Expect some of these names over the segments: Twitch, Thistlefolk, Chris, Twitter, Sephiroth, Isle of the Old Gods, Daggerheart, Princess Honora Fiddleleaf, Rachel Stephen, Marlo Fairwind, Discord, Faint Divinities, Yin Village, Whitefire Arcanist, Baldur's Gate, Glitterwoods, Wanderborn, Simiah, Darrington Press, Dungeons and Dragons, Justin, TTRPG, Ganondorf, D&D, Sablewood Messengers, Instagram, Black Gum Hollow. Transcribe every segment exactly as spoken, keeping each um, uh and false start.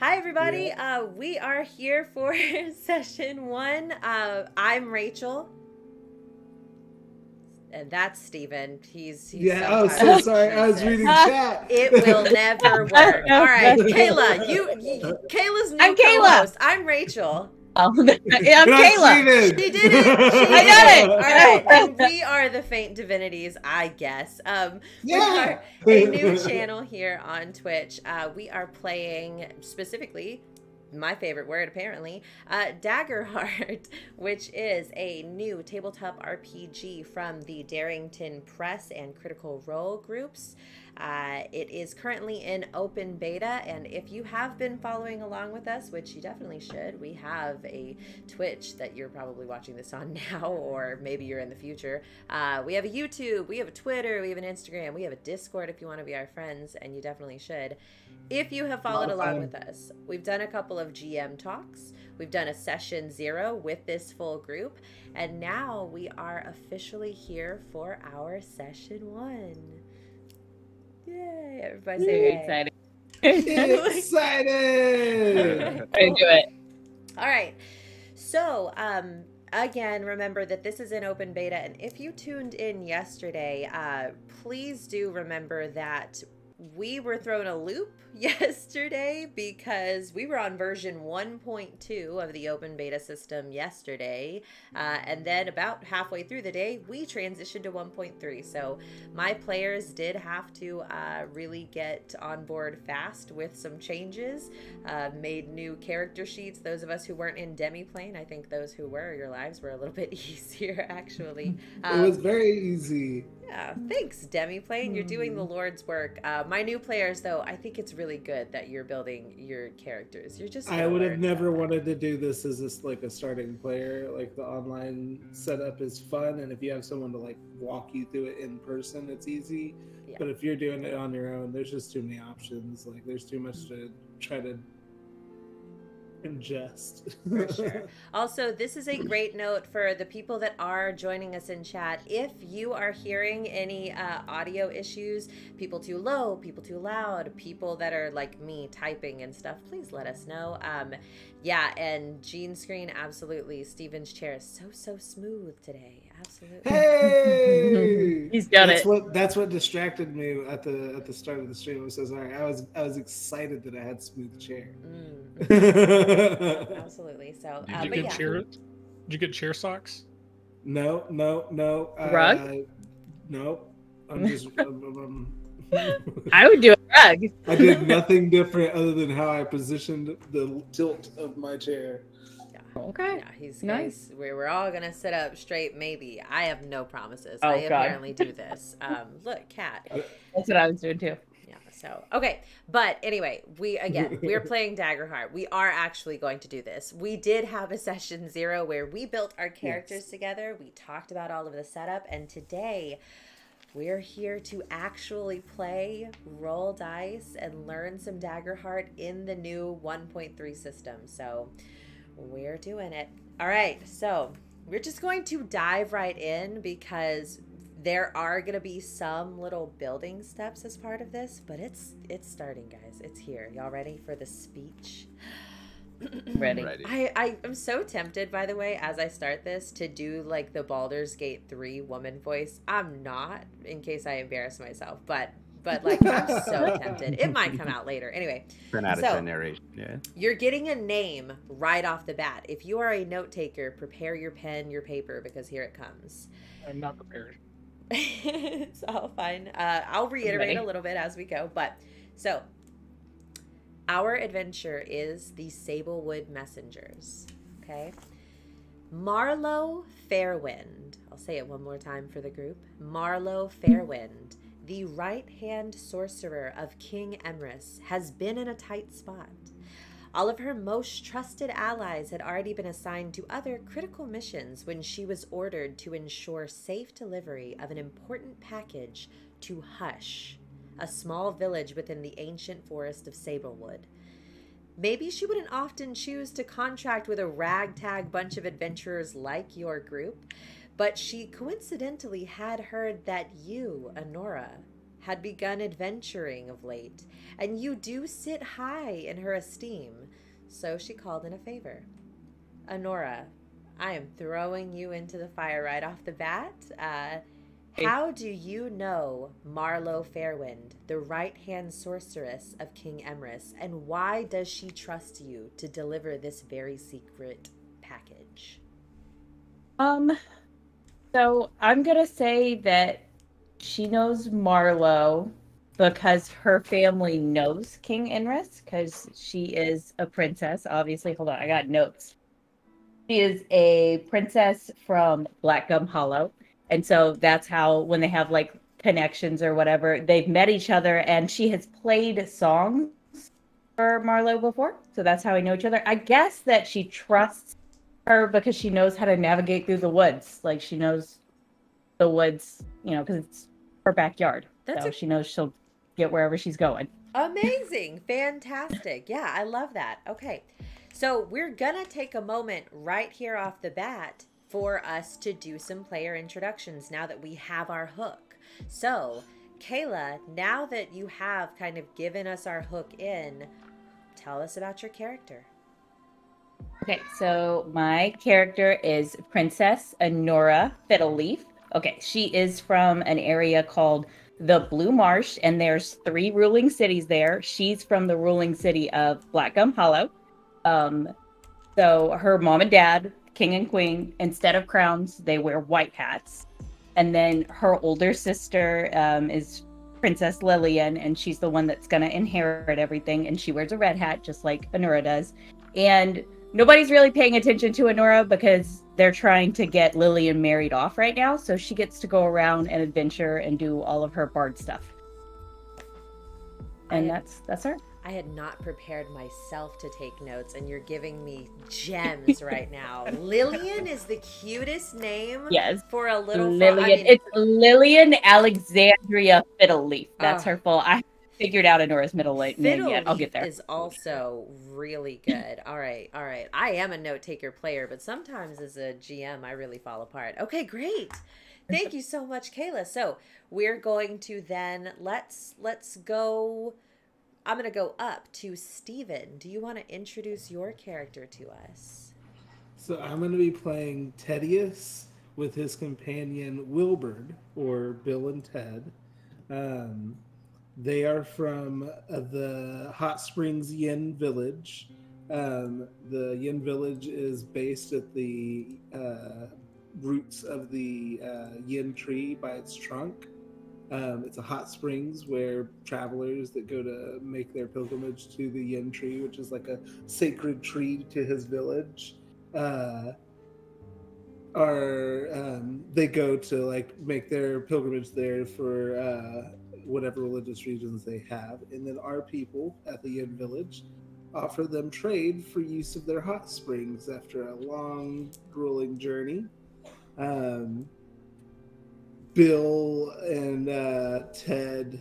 Hi everybody, yeah. uh, we are here for session one. Uh, I'm Rachel. And that's Steven. He's, he's yeah. Oh, so sorry. I was reading chat. It will never work. All right, Kayla. You, you Kayla's new I'm co-host. Kayla. I'm Rachel. Oh, yeah, I'm Kayla. Steven. She did it. She I got it. All right, and we are the Faint Divinities, I guess. Um, yeah. We are a new channel here on Twitch. Uh, we are playing specifically. My favorite word, apparently, uh, Daggerheart, which is a new tabletop R P G from the Darrington Press and Critical Role groups. Uh, it is currently in open beta, and if you have been following along with us, which you definitely should, we have a Twitch that you're probably watching this on now, or maybe you're in the future. Uh, we have a YouTube, we have a Twitter, we have an Instagram, we have a Discord if you want to be our friends, and you definitely should. If you have followed along with us, we've done a couple of G M talks, we've done a session zero with this full group, and now we are officially here for our session one. Yay, everybody's very excited. Excited! I do it. All right. So, um, again, remember that this is in open beta, and if you tuned in yesterday, uh, please do remember that we were thrown a loop yesterday because we were on version one point two of the open beta system yesterday, uh, and then about halfway through the day we transitioned to one point three, so my players did have to uh, really get on board fast with some changes. Uh, made new character sheets. Those of us who weren't in Demiplane, I think those who were, your lives were a little bit easier actually. Um, it was very easy. Yeah, thanks, Demiplane. You're doing the Lord's work. Uh, my new players, though, I think it's really good that you're building your characters. You're just. I would have never wanted to do this as this like a starting player. Like the online setup is fun, and if you have someone to like walk you through it in person, it's easy. Yeah. But if you're doing it on your own, there's just too many options. Like there's too much to try to. Ingest. For sure. Also, this is a great note for the people that are joining us in chat. If you are hearing any uh, audio issues, people too low, people too loud, people that are like me typing and stuff, please let us know. Um, yeah, and Gene Screen, absolutely. Steven's chair is so, so smooth today. Absolutely. Hey! He's got that's it. What, that's what distracted me at the at the start of the stream. I says, all right, I was I was excited that I had smooth chair. Mm. Absolutely. So did uh, you but get yeah. chair? Did you get chair socks? No, no, no. Rug? Uh, no. I'm just. I'm, I'm, I would do a rug. I did nothing different other than how I positioned the tilt of my chair. Okay. Yeah, he's nice. We're, we're all gonna sit up straight. Maybe I have no promises. Oh, I God. apparently do this. Um, look, Kat. That's what I was doing too. Yeah. So okay, but anyway, we again we're playing Daggerheart. We are actually going to do this. We did have a session zero where we built our characters yes. together. We talked about all of the setup, and today. We're here to actually play, roll dice, and learn some Daggerheart in the new one point three system. So we're doing it. All right, so we're just going to dive right in because there are going to be some little building steps as part of this, but it's it's starting, guys. It's here. Y'all ready for the speech? Ready. ready. I, I am so tempted, by the way, as I start this, to do like the Baldur's Gate three woman voice. I'm not, in case I embarrass myself, but but like I'm so tempted. It might come out later. Anyway, out so, of narration. Yeah. You're getting a name right off the bat. If you are a note taker, prepare your pen, your paper, because here it comes. I'm not prepared. It's all fine. Uh, I'll reiterate a little bit as we go. But so our adventure is the Sablewood Messengers. Okay. Marlo Fairwind. I'll say it one more time for the group. Marlo Fairwind. The right-hand sorcerer of King Emrys has been in a tight spot. All of her most trusted allies had already been assigned to other critical missions when she was ordered to ensure safe delivery of an important package to Hush, a small village within the ancient forest of Sablewood. Maybe she wouldn't often choose to contract with a ragtag bunch of adventurers like your group, but she coincidentally had heard that you, Honora, had begun adventuring of late, and you do sit high in her esteem, so she called in a favor. Honora, I am throwing you into the fire right off the bat. Uh, how do you know Marlo Fairwind, the right-hand sorceress of King Emrys, and why does she trust you to deliver this very secret package? Um, so I'm going to say that she knows Marlo because her family knows King Emrys, because she is a princess, obviously. Hold on, I got notes. She is a princess from Black Gum Hollow. And so that's how, when they have like connections or whatever, they've met each other, and she has played songs for Marlo before. So that's how we know each other. I guess that she trusts her because she knows how to navigate through the woods. Like, she knows the woods, you know, because it's her backyard. That's so she knows she'll get wherever she's going. Amazing. Fantastic. Yeah, I love that. Okay. So we're going to take a moment right here off the bat for us to do some player introductions now that we have our hook. So, Kayla, now that you have kind of given us our hook in, tell us about your character. Okay, so my character is Princess Honora Fiddleleaf. Okay, she is from an area called the Blue Marsh, and there's three ruling cities there. She's from the ruling city of Black Gum Hollow. Um, so her mom and dad, king and queen, instead of crowns, they wear white hats. And then her older sister um, is Princess Lillian, and she's the one that's going to inherit everything. And she wears a red hat, just like Honora does. And nobody's really paying attention to Honora because they're trying to get Lillian married off right now. So she gets to go around and adventure and do all of her bard stuff. And that's that's her. I had not prepared myself to take notes, and you're giving me gems right now. Lillian is the cutest name. Yes. For a little Lillian. I mean, it's Lillian Alexandria Fiddleleaf. That's oh. her full. I figured out Honora's middle name yet. I'll get there. Is also really good. All right. All right. I am a note taker player, but sometimes as a G M, I really fall apart. Okay, great. Thank you so much, Kayla. So we're going to then let's let's go. I'm going to go up to Steven. Do you want to introduce your character to us? So I'm going to be playing Tedeos with his companion Wilbur, or Bill and Ted. Um, they are from uh, the Hot Springs Yin Village. Um, the Yin Village is based at the uh, roots of the uh, Yin tree by its trunk. Um, it's a hot springs where travelers that go to make their pilgrimage to the Yin tree, which is like a sacred tree to his village, uh, are um, they go to like make their pilgrimage there for uh, whatever religious reasons they have, and then our people at the Yin village offer them trade for use of their hot springs after a long, grueling journey. Um, Bill and uh, Ted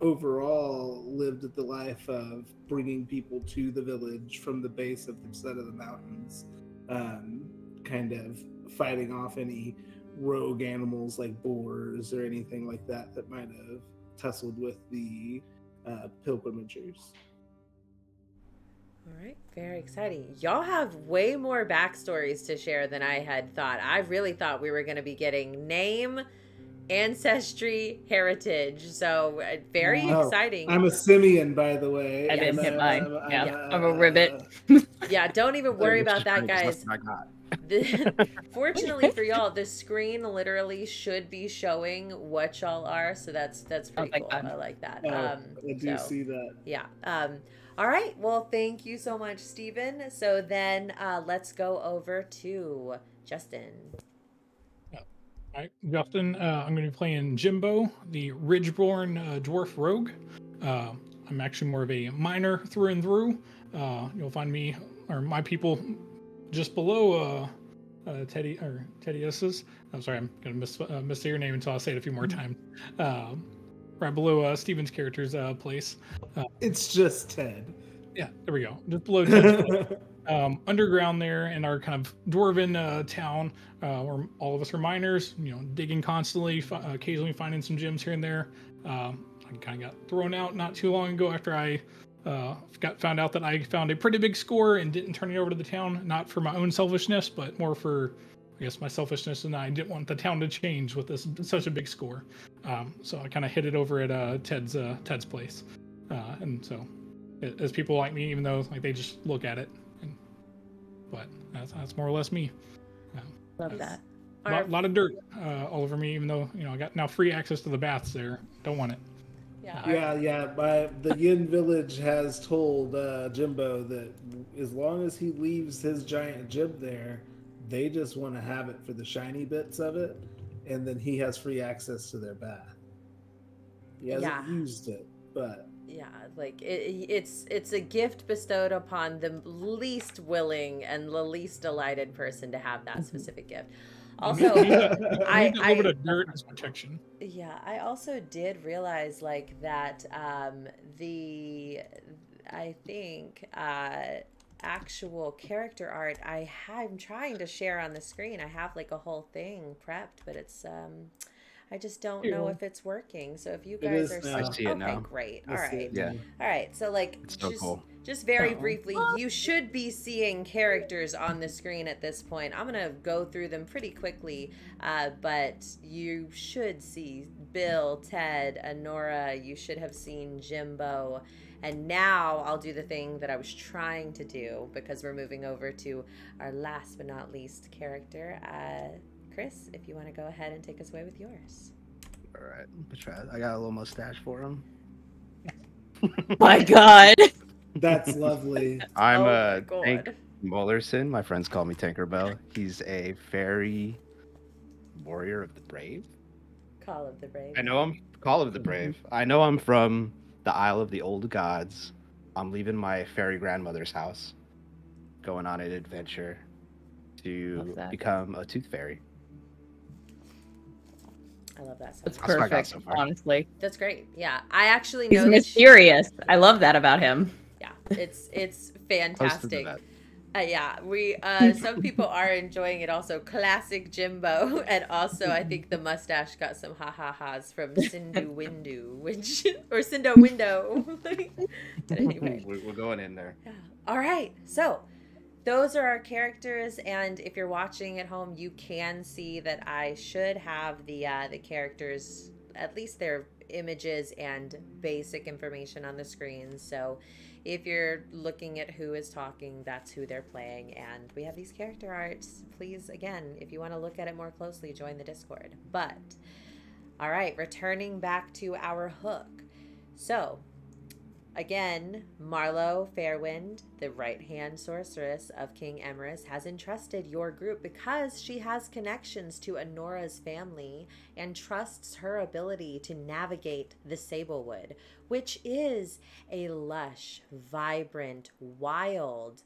overall lived the life of bringing people to the village from the base of the side of the mountains, um, kind of fighting off any rogue animals like boars or anything like that that might have tussled with the uh, pilgrimagers. All right, very exciting. Y'all have way more backstories to share than I had thought. I really thought we were going to be getting name, ancestry, heritage. So uh, very wow. exciting. I'm a simian, by the way. I didn't hit mine. I'm, I'm, yeah. I'm, uh, I'm a ribbit. Yeah, don't even worry about that, guys. The, fortunately for y'all, the screen literally should be showing what y'all are. So that's that's pretty oh cool. God. I like that. Oh, um, I do so, see that. Yeah. Um, all right. Well, thank you so much, Steven. So then uh, let's go over to Justin. All right, Justin, uh, I'm going to be playing Gimbo, the Ridgeborn uh, Dwarf Rogue. Uh, I'm actually more of a miner through and through. Uh, you'll find me, or my people, just below uh, uh, Teddy, or Tedeos's. I'm sorry, I'm going to miss, uh, miss your name until I say it a few more times. Uh, right below uh, Steven's character's uh, place. Uh, it's just Ted. Yeah, there we go. Just below Ted's. Um, underground there in our kind of dwarven uh, town uh, where all of us are miners, you know, digging constantly, f occasionally finding some gems here and there. Uh, I and kind of got thrown out not too long ago after I uh, got found out that I found a pretty big score and didn't turn it over to the town, not for my own selfishness, but more for, I guess, my selfishness, and I didn't want the town to change with this such a big score. Um, so I kind of hid it over at uh, Ted's uh, Ted's place. Uh, and so it, as people like me, even though like they just look at it, and, but that's, that's more or less me. Um, Love that. A lot, lot of dirt uh, all over me, even though, you know, I got now free access to the baths there. Don't want it. Yeah, yeah, yeah. But the Yin Village has told uh, Gimbo that as long as he leaves his giant jib there, they just want to have it for the shiny bits of it, and then he has free access to their bath. He hasn't yeah. used it, but... Yeah, like it, it's it's a gift bestowed upon the least willing and the least delighted person to have that specific gift. Also, I, I, I, a little bit of dirt as protection. Yeah, I also did realize like that um, the I think uh, actual character art I I'm trying to share on the screen. I have like a whole thing prepped, but it's. Um, I just don't know if it's working. So if you guys are still, see it now. Okay, great. All right. Yeah. All right. So like it's so just, cool. just very oh. briefly, you should be seeing characters on the screen at this point. I'm going to go through them pretty quickly, uh, but you should see Bill, Ted, Honora. You should have seen Gimbo. And now I'll do the thing that I was trying to do because we're moving over to our last but not least character, uh, Chris, if you want to go ahead and take us away with yours. All right, let's try it. I got a little mustache for him. My God, that's lovely. I'm a oh uh, Tank Molarson. My friends call me Tinkerbell. He's a fairy warrior of the brave. Call of the brave. I know I'm Call of the Brave. Mm-hmm. I know I'm from the Isle of the Old Gods. I'm leaving my fairy grandmother's house, going on an adventure to become a tooth fairy. I love that. That's perfect, so honestly. That's great. Yeah, I actually know. He's mysterious. I love that about him. Yeah, it's it's fantastic. Uh, yeah, we uh, some people are enjoying it. Also, classic Gimbo, and also I think the mustache got some ha ha ha's from Sindu Windu, which or Sindo Window. But anyway, we're going in there. Yeah. All right, so. Those are our characters, and if you're watching at home, you can see that I should have the uh, the characters, at least their images and basic information on the screen. So if you're looking at who is talking, that's who they're playing, and we have these character arts. Please, again, if you want to look at it more closely, join the Discord. But, all right, returning back to our hook. So... Again, Marlo Fairwind, the right-hand sorceress of King Emrys, has entrusted your group because she has connections to Honora's family and trusts her ability to navigate the Sablewood, which is a lush, vibrant, wild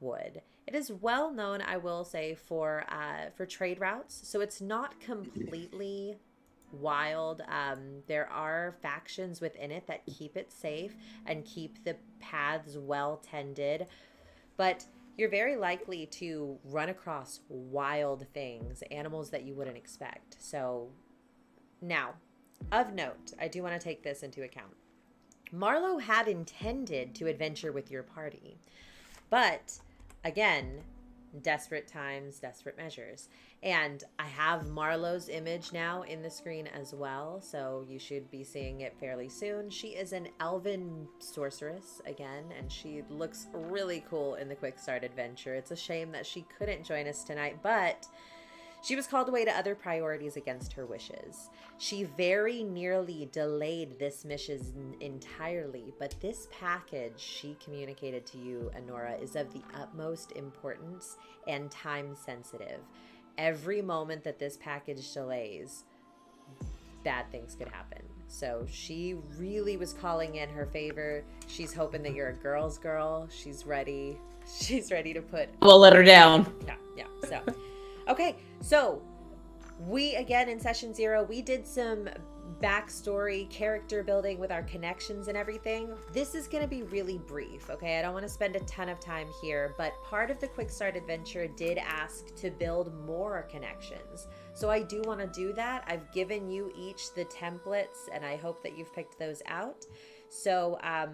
wood. It is well known, I will say, for uh, for trade routes, so it's not completely... wild. Um, there are factions within it that keep it safe and keep the paths well tended, but you're very likely to run across wild things, animals that you wouldn't expect. So now, of note, I do want to take this into account. Marlo had intended to adventure with your party, but again, desperate times, desperate measures. And I have Marlo's image now in the screen as well, so you should be seeing it fairly soon. She is an elven sorceress again, and she looks really cool in the Quick Start adventure. It's a shame that she couldn't join us tonight, but she was called away to other priorities against her wishes. She very nearly delayed this mission entirely, but this package she communicated to you, Honora, is of the utmost importance and time sensitive. Every moment that this package delays, bad things could happen. So she really was calling in her favor. She's hoping that you're a girl's girl. She's ready. She's ready to put... We'll let her down. Yeah, yeah. So, okay. So we, again, in session zero, we did some backstory, character building with our connections and everything. This is going to be really brief, okay? I don't want to spend a ton of time here, but part of the Quick Start Adventure did ask to build more connections. So I do want to do that. I've given you each the templates, and I hope that you've picked those out. So um,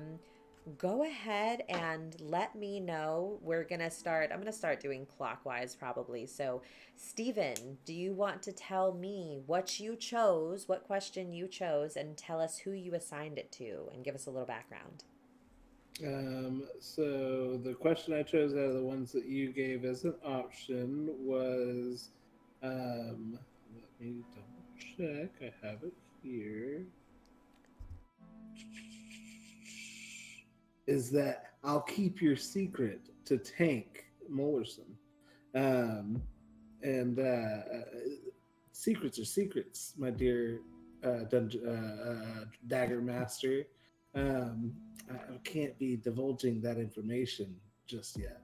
go ahead and let me know. We're going to start, I'm going to start doing clockwise probably. So Steven, do you want to tell me what you chose, what question you chose, and tell us who you assigned it to and give us a little background? Um, so the question I chose out of the ones that you gave as an option was, um, let me double check. I have it here. Is that I'll keep your secret to Tank Molarson. Um, and uh, secrets are secrets, my dear uh, dungeon, uh, uh, Dagger Master. Um, I can't be divulging that information just yet.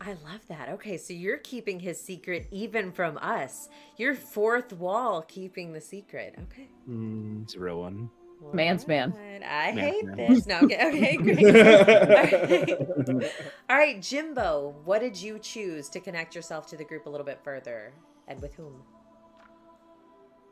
I love that. Okay, so you're keeping his secret even from us. Your fourth wall keeping the secret. Okay. Mm, it's a real one. What? Man's man. I Man's hate man. This. No, okay, okay great. All right. All right, Gimbo, what did you choose to connect yourself to the group a little bit further, and with whom?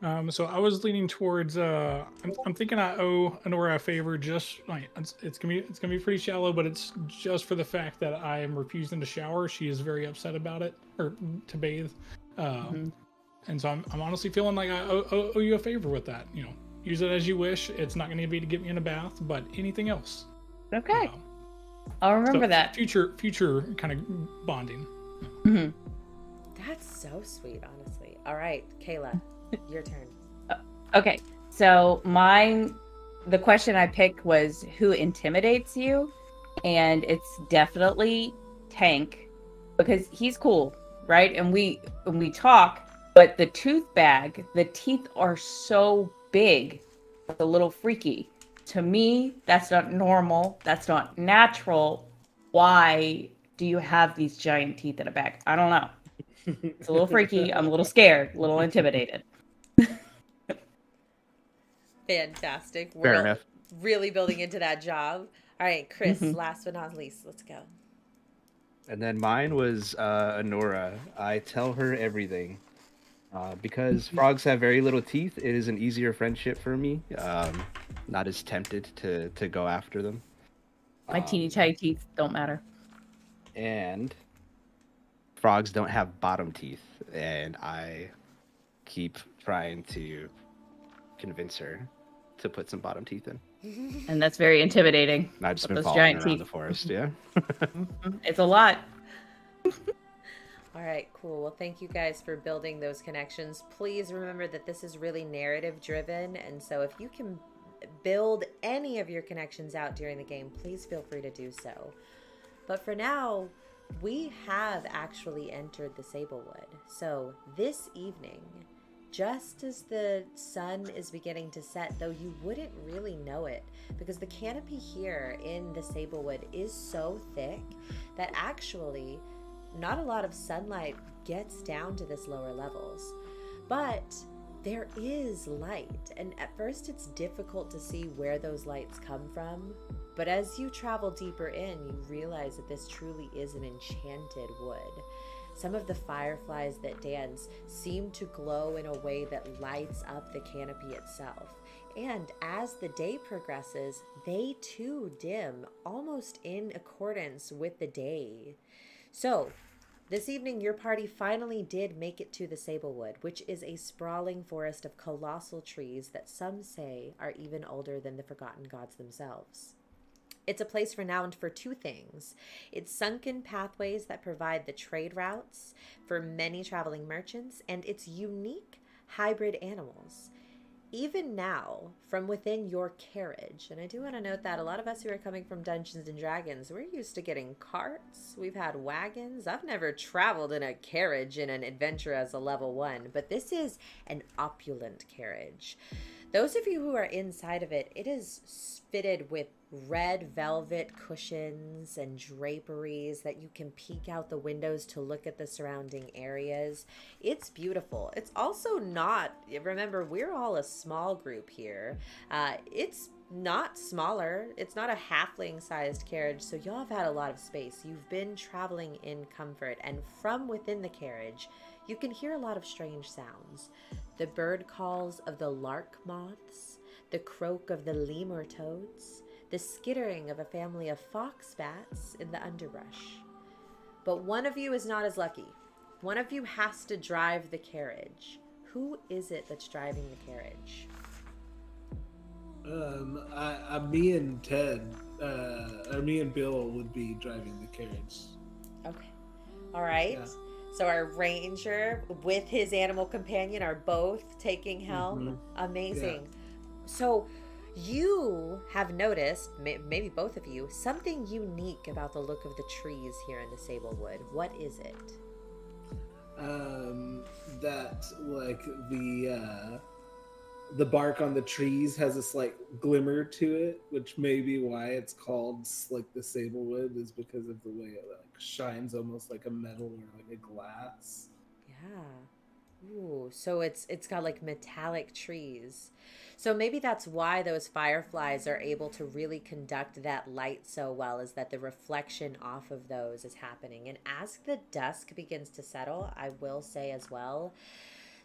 Um, so I was leaning towards. Uh, I'm, I'm thinking I owe Honora a favor. Just like it's, it's gonna be, it's gonna be pretty shallow, but it's just for the fact that I am refusing to shower. She is very upset about it, or to bathe. Um, mm-hmm. And so I'm, I'm honestly feeling like I owe, owe, owe you a favor with that. You know, use it as you wish. It's not going to be to get me in a bath, but anything else. Okay, um, I'll remember so that. Future, future kind of bonding. Mm-hmm. That's so sweet, honestly. All right, Kayla. Your turn. Okay, so mine, the question I picked was who intimidates you, and it's definitely Tank, because he's cool, right? And we and we talk, but the tooth bag, the teeth are so big, it's a little freaky. To me, that's not normal. That's not natural. Why do you have these giant teeth in a bag? I don't know. It's a little freaky. I'm a little scared, a little intimidated. Fantastic. Fair We're enough. Really building into that job. All right, Chris, mm-hmm. last but not least, let's go. And then mine was uh, Honora. I tell her everything. Uh, because frogs have very little teeth, it is an easier friendship for me. Um, not as tempted to, to go after them. My um, teeny tiny teeth don't matter. And frogs don't have bottom teeth. And I keep trying to convince her to put some bottom teeth in, and that's very intimidating. And I've just been following around the forest, yeah. It's a lot. All right, cool. Well, thank you guys for building those connections. Please remember that this is really narrative driven, and so if you can build any of your connections out during the game, please feel free to do so. But for now, we have actually entered the Sablewood. So this evening, just as the sun is beginning to set, though you wouldn't really know it, because the canopy here in the Sablewood is so thick that actually not a lot of sunlight gets down to this lower levels. But there is light, and at first it's difficult to see where those lights come from, but as you travel deeper in, you realize that this truly is an enchanted wood. Some of the fireflies that dance seem to glow in a way that lights up the canopy itself. And as the day progresses, they too dim, almost in accordance with the day. So, this evening your party finally did make it to the Sablewood, which is a sprawling forest of colossal trees that some say are even older than the Forgotten Gods themselves. It's a place renowned for two things. Its sunken pathways that provide the trade routes for many traveling merchants, and its unique hybrid animals. Even now, from within your carriage, and I do want to note that a lot of us who are coming from Dungeons and Dragons, we're used to getting carts, we've had wagons. I've never traveled in a carriage in an adventure as a level one, but this is an opulent carriage. Those of you who are inside of it, it is fitted with red velvet cushions and draperies that you can peek out the windows to look at the surrounding areas. It's beautiful. It's also not, remember, we're all a small group here. Uh, it's not smaller. It's not a halfling-sized carriage, so y'all have had a lot of space. You've been traveling in comfort, and from within the carriage, you can hear a lot of strange sounds. The bird calls of the lark moths, the croak of the lemur toads, the skittering of a family of fox bats in the underbrush. But one of you is not as lucky. One of you has to drive the carriage. Who is it that's driving the carriage? Um, I, I me and Ted, uh, or me and Bill would be driving the carriage. Okay. All right. Yeah. So our ranger with his animal companion are both taking helm. Mm-hmm. Amazing. Yeah. So you have noticed, maybe both of you, something unique about the look of the trees here in the Sablewood. What is it? Um, that, like, the, uh, the bark on the trees has a slight glimmer to it, which may be why it's called, like, the Sablewood, is because of the way it, like, shines almost like a metal or, like, a glass. Yeah. Ooh, so it's it's got like metallic trees. So maybe that's why those fireflies are able to really conduct that light so well, is that the reflection off of those is happening. And as the dusk begins to settle, I will say as well,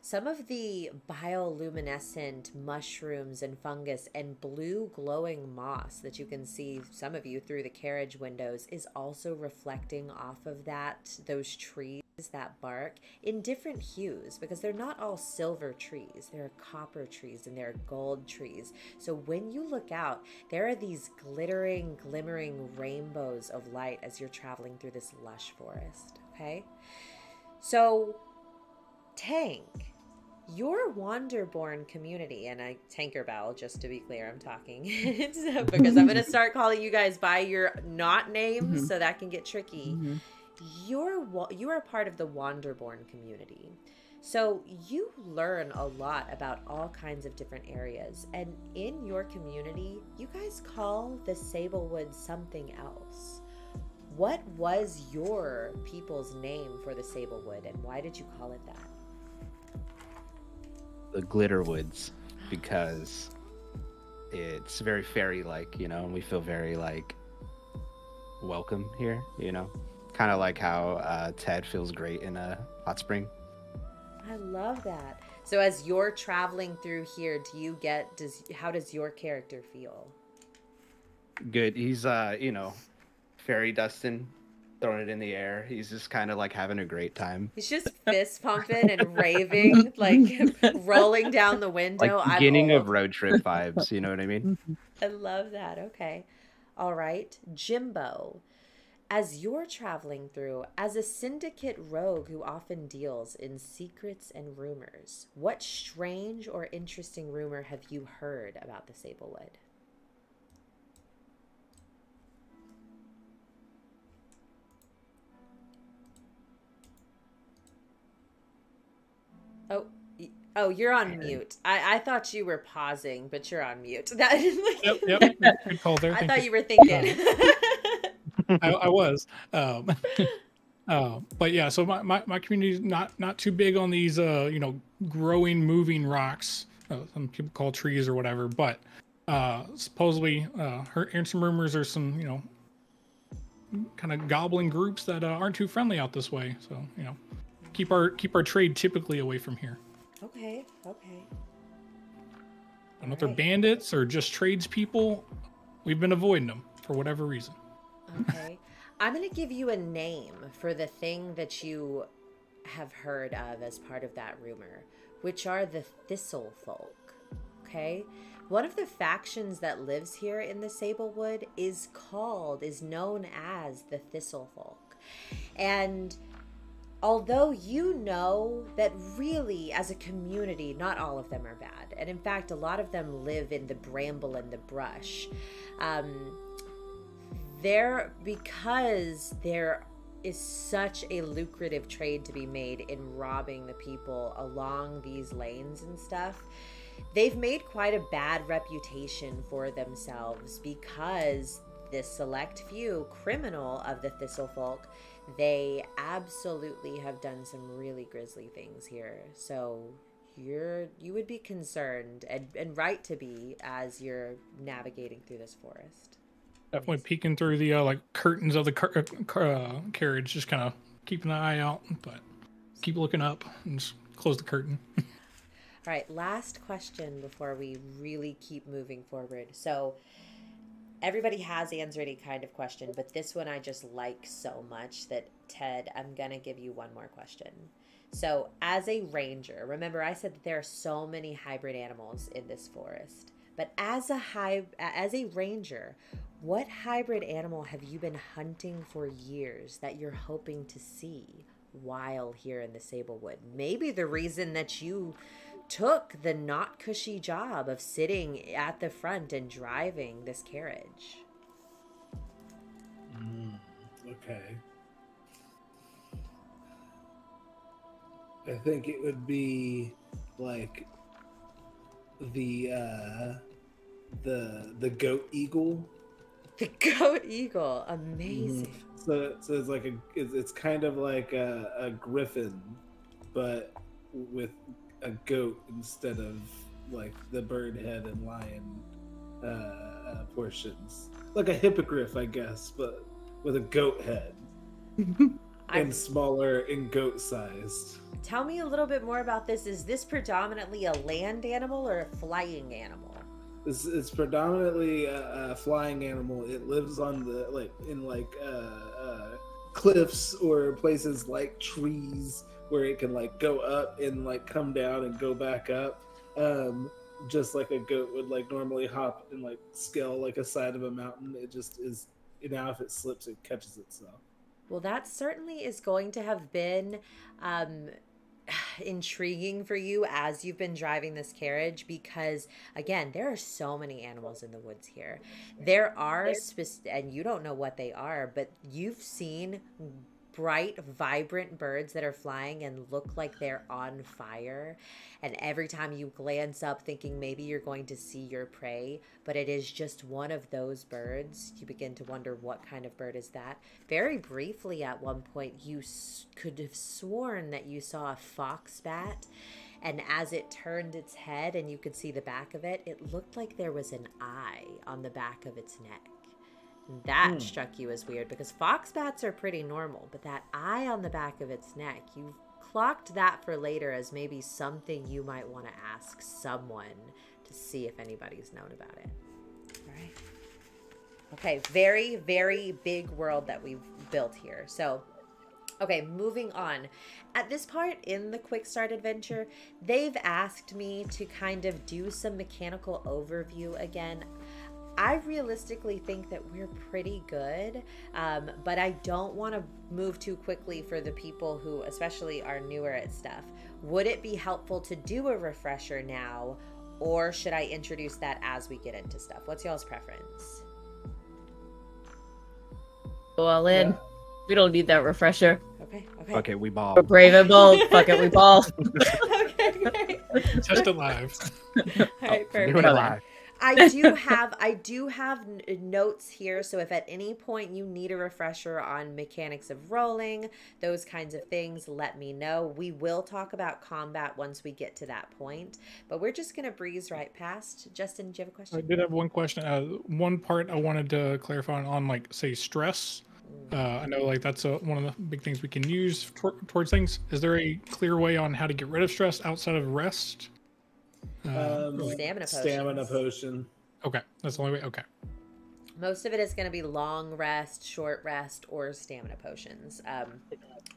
some of the bioluminescent mushrooms and fungus and blue glowing moss that you can see, some of you, through the carriage windows is also reflecting off of that, those trees, that bark, in different hues, because they're not all silver trees. There are copper trees and there are gold trees. So when you look out, there are these glittering, glimmering rainbows of light as you're traveling through this lush forest. Okay, so Tank, your Wanderborn community, and I Tankerbell, just to be clear, I'm talking because I'm going to start calling you guys by your not names, mm-hmm. so that can get tricky. Mm-hmm. You're, you are part of the Wanderborn community, so you learn a lot about all kinds of different areas, and in your community, you guys call the Sablewood something else. What was your people's name for the Sablewood, and why did you call it that? The Glitterwoods, because it's very fairy-like, you know, and we feel very, like, welcome here, you know? Kind of like how uh, Ted feels great in a hot spring. I love that. So as you're traveling through here, do you get, does, how does your character feel? Good. He's, uh, you know, fairy dusting, throwing it in the air. He's just kind of like having a great time. He's just fist pumping and raving, like rolling down the window. Like beginning of road trip vibes, you know what I mean? I love that. Okay. All right. Gimbo. As you're traveling through, as a syndicate rogue who often deals in secrets and rumors, what strange or interesting rumor have you heard about the Sablewood? Oh, oh, you're on mute. I, I thought you were pausing, but you're on mute. That, like, yep, yep. Good call there. I Thank thought you, you were thinking. I, I was, um, uh, but yeah. So my, my, my community is not not too big on these, uh, you know, growing, moving rocks. Uh, some people call trees or whatever. But uh, supposedly, uh, heard, heard some rumors or some, you know, kind of goblin groups that uh, aren't too friendly out this way. So, you know, keep our keep our trade typically away from here. Okay. Okay. I don't know if they're bandits or just tradespeople. We've been avoiding them for whatever reason. Okay, I'm going to give you a name for the thing that you have heard of as part of that rumor, which are the Thistlefolk, okay? One of the factions that lives here in the Sablewood is called, is known as the Thistlefolk. And although you know that really, as a community, not all of them are bad. And in fact, a lot of them live in the bramble and the brush. Um... There, because there is such a lucrative trade to be made in robbing the people along these lanes and stuff, they've made quite a bad reputation for themselves because this select few criminal of the Thistlefolk, they absolutely have done some really grisly things here. So you're you would be concerned and, and right to be as you're navigating through this forest. Definitely peeking through the uh, like curtains of the car uh, carriage, just kind of keeping an eye out, but keep looking up and just close the curtain. All right, last question before we really keep moving forward. So everybody has answered any kind of question, but this one I just like so much that, Ted, I'm going to give you one more question. So as a ranger, remember I said that there are so many hybrid animals in this forest, but as a hy as a ranger, what hybrid animal have you been hunting for years that you're hoping to see while here in the Sablewood? Maybe the reason that you took the not cushy job of sitting at the front and driving this carriage. Mm, okay. I think it would be like the uh, the the goat eagle. The goat eagle, amazing. Mm. So so it's like a it's, it's kind of like a, a griffin, but with a goat instead of like the bird head and lion uh, uh, portions, like a hippogriff, I guess, but with a goat head and smaller and goat sized. Tell me a little bit more about this. Is this predominantly a land animal or a flying animal? It's, it's predominantly a, a flying animal. It lives on the like in like uh, uh, cliffs or places like trees, where it can like go up and like come down and go back up, um, just like a goat would like normally hop and like scale like a side of a mountain. It just is, you know, if it slips, it catches itself. Well, that certainly is going to have been um, intriguing for you as you've been driving this carriage, because again, there are so many animals in the woods here. There are, and you don't know what they are, but you've seen bright, vibrant birds that are flying and look like they're on fire. And every time you glance up thinking maybe you're going to see your prey, but it is just one of those birds, you begin to wonder what kind of bird is that. Very briefly at one point, you could have sworn that you saw a fox bat. And as it turned its head and you could see the back of it, it looked like there was an eye on the back of its neck. That mm. struck you as weird because fox bats are pretty normal, but that eye on the back of its neck, you clocked that for later as maybe something you might want to ask someone to see if anybody's known about it. All right. Okay, very, very big world that we've built here. So, okay, moving on. At this part in the Quick Start Adventure, they've asked me to kind of do some mechanical overview again. I realistically think that we're pretty good, um, but I don't want to move too quickly for the people who especially are newer at stuff. Would it be helpful to do a refresher now, or should I introduce that as we get into stuff? What's y'all's preference? Go all in. Yeah. We don't need that refresher. Okay, okay. Okay, we ball. We're brave and bold. Fuck it, we ball. Okay, great. Just alive. All right, perfect. Doing alive. I do have I do have notes here, so if at any point you need a refresher on mechanics of rolling, those kinds of things, let me know. We will talk about combat once we get to that point, but we're just going to breeze right past. Justin, do you have a question? I did have one question. Uh, one part I wanted to clarify on, like, say, stress. Uh, I know, like, that's a, one of the big things we can use towards things. Is there a clear way on how to get rid of stress outside of rest? Um, stamina, stamina potion. Okay, that's the only way. Okay. Most of it is going to be long rest, short rest, or stamina potions. Um,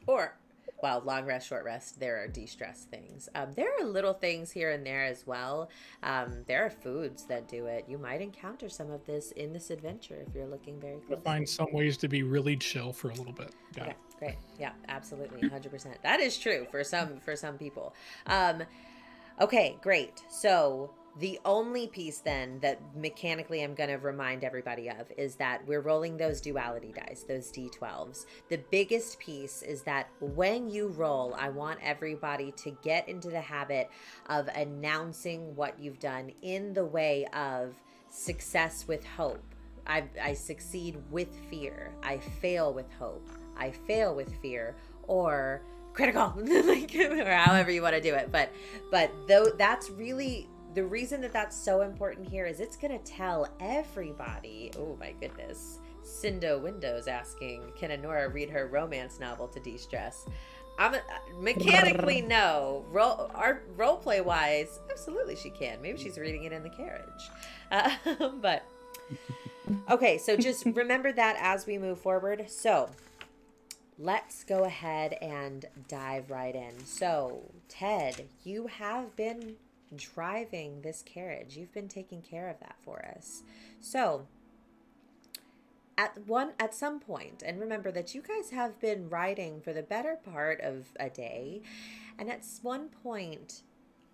or, well, long rest, short rest, there are de-stress things. Um, there are little things here and there as well. Um, there are foods that do it. You might encounter some of this in this adventure if you're looking very close. We'll find some ways to be really chill for a little bit. Got okay, it. Great. Yeah, absolutely, one hundred percent. That is true for some for some people. Um, Okay, great. So The only piece then that mechanically I'm going to remind everybody of is that we're rolling those duality dice, those D twelves. The biggest piece is that when you roll, I want everybody to get into the habit of announcing what you've done in the way of success with hope. I, I succeed with fear. I fail with hope. I fail with fear. Or critical, like, or however you want to do it. But, but though that's really... The reason that that's so important here is it's going to tell everybody, oh my goodness, Cindo Windows asking, can Honora read her romance novel to de-stress? I'm a, mechanically, no. Role, our role play wise, absolutely she can. Maybe she's reading it in the carriage. Uh, but, okay, so just remember that as we move forward. So let's go ahead and dive right in. So, Ted, you have been... driving this carriage. You've been taking care of that for us. So at one at some point, and remember that you guys have been riding for the better part of a day, and at one point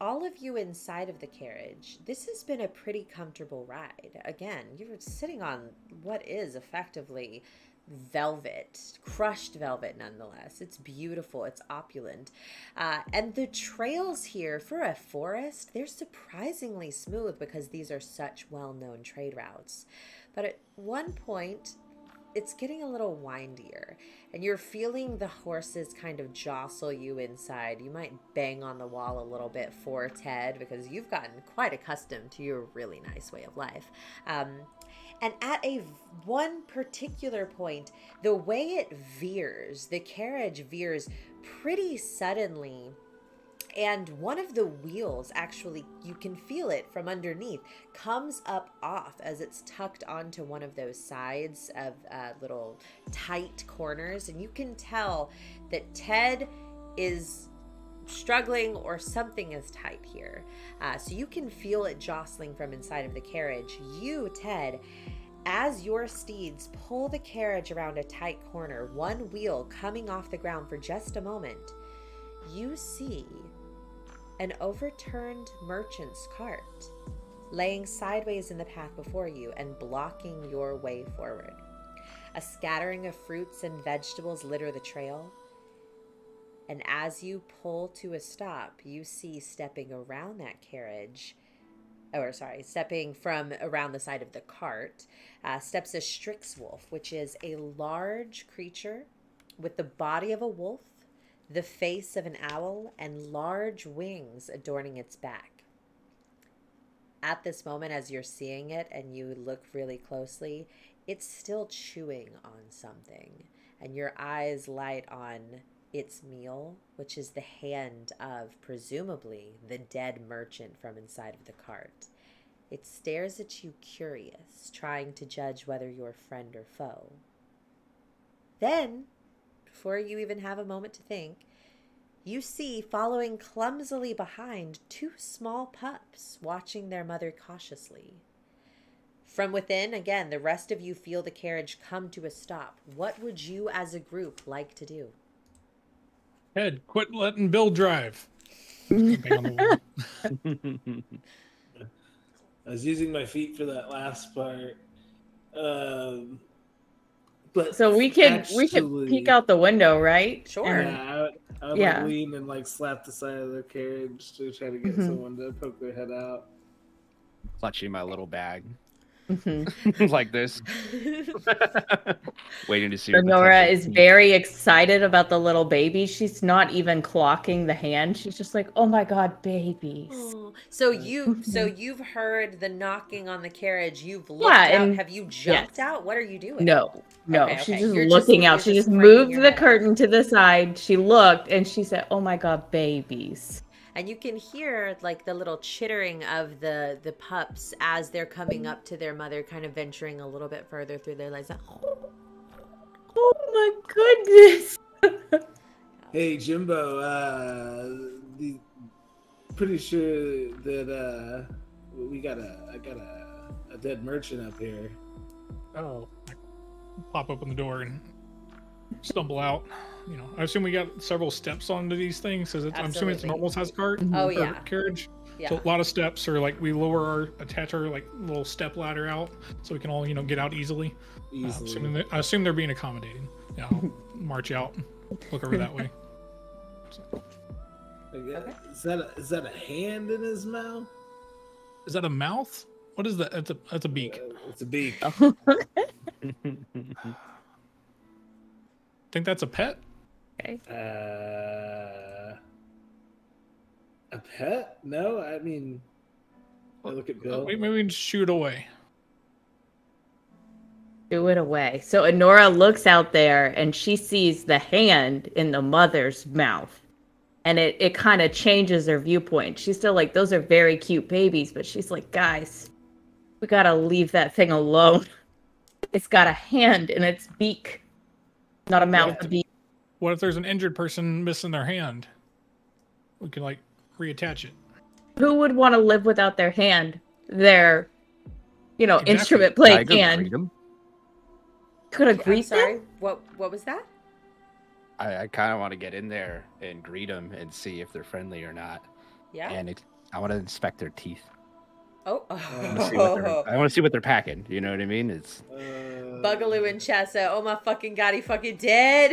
all of you inside of the carriage, this has been a pretty comfortable ride. Again, you were sitting on what is effectively velvet, crushed velvet nonetheless. It's beautiful, it's opulent. Uh, and the trails here for a forest, they're surprisingly smooth because these are such well-known trade routes. But at one point, it's getting a little windier and you're feeling the horses kind of jostle you inside. You might bang on the wall a little bit for Ted because you've gotten quite accustomed to your really nice way of life. Um, And at a one particular point, the way it veers, the carriage veers pretty suddenly, and one of the wheels, actually, you can feel it from underneath, comes up off as it's tucked onto one of those sides of uh, little tight corners, and you can tell that Ted is struggling or something is tight here. Uh, so you can feel it jostling from inside of the carriage. You, Ted, as your steeds pull the carriage around a tight corner, one wheel coming off the ground for just a moment, you see an overturned merchant's cart laying sideways in the path before you and blocking your way forward. A scattering of fruits and vegetables litter the trail. And as you pull to a stop, you see stepping around that carriage, or sorry, stepping from around the side of the cart, uh, steps a Strix wolf, which is a large creature with the body of a wolf, the face of an owl, and large wings adorning its back. At this moment, as you're seeing it and you look really closely, it's still chewing on something, and your eyes light on its meal, which is the hand of, presumably, the dead merchant from inside of the cart. It stares at you curious, trying to judge whether you're friend or foe. Then, before you even have a moment to think, you see, following clumsily behind, two small pups watching their mother cautiously. From within, again, the rest of you feel the carriage come to a stop. What would you as a group like to do? Ted, quit letting Bill drive. I was using my feet for that last part. Um, but so we can actually, we can peek out the window, right? Sure. Yeah, I, I would yeah. like lean and like slap the side of the carriage to try to get mm-hmm. someone to poke their head out. Clutching my little bag. Mm-hmm. Like this, waiting to see. Honora is very excited about the little baby. She's not even clocking the hand. She's just like, "Oh my god, babies!" Oh, so you, so you've heard the knocking on the carriage. You've looked yeah, out. And have you jumped yes. out? What are you doing? No, no. Okay, she's okay. just You're looking just, out. She just moved the curtain to the side. She looked and she said, "Oh my god, babies." And you can hear like the little chittering of the, the pups as they're coming up to their mother, kind of venturing a little bit further through their legs. Oh, oh my goodness. Hey, Jimbo, uh, the, pretty sure that uh, we got, a, I got a, a dead merchant up here. Oh, I pop open the door and stumble out. You know, I assume we got several steps onto these things because I'm assuming it's a normal size cart. Oh yeah, carriage. Yeah. So a lot of steps are like we lower our attach our like little step ladder out so we can all, you know, get out easily. Easily. Uh, assuming they, I assume they're being accommodating. Yeah, I'll march out, look over that way. So. Okay. Is that a, is that a hand in his mouth? Is that a mouth? What is that? That's a that's a beak. Uh, it's a beak. Think that's a pet? Okay. Uh, a pet? No, I mean, I look at Bill. Uh, maybe we can shoot away. Do it away. So Honora looks out there and she sees the hand in the mother's mouth. And it, it kind of changes her viewpoint. She's still like, those are very cute babies. But she's like, guys, we got to leave that thing alone. It's got a hand in its beak. Not a mouth, a beak. What if there's an injured person missing their hand? We can, like, reattach it. Who would want to live without their hand? Their, you know, exactly. Instrument playing hand. Freedom. Could have greeted. Sorry, what, what was that? I, I kind of want to get in there and greet them and see if they're friendly or not. Yeah. And it, I want to inspect their teeth. Oh. I want to see what they're, I want to see what they're packing. You know what I mean? It's uh... Bugaloo and Chessa. Oh my fucking god, he fucking dead.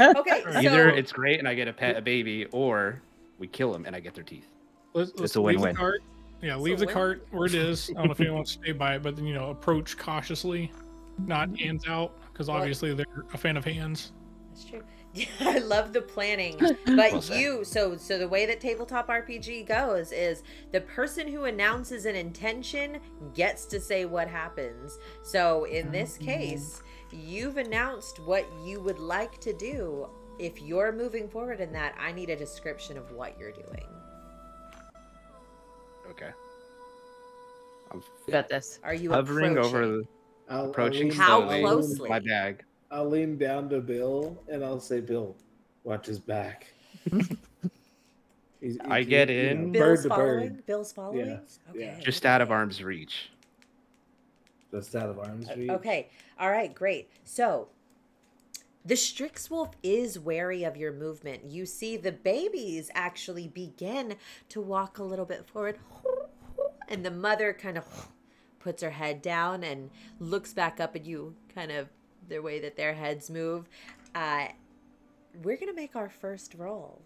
Okay. So... Either it's great and I get a pet, a baby, or we kill them and I get their teeth. Let's, it's let's a win-win. Yeah, leave the win. Cart where it is. I don't know if anyone wants to stay by it, but then, you know, approach cautiously, not hands out, because obviously what? They're a fan of hands. That's true. Yeah, I love the planning. But well you, so so the way that tabletop R P G goes is the person who announces an intention gets to say what happens. So in this case, you've announced what you would like to do. If you're moving forward in that, I need a description of what you're doing. Okay. I'm, you got this. Are you hovering over the, I'll, approaching how slowly, closely? My bag. I'll lean down to Bill and I'll say, Bill, watch his back. he's, he's, I get he, in. You know, Bill's bird to following? Bird. Bill's following? Yeah. Okay. Just out of arm's reach. Just out of arm's reach. Okay. All right. Great. So the Strix wolf is wary of your movement. You see the babies actually begin to walk a little bit forward. And the mother kind of puts her head down and looks back up at you, kind of. The way that their heads move. Uh, we're going to make our first roll.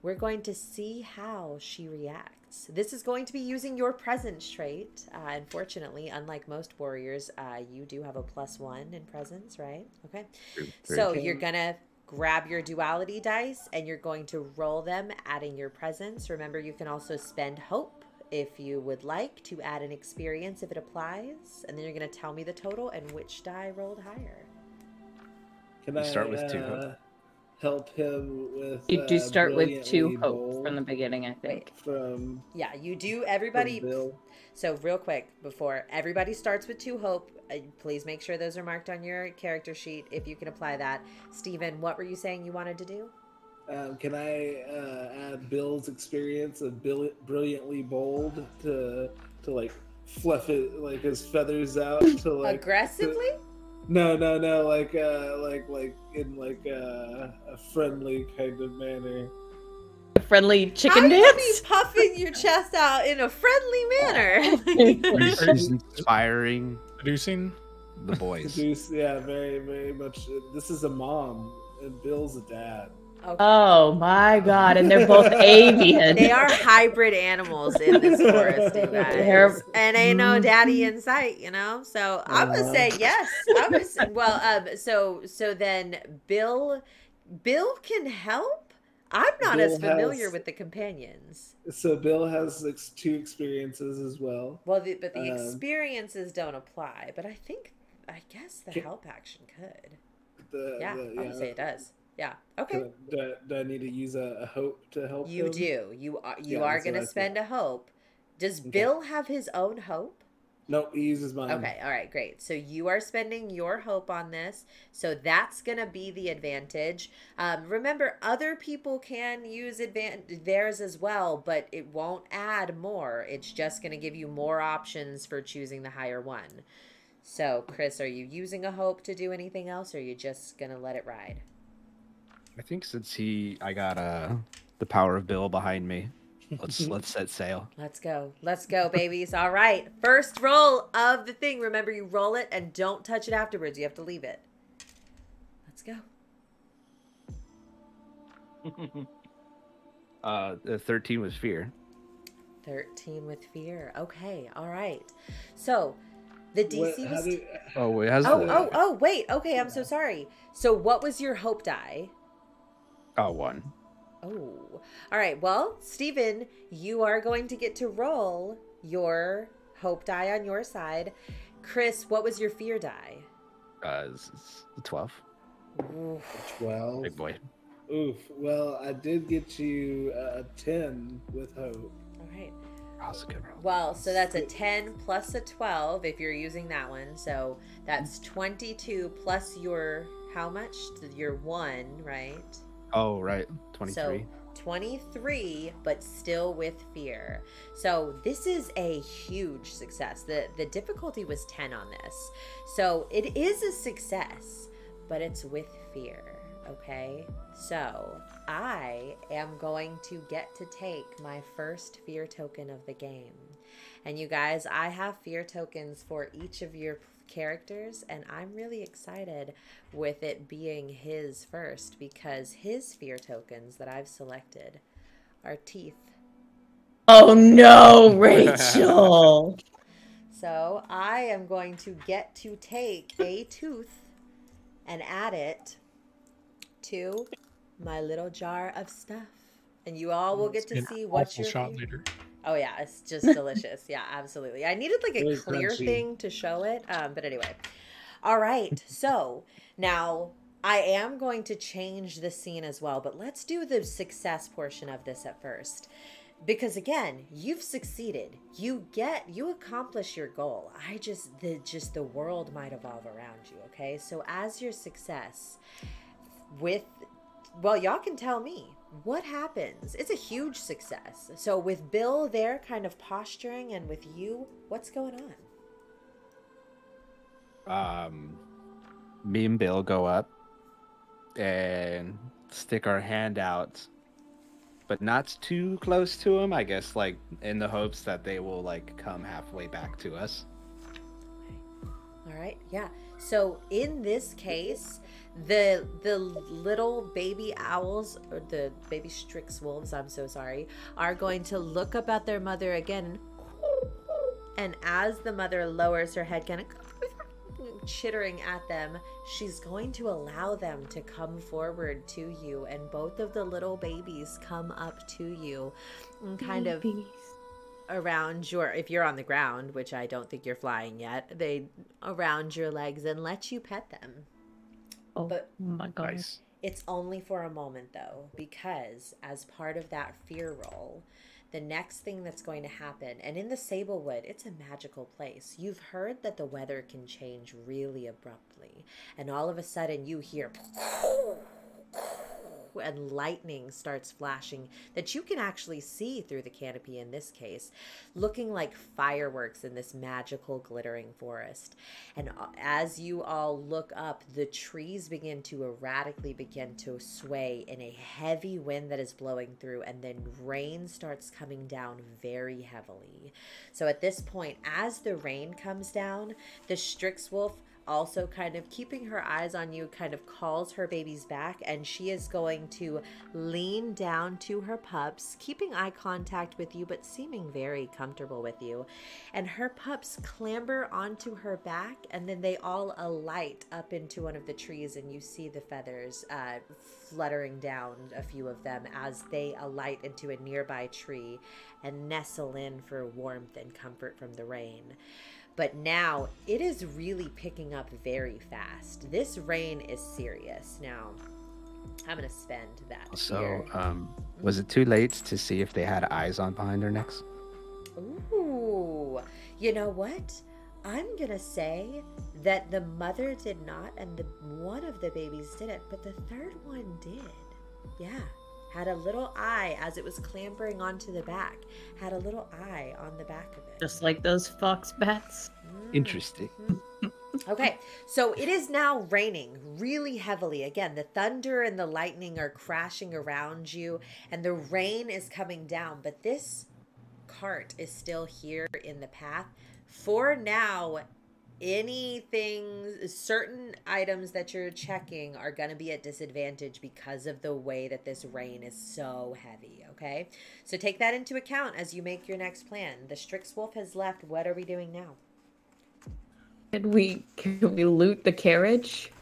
We're going to see how she reacts. This is going to be using your presence trait. Uh, unfortunately, unlike most warriors, uh, you do have a plus one in presence, right? Okay. So you're going to grab your duality dice and you're going to roll them, adding your presence. Remember, you can also spend hope if you would like to add an experience if it applies. And then you're going to tell me the total and which die rolled higher. Can I start with two hope? Uh, help him with. You do start uh, with two hope from the beginning, I think. From, yeah, you do. Everybody. So real quick, before everybody starts with two hope, uh, please make sure those are marked on your character sheet if you can apply that. Steven, what were you saying you wanted to do? Um, can I uh, add Bill's experience of Bill brilliantly bold to to like fluff it like his feathers out to like aggressively? To, no, no, no, like uh, like like in like uh, a friendly kind of manner. A friendly chicken How dance. You be puffing your chest out in a friendly manner. She's inspiring, seducing the boys. Seduce, yeah, very, very much. This is a mom, and Bill's a dad. Okay. Oh my god, and they're both avian. They are hybrid animals in this forest, you guys. And ain't no daddy in sight, you know? So I'm gonna say yes. I'm gonna say, well, um, so so then Bill Bill can help? I'm not Bill as familiar has, with the companions. So Bill has like two experiences as well. Well, the, but the um, experiences don't apply, but I think I guess the can, help action could. The, yeah, the, yeah, I would say it does. Yeah. Okay. Do, do I need to use a, a hope to help you? You do. You are you yeah, are going to spend a hope. Does okay. Bill have his own hope? Nope, he uses mine. Okay. All right. Great. So you are spending your hope on this. So that's going to be the advantage. Um, remember, other people can use advan- theirs as well, but it won't add more. It's just going to give you more options for choosing the higher one. So, Chris, are you using a hope to do anything else, or are you just going to let it ride? I think since he, I got uh, the power of Bill behind me, Let's let's set sail. Let's go. Let's go, babies. All right. First roll of the thing. Remember, you roll it and don't touch it afterwards. You have to leave it. Let's go. uh, thirteen was fear. thirteen with fear. Okay. All right. So the D C was... Did... Oh, wait. How's oh, the... oh, oh, wait. Okay. I'm so sorry. So what was your hope die? Oh, one. Oh. All right. Well, Steven, you are going to get to roll your hope die on your side. Chris, what was your fear die? Uh, it's twelve. Oof. twelve. Big boy. Oof. Well, I did get you a ten with hope. All right. That's a good roll. Well, so that's a ten plus a twelve if you're using that one. So that's twenty-two plus your, how much? Your one, right? Oh, right. twenty-three. So twenty-three, but still with fear. So this is a huge success. The, the difficulty was ten on this. So it is a success, but it's with fear. Okay. So I am going to get to take my first fear token of the game. And you guys, I have fear tokens for each of your characters, and I'm really excited with it being his first, because his fear tokens that I've selected are teeth. Oh no, Rachel! So I am going to get to take a tooth and add it to my little jar of stuff, and you all will get to see what's your shot later. Oh yeah, it's just delicious. Yeah, absolutely. I needed like a really clear crunchy thing to show it. Um, but anyway. All right. So now I am going to change the scene as well, but let's do the success portion of this at first. Because again, you've succeeded. You get, you accomplish your goal. I just, the, just the world might evolve around you. Okay. So as your success with, well, y'all can tell me. What happens? It's a huge success. So with Bill there kind of posturing and with you, what's going on? Um, me and Bill go up and stick our hand out, but not too close to him, I guess, like in the hopes that they will like come halfway back to us. All right. Yeah. So in this case, the the little baby owls, or the baby Strix wolves, I'm so sorry, are going to look up at their mother again. And as the mother lowers her head, kind of chittering at them, she's going to allow them to come forward to you. And both of the little babies come up to you and kind babies. of... around your, if you're on the ground, which I don't think you're flying yet, they around your legs and let you pet them. Oh, but my gosh. Nice. It's only for a moment though, because as part of that fear roll, the next thing that's going to happen, and in the Sablewood, it's a magical place. You've heard that the weather can change really abruptly, and all of a sudden you hear and lightning starts flashing that you can actually see through the canopy in this case, looking like fireworks in this magical glittering forest. And as you all look up, the trees begin to erratically begin to sway in a heavy wind that is blowing through, and then rain starts coming down very heavily. So at this point, as the rain comes down, the Strix wolf, also kind of keeping her eyes on you, kind of calls her babies back, and she is going to lean down to her pups, keeping eye contact with you but seeming very comfortable with you, and her pups clamber onto her back, and then they all alight up into one of the trees, and you see the feathers uh, fluttering down, a few of them, as they alight into a nearby tree and nestle in for warmth and comfort from the rain. But now it is really picking up very fast. This rain is serious. Now I'm going to spend that. So um, was it too late to see if they had eyes on behind their necks? Ooh, you know what? I'm going to say that the mother did not, and the one of the babies did it, but the third one did. Yeah. Had a little eye as it was clambering onto the back. Had a little eye on the back of it. Just like those fox bats. Mm. Interesting. Mm-hmm. Okay, so it is now raining really heavily. Again, the thunder and the lightning are crashing around you, and the rain is coming down, but this cart is still here in the path. For now, anything, certain items that you're checking are going to be at disadvantage because of the way that this rain is so heavy, okay? So take that into account as you make your next plan. The Strix wolf has left. What are we doing now? Can we, can we loot the carriage?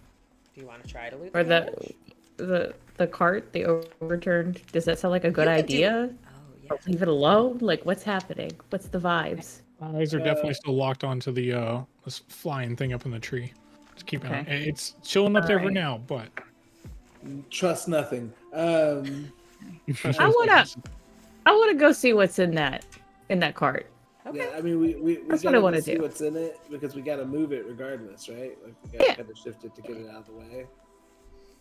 Do you want to try to loot the Or the, the the cart, the overturned? Does that sound like a good idea? Do... Oh, yeah. Or leave it alone? Like, what's happening? What's the vibes? My eyes are uh, definitely still locked onto the uh, this flying thing up in the tree. Just keep okay. it on. It's chilling up All there right. for now, but... Trust nothing. Um, trust I want to I wanna go see what's in that in that cart. Okay. Yeah, I mean, we we, we got to see do. what's in it because we got to move it regardless, right? Like we got yeah. to kind of shift it to get it out of the way.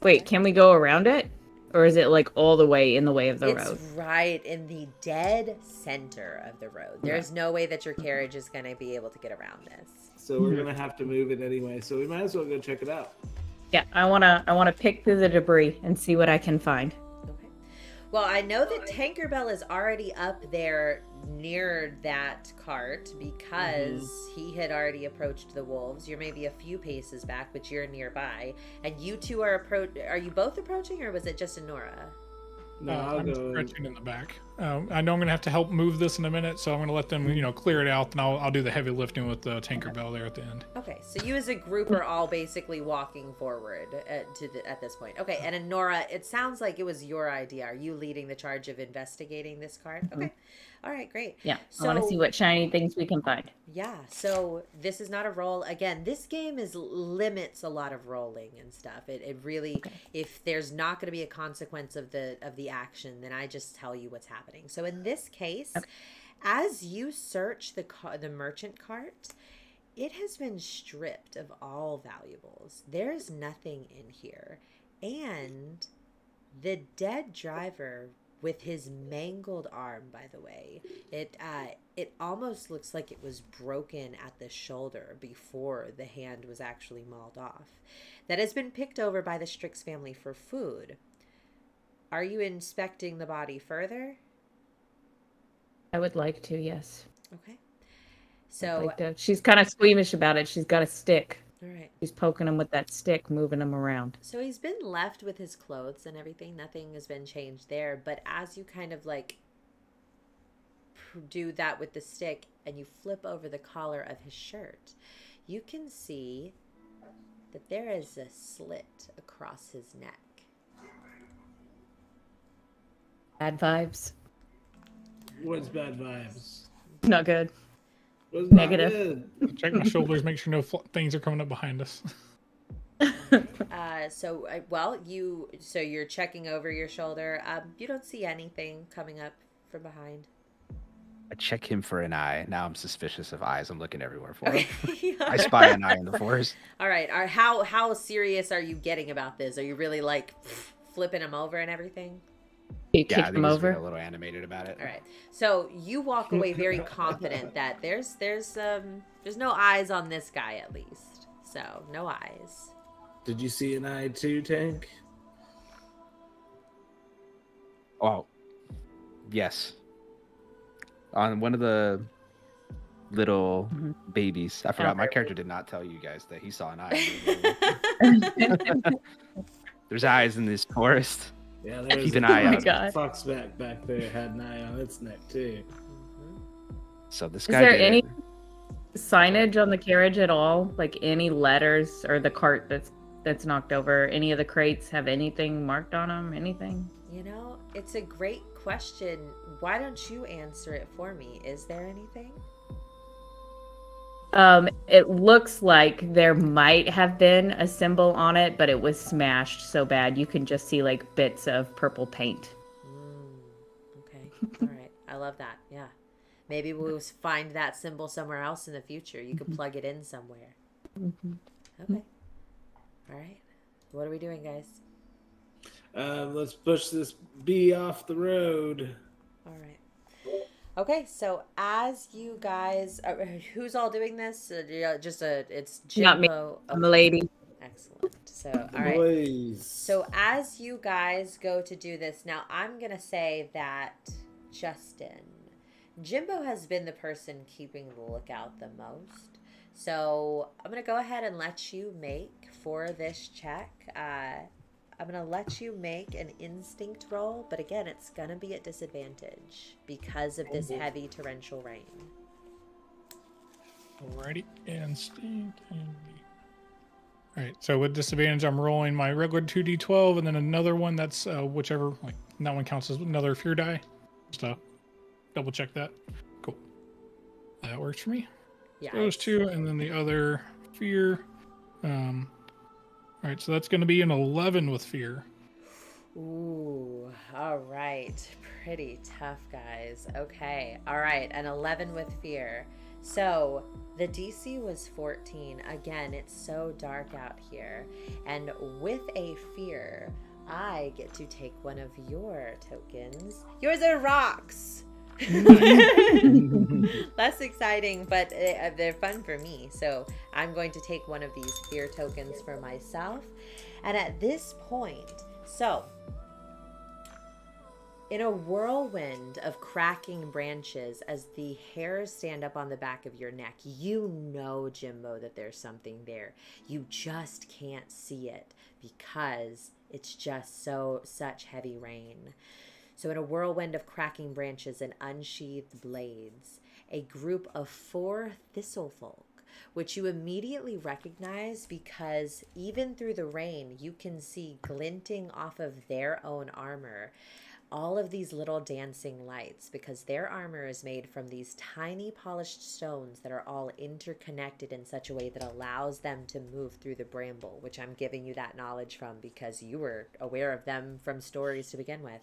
Wait, can we go around it, or is it like all the way in the way of the it's road? It's right in the dead center of the road. There's yeah. no way that your carriage is going to be able to get around this. So we're mm-hmm. going to have to move it anyway. So we might as well go check it out. Yeah, I wanna I wanna pick through the debris and see what I can find. Okay. Well, I know that Tankerbell is already up there near that cart because mm-hmm. he had already approached the wolves. You're maybe a few paces back, but you're nearby, and you two are approach. Are you both approaching, or was it just Honora? No, uh, I'm approaching in the back. Um, I know I'm going to have to help move this in a minute, so I'm going to let them, you know, clear it out, and I'll I'll do the heavy lifting with the Tankerbell there at the end. Okay, so you as a group are all basically walking forward at, to the, at this point. Okay, and Honora, it sounds like it was your idea. Are you leading the charge of investigating this card? Okay. Mm-hmm. All right, great. Yeah, so, I want to see what shiny things we can find. Yeah, so this is not a roll. Again, this game is limits a lot of rolling and stuff. It, it really, okay. if there's not going to be a consequence of the of the action, then I just tell you what's happening. So in this case, okay. as you search the car, the merchant cart, it has been stripped of all valuables. There's nothing in here, and the dead driver. With his mangled arm, by the way, it uh, it almost looks like it was broken at the shoulder before the hand was actually mauled off. That has been picked over by the Strix family for food. Are you inspecting the body further? I would like to, yes. Okay. So like to. She's kind of squeamish about it. She's got a stick. All right. He's poking him with that stick, moving him around. So he's been left with his clothes and everything. Nothing has been changed there. But as you kind of like do that with the stick and you flip over the collar of his shirt, you can see that there is a slit across his neck. Bad vibes. What's bad vibes? Not good. Negative. Check my shoulders. Make sure no fl things are coming up behind us. uh, so, uh, well, you. So you're checking over your shoulder. Um, you don't see anything coming up from behind. I check him for an eye. Now I'm suspicious of eyes. I'm looking everywhere for okay. him. I spy an eye in the forest. All right. Are, how how serious are you getting about this? Are you really like flipping him over and everything? You yeah, I think he's been a little animated about it. All right, so you walk away very confident that there's there's um there's no eyes on this guy at least. So no eyes. Did you see an eye too, Tank? Oh, yes. On one of the little mm-hmm. babies. I forgot. Oh, my right. character did not tell you guys that he saw an eye. There's eyes in this forest. Yeah, there was an eye on it. Foxback back there had an eye on its neck too. So this guy. Is there any signage on the carriage at all? Like any letters or the cart that's that's knocked over? Any of the crates have anything marked on them? Anything? You know, it's a great question. Why don't you answer it for me? Is there anything? Um, it looks like there might have been a symbol on it, but it was smashed so bad you can just see like bits of purple paint. Mm, okay, all right, I love that. Yeah, maybe we'll find that symbol somewhere else in the future. You could plug it in somewhere. Okay, all right. What are we doing, guys? Um, let's push this bee off the road. All right. Okay, so as you guys, uh, who's all doing this? Uh, just a, it's Jimbo. Not me. I'm a lady. Excellent. So, all right. Boys. So as you guys go to do this, now I'm gonna say that Justin, Jimbo has been the person keeping the lookout the most. So I'm gonna go ahead and let you make for this check. Uh, I'm going to let you make an instinct roll, but again, it's going to be at disadvantage because of this heavy torrential rain. Alrighty, instinct. Alright, so with disadvantage, I'm rolling my regular two d twelve and then another one that's uh, whichever, like, that one counts as another fear die. Just uh, double check that. Cool. That works for me. Yeah. Those two, and then the other fear. Um, All right, so that's going to be an eleven with fear. Ooh, all right. Pretty tough, guys. Okay, all right, an eleven with fear. So the D C was fourteen. Again, it's so dark out here. And with a fear, I get to take one of your tokens. Yours are rocks. Less exciting, but they're fun for me. So I'm going to take one of these fear tokens for myself. And at this point, so in a whirlwind of cracking branches, as the hairs stand up on the back of your neck, you know, Jimbo, that there's something there. You just can't see it because it's just so such heavy rain. So in a whirlwind of cracking branches and unsheathed blades, a group of four Thistlefolk, which you immediately recognize because even through the rain, you can see glinting off of their own armor, all of these little dancing lights, because their armor is made from these tiny polished stones that are all interconnected in such a way that allows them to move through the bramble, which I'm giving you that knowledge from because you were aware of them from stories to begin with.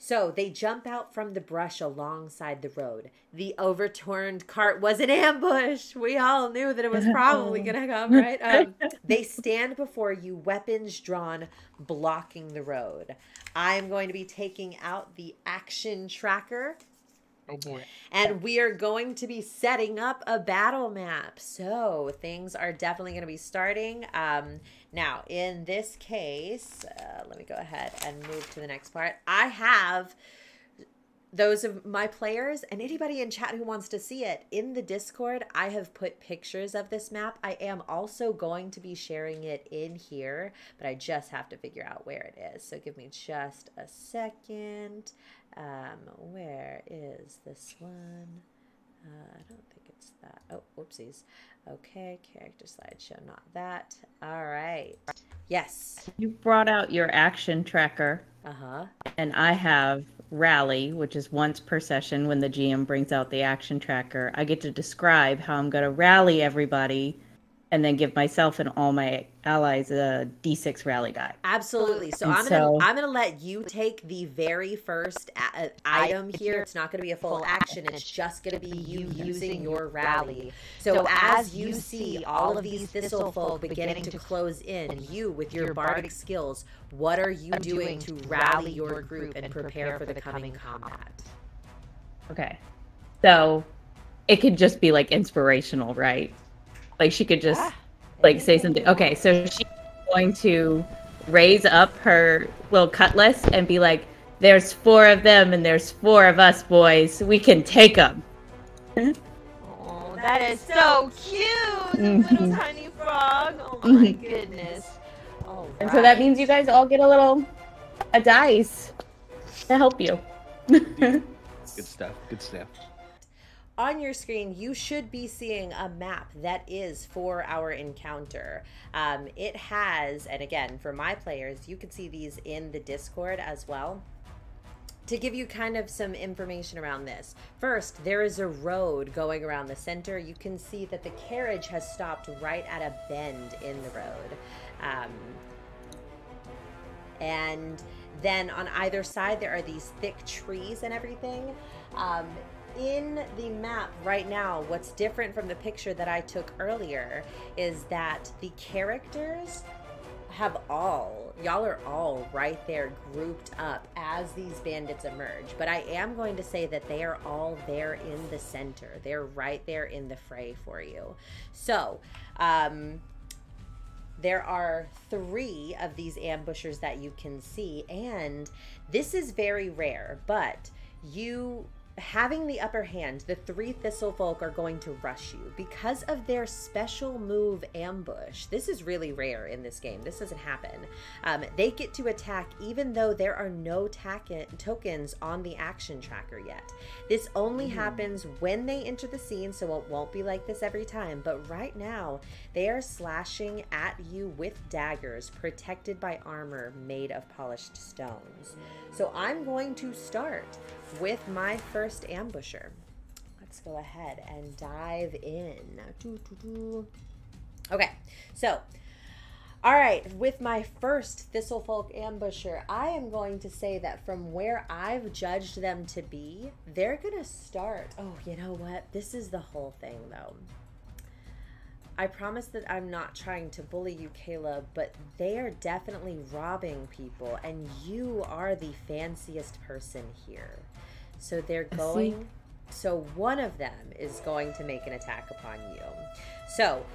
So they jump out from the brush alongside the road. The overturned cart was an ambush. We all knew that it was probably going to come, right? Um, they stand before you, weapons drawn, blocking the road. I'm going to be taking out the action tracker. Oh boy. And we are going to be setting up a battle map. So things are definitely going to be starting. Um, now, in this case, uh, let me go ahead and move to the next part. I have those of my players and anybody in chat who wants to see it in the Discord. I have put pictures of this map. I am also going to be sharing it in here, but I just have to figure out where it is. So give me just a second. Um, where is this one? Uh, I don't think it's that. Oh, whoopsies. Okay, character slideshow, not that. All right. Yes. You brought out your action tracker. Uh-huh. And I have rally, which is once per session when the G M brings out the action tracker. I get to describe how I'm going to rally everybody and then give myself and all my allies a D six rally die. Absolutely. So and I'm so, gonna I'm gonna let you take the very first a item here. It's not gonna be a full action. It's just gonna be you using your rally. So, so as you see all of these Thistlefolk beginning to close in, you with your bardic skills, what are you doing to rally your group and prepare for the coming combat? Okay. So it could just be like inspirational, right? Like she could just, ah, like say something. Okay, so she's going to raise up her little cutlass and be like, "There's four of them, and there's four of us, boys. We can take them." Oh, that is so cute, mm-hmm. Little tiny frog. Oh my mm-hmm. goodness! All right. And so that means you guys all get a little a dice to help you. Good stuff. Good stuff. On your screen, you should be seeing a map that is for our encounter. Um, it has, and again, for my players, you can see these in the Discord as well. To give you kind of some information around this. First, there is a road going around the center. You can see that the carriage has stopped right at a bend in the road. Um, and then on either side, there are these thick trees and everything. Um, In the map right now, what's different from the picture that I took earlier is that the characters have all y'all are all right there grouped up as these bandits emerge. But I am going to say that they are all there in the center. They're right there in the fray for you. So um, there are three of these ambushers that you can see. And this is very rare, but you... having the upper hand, the three Thistlefolk are going to rush you because of their special move ambush. This is really rare in this game. This doesn't happen. Um, they get to attack even though there are no tokens on the action tracker yet. This only mm-hmm. happens when they enter the scene, so it won't be like this every time. But right now, they are slashing at you with daggers protected by armor made of polished stones. So I'm going to start with my first ambusher. Let's go ahead and dive in. Doo, doo, doo. Okay, so, all right, with my first Thistlefolk ambusher, I am going to say that from where I've judged them to be, they're gonna start. Oh, you know what? This is the whole thing, though. I promise that I'm not trying to bully you, Caleb, but they are definitely robbing people, and you are the fanciest person here. So they're going, so one of them is going to make an attack upon you. So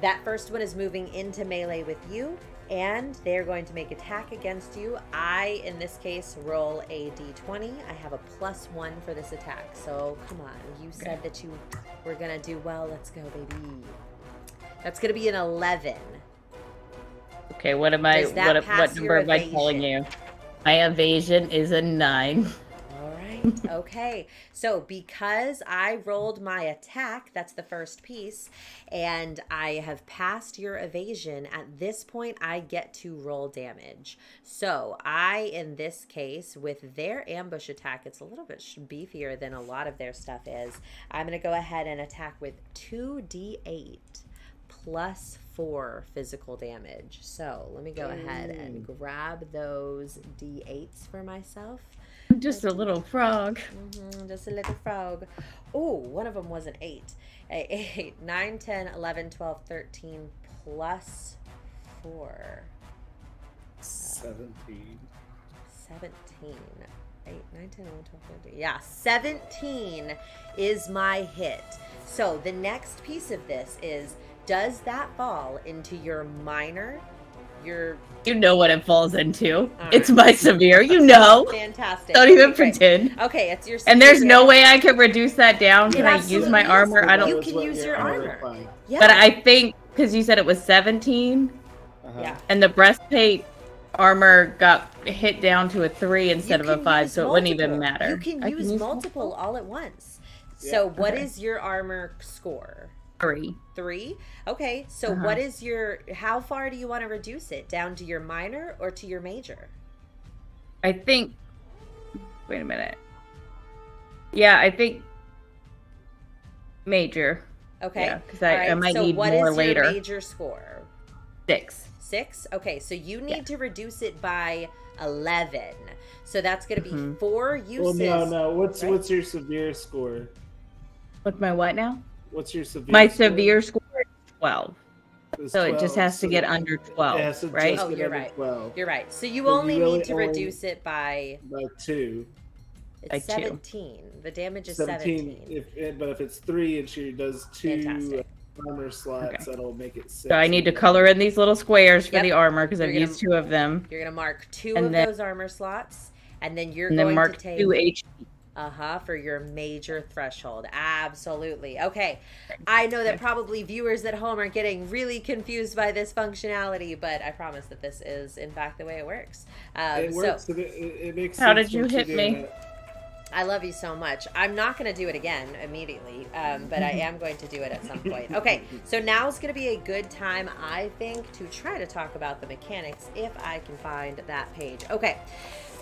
that first one is moving into melee with you, and they're going to make attack against you. I, in this case, roll a d twenty. I have a plus one for this attack. So come on, you said that you were gonna do well. Let's go, baby. That's gonna be an eleven. Okay, what am I, what, what number am I calling you? My evasion is a nine. Okay, so because I rolled my attack, that's the first piece, and I have passed your evasion, at this point I get to roll damage. So I, in this case, with their ambush attack, it's a little bit beefier than a lot of their stuff is. I'm going to go ahead and attack with two d eight plus four physical damage. So let me go ahead and grab those d eights for myself. Just a little frog. Mm-hmm, just a little frog. Oh, one of them was an eight. eight, nine, ten, eleven, twelve, thirteen, plus four. seventeen. seventeen. eight, nine, ten, eleven, twelve, thirteen. Yeah, seventeen is my hit. So the next piece of this is, does that fall into your minor? Your... You know what it falls into. Right. It's my severe, you know. Fantastic. Don't even okay. pretend. Okay, it's your severe. And there's no way I can reduce that down. Can I use my armor? I don't. You can use your armor. armor. Yeah. But I think, because you said it was seventeen, uh-huh. yeah. and the breastplate armor got hit down to a three instead of a five, so multiple. It wouldn't even matter. You can, use, can use multiple, multiple all at once. Yeah. So what okay. is your armor score? Three. Three? Okay, so uh-huh. what is your, how far do you want to reduce it? Down to your minor or to your major? I think, wait a minute. Yeah, I think major. Okay. Yeah, because I, right. I might so need more later. So what is your major score? Six. Six? Okay, so you need yeah. to reduce it by eleven. So that's going to be mm-hmm. four uses. Well, no, no. What's, right? what's your severe score? What's my what now? What's your severe My score? severe score is twelve. It's so twelve, it just has so to get under twelve, yeah, so right? Oh, you're right. twelve. You're right. So you so only you really need to only reduce it by... By two. It's like seventeen. Two. The damage is seventeen. seventeen. If, but if it's three, it sure does two Fantastic. armor slots. Okay. That'll make it six. So I need to color in these little squares for yep. the armor because I've gonna, used two of them. You're going to mark two and of then, those armor slots, and then you're and going then mark to take... two H P. Uh-huh, for your major threshold. Absolutely. Okay, I know that probably viewers at home are getting really confused by this functionality, but I promise that this is, in fact, the way it works. Um, it works. So, it, it makes sense. How did you hit me? That. I love you so much. I'm not going to do it again immediately, um, but I am going to do it at some point. Okay, so now's going to be a good time, I think, to try to talk about the mechanics if I can find that page. Okay.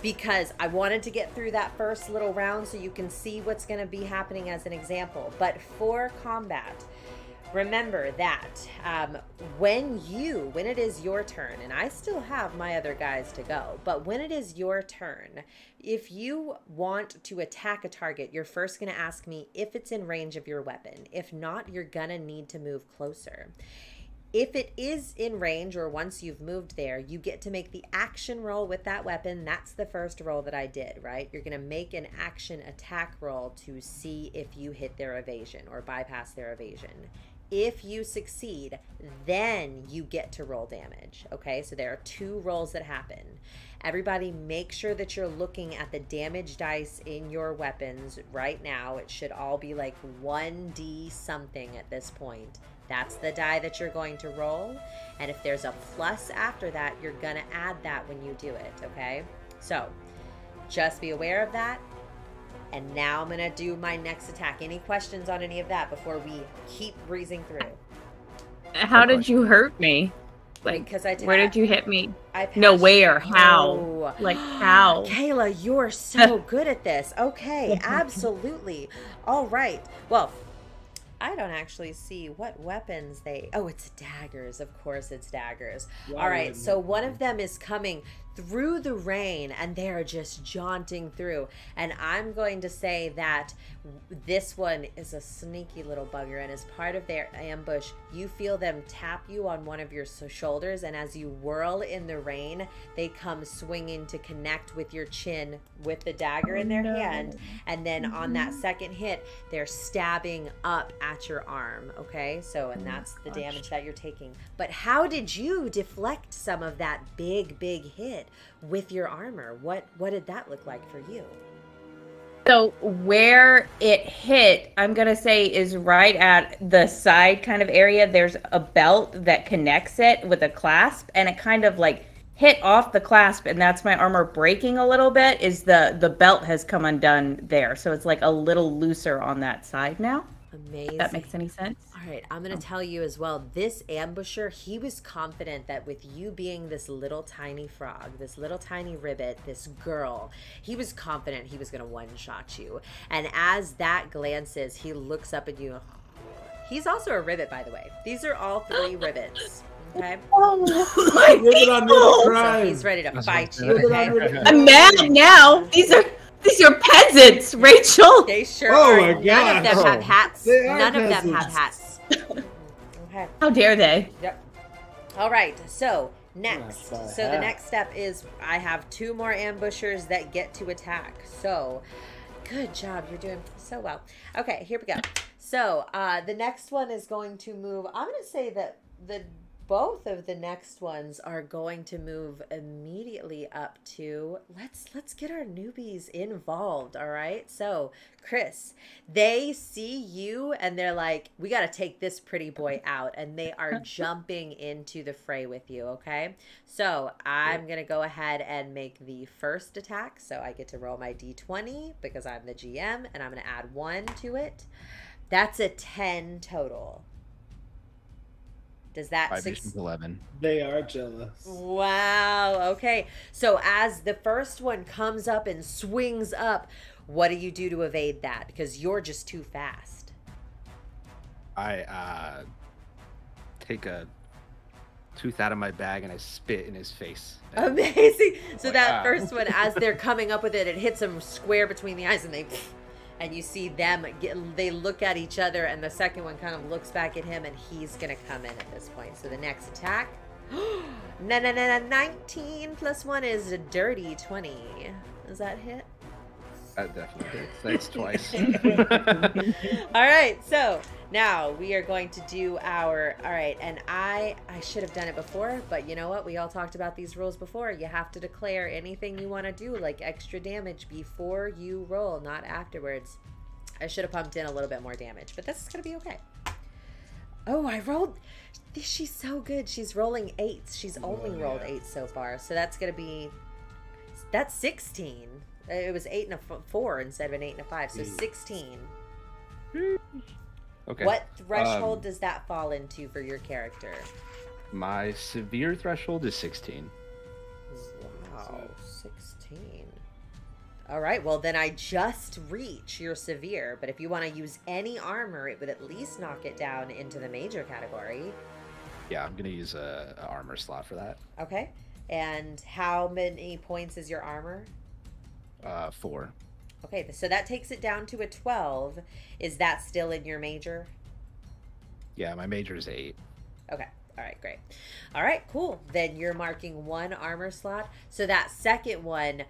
Because I wanted to get through that first little round so you can see what's going to be happening as an example. But for combat, remember that um, when you, when it is your turn, and I still have my other guys to go, but when it is your turn, if you want to attack a target, you're first going to ask me if it's in range of your weapon. If not, you're going to need to move closer. If it is in range or once you've moved there, you get to make the action roll with that weapon. That's the first roll that I did, right? You're going to make an action attack roll to see if you hit their evasion or bypass their evasion. If you succeed, then you get to roll damage, okay? So there are two rolls that happen. Everybody make sure that you're looking at the damage dice in your weapons right now. It should all be like one D something at this point. That's the die that you're going to roll. And if there's a plus after that, you're gonna add that when you do it, okay? So just be aware of that. And now I'm gonna do my next attack. Any questions on any of that before we keep breezing through? How did you hurt me? Like, because I did where that. Did you hit me? I no, where? You. How? Like, how? Kayla, you're so good at this. Okay, absolutely. All right. Well, I don't actually see what weapons they... Oh, it's daggers. Of course it's daggers. Yeah, all right, so one of them is coming through the rain, and they are just jaunting through. And I'm going to say that this one is a sneaky little bugger, and as part of their ambush, you feel them tap you on one of your shoulders, and as you whirl in the rain, they come swinging to connect with your chin with the dagger oh, in their no. hand. And then mm-hmm. on that second hit, they're stabbing up at your arm, okay? So, and that's the Gosh. damage that you're taking. But how did you deflect some of that big, big hit with your armor? What what did that look like for you? So where it hit, I'm gonna say, is right at the side kind of area. There's a belt that connects it with a clasp, and it kind of like hit off the clasp, and that's my armor breaking a little bit. Is the the belt has come undone there, so it's like a little looser on that side now. Amazing. If that makes any sense. All right, I'm going to tell you as well, this ambusher, he was confident that with you being this little tiny frog, this little tiny ribbit, this girl, he was confident he was going to one-shot you. And as that glances, he looks up at you. He's also a ribbit, by the way. These are all three ribbits. Okay. Oh my ribbit on ribbit crime. So he's ready to That's fight you. Okay? Okay. I'm mad now. These are... These are peasants, Rachel. They sure oh are. My God. None of them oh. have hats. None peasants. of them have hats. Okay. How dare they? Yep. All right. So next. So the hat. next step is I have two more ambushers that get to attack. So good job. You're doing so well. Okay. Here we go. So uh, the next one is going to move. I'm going to say that the both of the next ones are going to move immediately up to, let's let's get our newbies involved, all right? So, Chris, they see you and they're like, we got to take this pretty boy out, and they are jumping into the fray with you, okay? So, I'm going to go ahead and make the first attack. So, I get to roll my d twenty because I'm the G M, and I'm going to add one to it. That's a ten total. Does that six eleven? They are jealous. Wow. Okay. So as the first one comes up and swings up, what do you do to evade that? Because you're just too fast. I uh, take a tooth out of my bag and I spit in his face. Amazing. So like, that ah. first one, as they're coming up with it, it hits them square between the eyes, and they. And you see them, get, they look at each other, and the second one kind of looks back at him, and he's going to come in at this point. So the next attack, na na na na, nineteen plus one is a dirty twenty. Does that hit? That definitely hits. That's twice. All right, so now we are going to do our, all right, and I, I should have done it before, but you know what? We all talked about these rules before. You have to declare anything you want to do, like extra damage, before you roll, not afterwards. I should have pumped in a little bit more damage, but this is going to be okay. Oh, I rolled, she's so good. She's rolling eights. She's only oh, yeah. rolled eight so far, so that's going to be, that's sixteen. It was eight and a four instead of an eight and a five, so sixteen. Okay. What threshold um, does that fall into for your character? My severe threshold is sixteen. Wow, sixteen. All right, well, then I just reach your severe, but if you want to use any armor, it would at least knock it down into the major category. Yeah, I'm going to use a, a armor slot for that. Okay. And how many points is your armor? Uh, four. Okay, so that takes it down to a twelve. Is that still in your major? Yeah, my major is eight. Okay, All right, great. All right, cool. Then you're marking one armor slot. So that second one,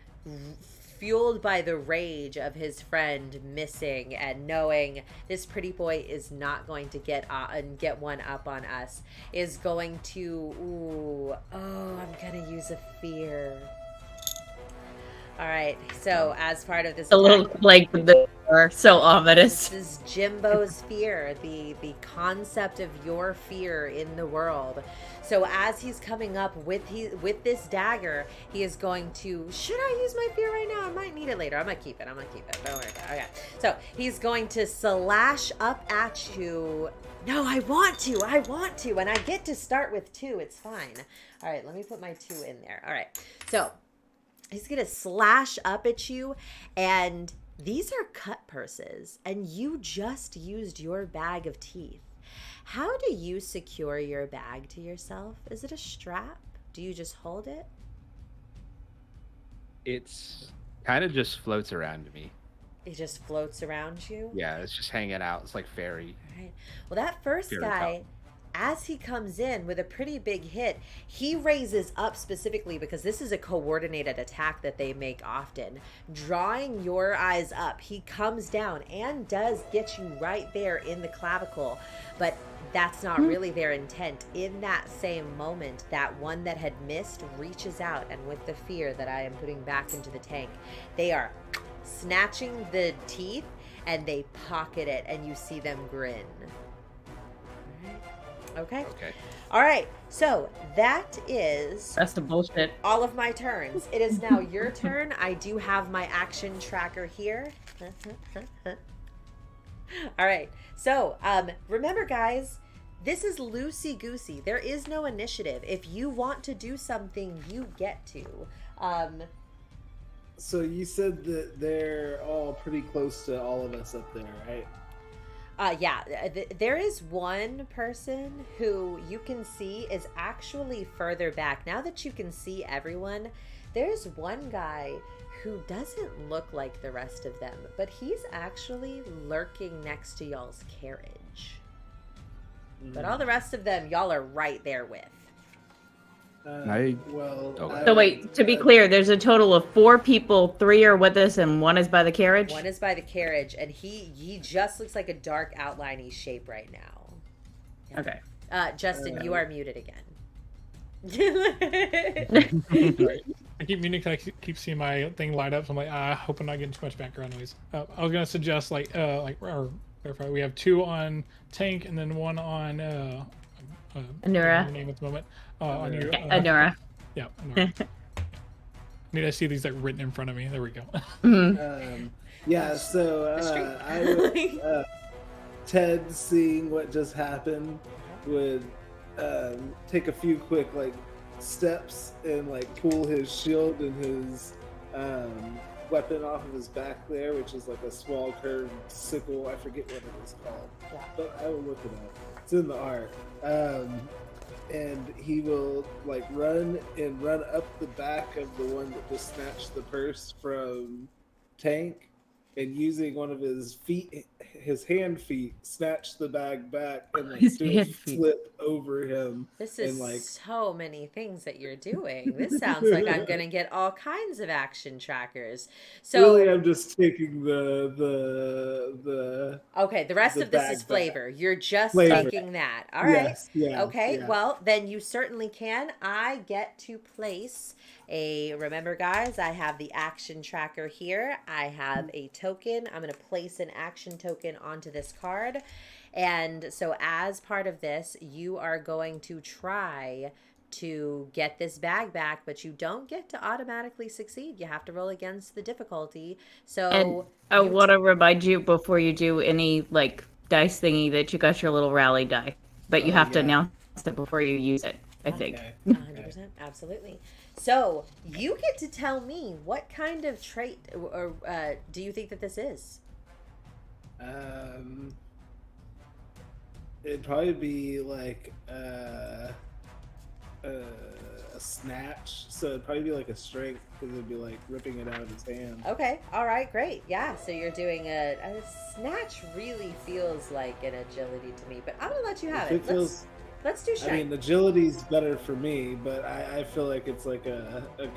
fueled by the rage of his friend missing and knowing this pretty boy is not going to get uh, and get one up on us, is going to, ooh, oh, I'm gonna use a fear. All right, so as part of this, a little like the are so ominous. This is Jimbo's fear, the the concept of your fear in the world. So as he's coming up with he with this dagger, he is going to, should I use my fear right now? I might need it later. I'm gonna keep it. I'm gonna keep it. Don't worry about it. Okay. So he's going to slash up at you. No, I want to. I want to, and I get to start with two. It's fine. All right, let me put my two in there. All right, so he's gonna slash up at you, and these are cut purses, and you just used your bag of teeth. How do you secure your bag to yourself? Is it a strap? Do you just hold it? It's kind of just floats around me. It just floats around you? Yeah, it's just hanging out. It's like fairy. All right. Well, that first guy, as he comes in with a pretty big hit, he raises up specifically because this is a coordinated attack that they make often. Drawing your eyes up, he comes down and does get you right there in the clavicle, but that's not really their intent. In that same moment, that one that had missed reaches out, and with the fear that I am putting back into the tank, they are snatching the teeth and they pocket it, and you see them grin. Okay. Okay. All right. So that is. That's the bullshit. All of my turns. It is now your turn. I do have my action tracker here. All right. So um, remember, guys, this is loosey-goosey. There is no initiative. If you want to do something, you get to. Um, so you said that they're all pretty close to all of us up there, right? Uh, yeah, th there is one person who you can see is actually further back. Now that you can see everyone, there's one guy who doesn't look like the rest of them, but he's actually lurking next to y'all's carriage. Mm. But all the rest of them, y'all are right there with. Uh, I, well, I so wait, to be clear, there's a total of four people. Three are with us and one is by the carriage? One is by the carriage, and he he just looks like a dark outliney shape right now. Yeah. Okay. Uh, Justin, uh, you are muted again. I keep muting because I keep seeing my thing light up, so I'm like, ah, I hope I'm not getting too much background noise. Uh, I was going to suggest, like, uh, like or, or we have two on tank and then one on... Uh, Uh, Honora. Name at the moment. Uh, Honora. Uh, yeah. Honora. I need to see these like written in front of me. There we go. Mm-hmm. um, yeah. So uh, I would, uh, Ted, seeing what just happened, would um, take a few quick like steps and like pull his shield and his um, weapon off of his back there, which is like a small curved sickle. I forget what it was called, yeah. But I will look it up. It's in the art. Um, and he will like run and run up the back of the one that just snatched the purse from Tank, and using one of his feet, his hand feet, snatch the bag back and like his do a flip over him. This is and, like, so many things that you're doing. This sounds like I'm gonna get all kinds of action trackers. So really, I'm just taking the the the. Okay, the rest the of this is flavor. Back. You're just flavor. Taking that. All right. Yes, yeah, okay. Yeah. Well, then you certainly can. I get to place a. Remember, guys, I have the action tracker here. I have a token. I'm going to place an action token onto this card. And so as part of this, you are going to try to get this bag back, but you don't get to automatically succeed. You have to roll against the difficulty. So and I want to remind you before you do any like dice thingy that you got your little rally die, but you oh, have yeah. to announce it before you use it, I okay. think. one hundred percent. Absolutely. So you get to tell me what kind of trait or uh, do you think that this is? Um, it'd probably be like uh, uh, a snatch. So it'd probably be like a strength because it'd be like ripping it out of his hand. Okay. All right. Great. Yeah. So you're doing a, a snatch. Really feels like an agility to me, but I'm gonna let you have it. It feels. Let's do strength. I mean, agility's better for me, but I, I feel like it's like a... a, a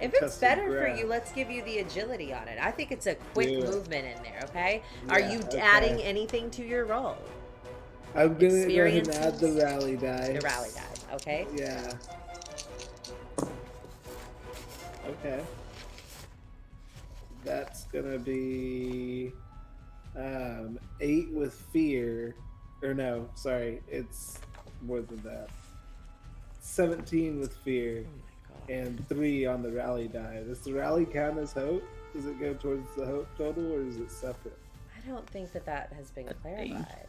if it's better grab. for you, let's give you the agility on it. I think it's a quick yeah. movement in there, okay? Yeah, Are you okay. adding anything to your roll? I'm going to add the rally die. The rally die, okay? Yeah. Okay. That's going to be um, eight with fear. Or no, sorry, it's more than that. seventeen with fear, oh my God, and three on the rally die. Does the rally count as hope? Does it go towards the hope total, or is it separate? I don't think that that has been clarified.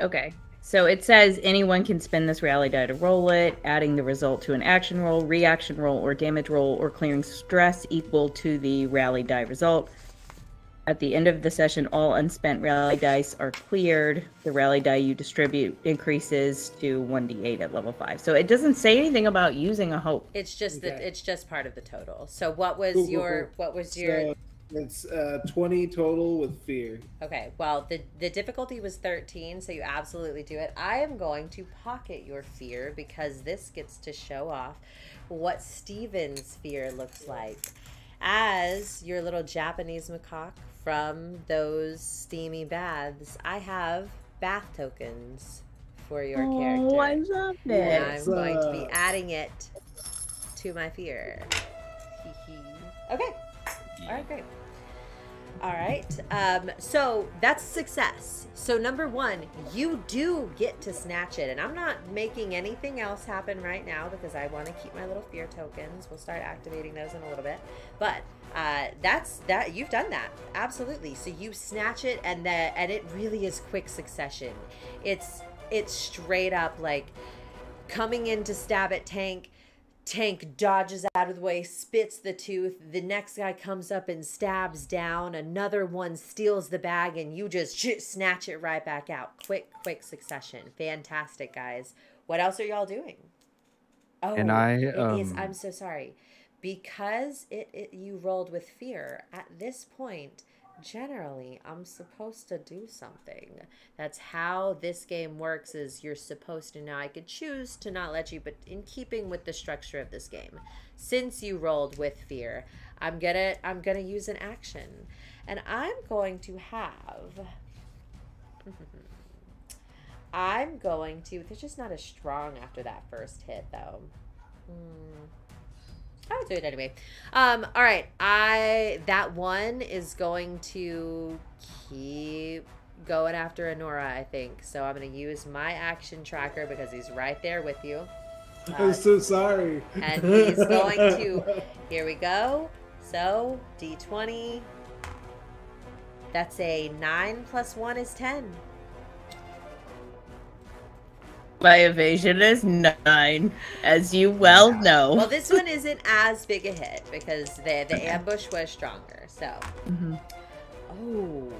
Okay, so it says anyone can spend this rally die to roll it, adding the result to an action roll, reaction roll, or damage roll, or clearing stress equal to the rally die result. At the end of the session, all unspent rally dice are cleared. The rally die you distribute increases to one d eight at level five. So it doesn't say anything about using a hope. It's just okay. that it's just part of the total. So what was ooh, your ooh, ooh. what was your? So it's uh, twenty total with fear. Okay. Well, the the difficulty was thirteen, so you absolutely do it. I am going to pocket your fear because this gets to show off what Steven's fear looks like as your little Japanese macaque. From those steamy baths, I have bath tokens for your oh, character. Oh, I love it! And I'm uh... going to be adding it to my fear. Okay. All right, great. All right. Um, so that's success. So number one, you do get to snatch it, and I'm not making anything else happen right now because I want to keep my little fear tokens. We'll start activating those in a little bit, but uh, that's that. You've done that absolutely. So you snatch it, and that, and it really is quick succession. It's it's straight up like coming in to stab at Tank. Tank dodges out of the way, spits the tooth. The next guy comes up and stabs down. Another one steals the bag, and you just snatch it right back out. Quick, quick succession. Fantastic, guys. What else are y'all doing? Oh, and I, it um... is, I'm so sorry. Because it, it you rolled with fear, at this point, generally, I'm supposed to do something. That's how this game works, is you're supposed to. Now, I could choose to not let you, but in keeping with the structure of this game, since you rolled with fear, I'm gonna, I'm gonna use an action. And I'm going to have... I'm going to... They're just not as strong after that first hit, though. Hmm... I'll do it anyway. Um, all right. I that one is going to keep going after Honora, I think. So I'm going to use my action tracker because he's right there with you. Uh, I'm so sorry. And he's going to... Here we go. So D twenty. That's a nine plus one is ten. My evasion is nine, as you well know. Well, this one isn't as big a hit because the the ambush was stronger. So, mm-hmm. oh,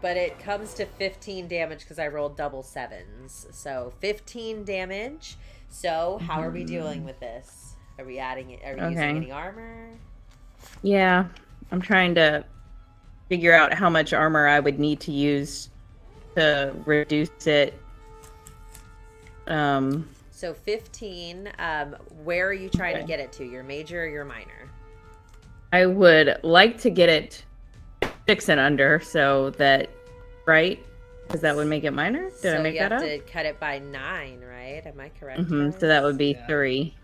but it comes to fifteen damage because I rolled double sevens. So fifteen damage. So how are we dealing with this? Are we adding it? Are we okay. using any armor? Yeah, I'm trying to figure out how much armor I would need to use to reduce it. Um, so fifteen, um, where are you trying okay. to get it to? Your major or your minor? I would like to get it six and under, so that, right? Because that would make it minor? Did so I make that up? So you have to cut it by nine, right? Am I correct? Mm-hmm. So that would be yeah. three.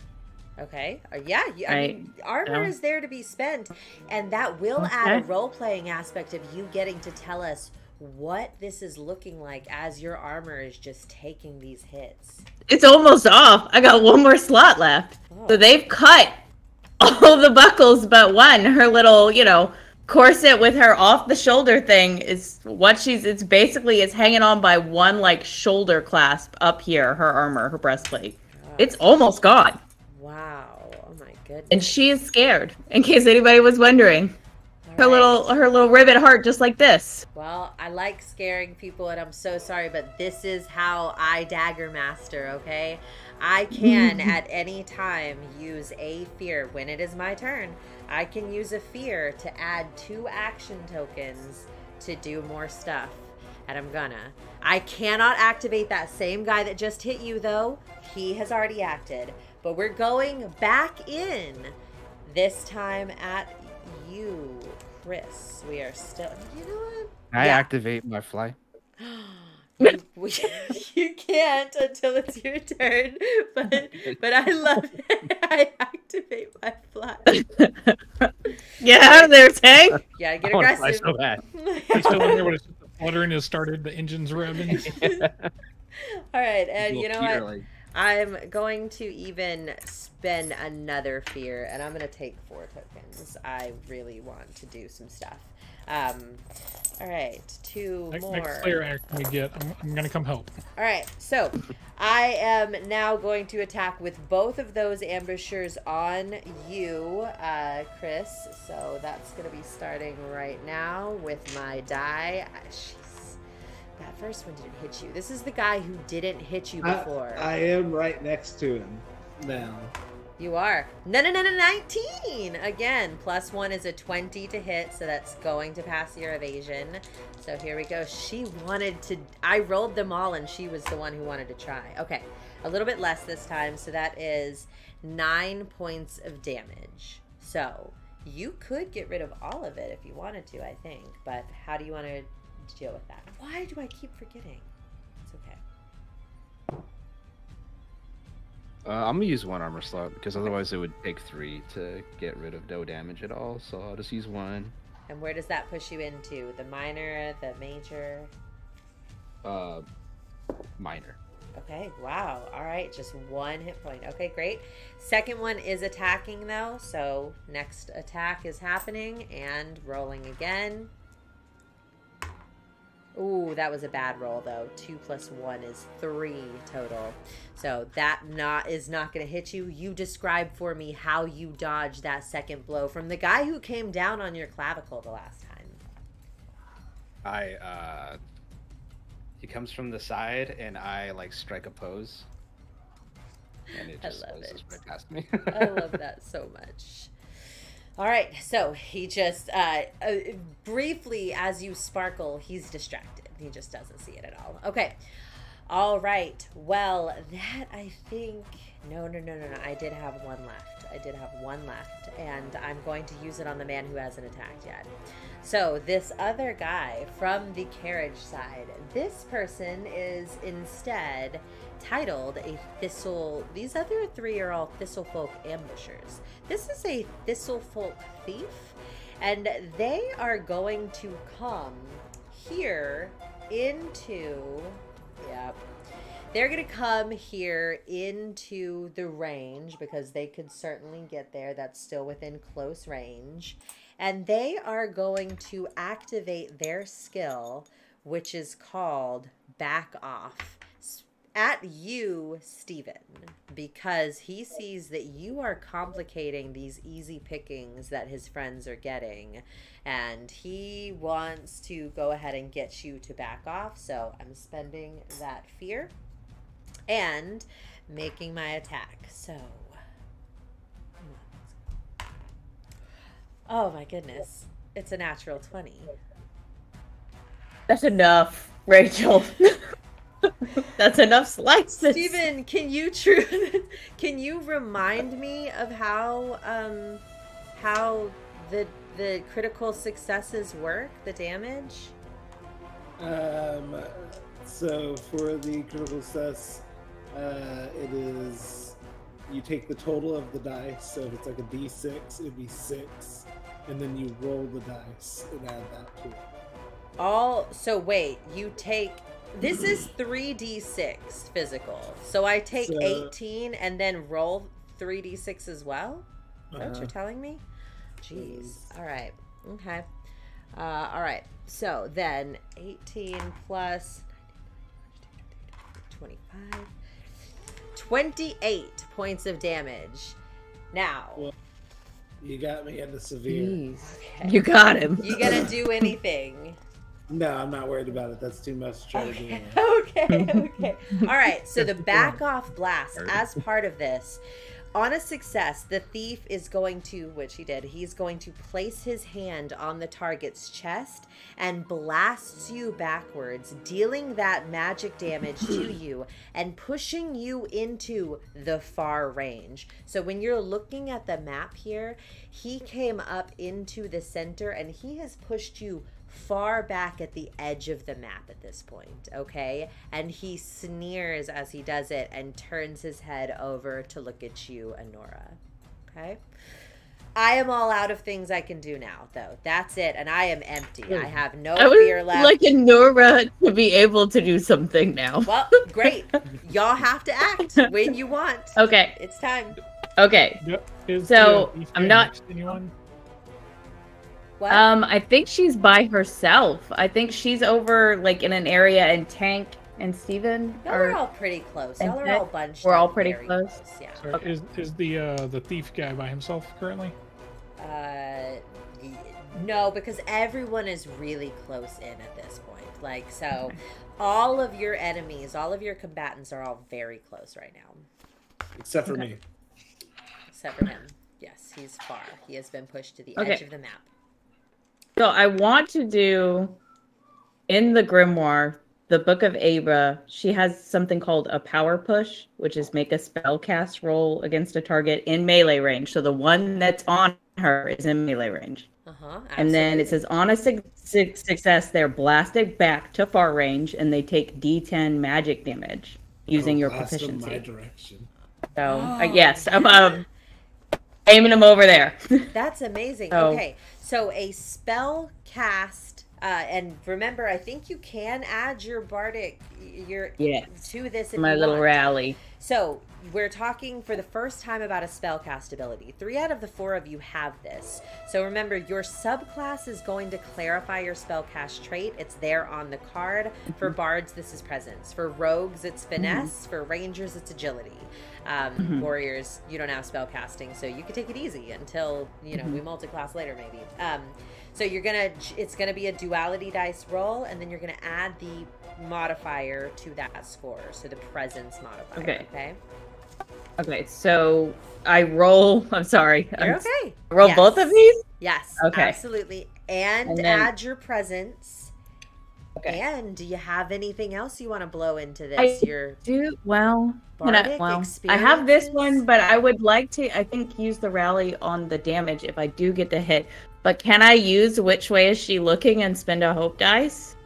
Okay. Uh, yeah. You, I right. mean, armor yeah. is there to be spent, and that will okay. add a role-playing aspect of you getting to tell us what this is looking like as your armor is just taking these hits. It's almost off. I got one more slot left. Oh. So they've cut all the buckles but one. Her little, you know, corset with her off the shoulder thing is what she's, it's basically, it's hanging on by one like shoulder clasp up here, her armor, her breastplate. Oh. It's almost gone. Wow. Oh my goodness. And she is scared, in case anybody was wondering. Her right. little, her little ribbit heart, just like this. Well, I like scaring people, and I'm so sorry, but this is how I dagger master. Okay, I can at any time use a fear when it is my turn. I can use a fear to add two action tokens to do more stuff, and I'm gonna. I cannot activate that same guy that just hit you, though. He has already acted. But we're going back in, this time at you, Chris. We are still, you know what? I yeah. activate my fly. You, we, you can't until it's your turn, but but I love it. I activate my fly. Get out of there, Tank. Yeah, get aggressive. I so bad. He's still in there when it's just fluttering and started the engines revving. All right, and you know what? Like... I'm going to even spend another fear, and I'm going to take four tokens. I really want to do some stuff. Um, all right, two next, more. Next player action we get, I'm, I'm going to come help. All right, so I am now going to attack with both of those ambushers on you, uh, Chris. So that's going to be starting right now with my die. Jeez, that first one didn't hit you. This is the guy who didn't hit you before. I, I am right next to him now. You are. No, no, no, no, nineteen! Again, plus one is a twenty to hit, so that's going to pass your evasion. So here we go. She wanted to... I rolled them all, and she was the one who wanted to try. Okay, a little bit less this time, so that is nine points of damage. So you could get rid of all of it if you wanted to, I think. But how do you want to deal with that? Why do I keep forgetting? It's okay. Uh, I'm going to use one armor slot, because otherwise it would take three to get rid of no damage at all, so I'll just use one. And where does that push you into? The minor, the major? Uh, minor. Okay, wow. All right, just one hit point. Okay, great. Second one is attacking, though, so next attack is happening, and rolling again. Ooh, that was a bad roll, though. Two plus one is three total. So that not is not going to hit you. You describe for me how you dodged that second blow from the guy who came down on your clavicle the last time. I, uh... He comes from the side, and I, like, strike a pose. And it just goes right past me. I love that so much. All right, so he just, uh, uh, briefly, as you sparkle, he's distracted. He just doesn't see it at all. Okay. All right. Well, that, I think, no, no, no, no, no. I did have one left. I did have one left, and I'm going to use it on the man who hasn't attacked yet. So this other guy from the carriage side, this person is instead... titled a thistle. These other three are all Thistlefolk ambushers. This is a Thistlefolk thief, and they are going to come here into, yep, they're going to come here into the range, because they could certainly get there. That's still within close range. And they are going to activate their skill, which is called Back Off. At you, Steven, because he sees that you are complicating these easy pickings that his friends are getting, and he wants to go ahead and get you to back off. So I'm spending that fear and making my attack. So, oh my goodness, it's a natural twenty. That's enough, Rachel. That's enough slices. Steven, can you true can you remind me of how um how the the critical successes work, the damage? Um so for the critical success, uh it is you take the total of the dice, so if it's like a D six, it'd be six, and then you roll the dice and add that to it. All so wait, you take This is three D six physical. So I take so, eighteen and then roll three D six as well? Is that what you're telling me? Jeez. All right. Okay. Uh, all right. So then eighteen plus twenty-five. twenty-eight points of damage. Now. Well, you got me in the severe. Okay. You got him. You gonna do anything? No, I'm not worried about it. That's too much charging. Okay, okay, okay. All right, so the back off blast as part of this. On a success, the thief is going to, which he did, he's going to place his hand on the target's chest and blasts you backwards, dealing that magic damage to you and pushing you into the far range. So when you're looking at the map here, he came up into the center and he has pushed you far back at the edge of the map at this point, okay? And he sneers as he does it and turns his head over to look at you, Honora, okay? I am all out of things I can do now, though. That's it, and I am empty. I have no I would fear left. Like Honora to be able to do something now. Well, great. Y'all have to act when you want. Okay. It's time. Okay. Yep. Is, so, uh, I'm not... Anyone? What? Um, I think she's by herself. I think she's over, like, in an area, and Tank and Steven Y'all are, are all pretty close. Y'all are all bunched We're all pretty close. close. Yeah. Sorry, okay. Is is the uh, the thief guy by himself currently? Uh, no, because everyone is really close in at this point. Like, so, okay. all of your enemies, all of your combatants are all very close right now. Except for okay. me. Except for him. Yes, he's far. He has been pushed to the okay. edge of the map. So I want to do, in the Grimoire, the Book of Abra, she has something called a power push, which is make a spell cast roll against a target in melee range. So the one that's on her is in melee range. Uh-huh, and then it says, on a su su success, they're blasted back to far range, and they take D ten magic damage using oh, your proficiency. My direction. So, oh. uh, yes, I'm um, aiming them over there. That's amazing. So, okay. So a spell cast, uh, and remember, I think you can add your bardic, your yeah. to this. If My little want. rally. So we're talking for the first time about a spell cast ability. Three out of the four of you have this. So remember, your subclass is going to clarify your spell cast trait. It's there on the card. For bards, this is presence. For rogues, it's finesse. Mm-hmm. For rangers, it's agility. Um, mm-hmm. Warriors, you don't have spell casting, so you can take it easy until, you know, mm-hmm. we multi-class later maybe. Um, so you're gonna, it's gonna be a duality dice roll, and then you're gonna add the modifier to that score, so the presence modifier. Okay. Okay. Okay. So I roll. I'm sorry. You're okay. I roll yes. both of these. Yes. Okay. Absolutely. And, and then... add your presence. Okay. And do you have anything else you want to blow into this? I Your do well. I, well I have this one, but I would like to, I think, use the rally on the damage if I do get the hit. But can I use which way is she looking and spend a hope dice?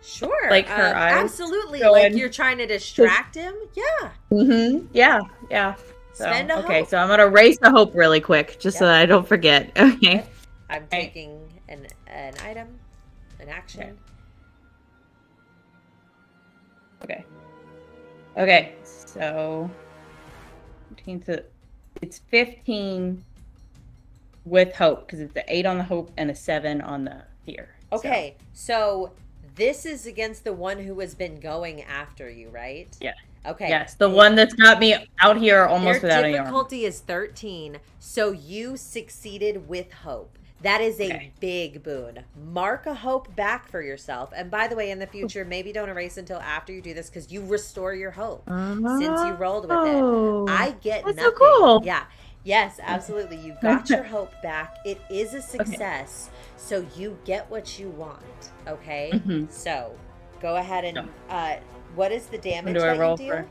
Sure. Like her um, eyes. Absolutely. Like you're trying to distract him. Yeah. Mm-hmm. Yeah. Yeah. So, spend a okay. Hope. So I'm gonna raise the hope really quick, just yep. so that I don't forget. Okay. Yep. I'm taking an an item, an action. Okay. Okay. Okay, so it's fifteen with hope, because it's an eight on the hope and a seven on the fear. Okay, so, so this is against the one who has been going after you, right? Yeah. Okay. Yes, the one that's got me out here almost without any armor. Their difficulty is thirteen, so you succeeded with hope. That is a okay. big boon. Mark a hope back for yourself. And by the way, in the future, maybe don't erase until after you do this, because you restore your hope uh-huh. since you rolled with it. I get That's nothing. so cool. Yeah. Yes, absolutely. You got your hope back. It is a success. Okay. So you get what you want. Okay? Mm-hmm. So go ahead and uh, what is the damage do that I roll you deal? For?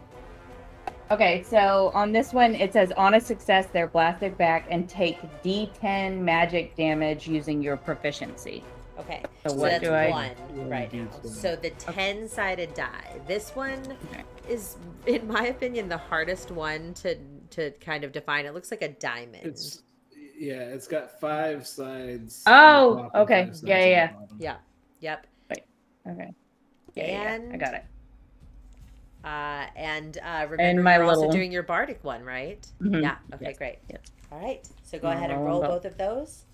Okay, so on this one, it says, on a success, they're blasted back and take D ten magic damage using your proficiency. Okay, so, so what that's do I... one right now. So the ten-sided die. This one okay. is, in my opinion, the hardest one to, to kind of define. It looks like a diamond. It's, yeah, it's got five sides. Oh, okay. Yeah, yeah, yeah. Yeah, yep. Wait. Okay. Yeah, and... yeah, I got it. Uh, and uh, remember, and my you're little... also doing your bardic one, right? Mm-hmm. Yeah. Okay, yes. great. Yes. All right. So go ahead and roll both of those.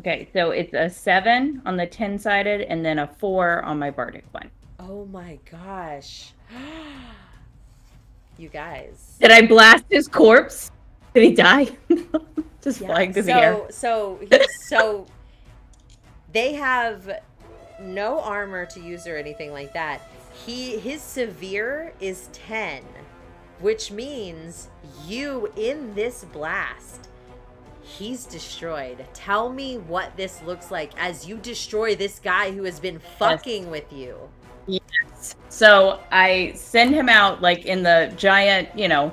Okay, so it's a seven on the ten-sided and then a four on my bardic one. Oh, my gosh. You guys. Did I blast his corpse? Did he die? Just yeah. flying through so, the air. So, so they have... no armor to use or anything like that. He his severe is ten, which means you in this blast. He's destroyed. Tell me what this looks like as you destroy this guy who has been fucking yes. with you. Yes. So I send him out like in the giant, you know,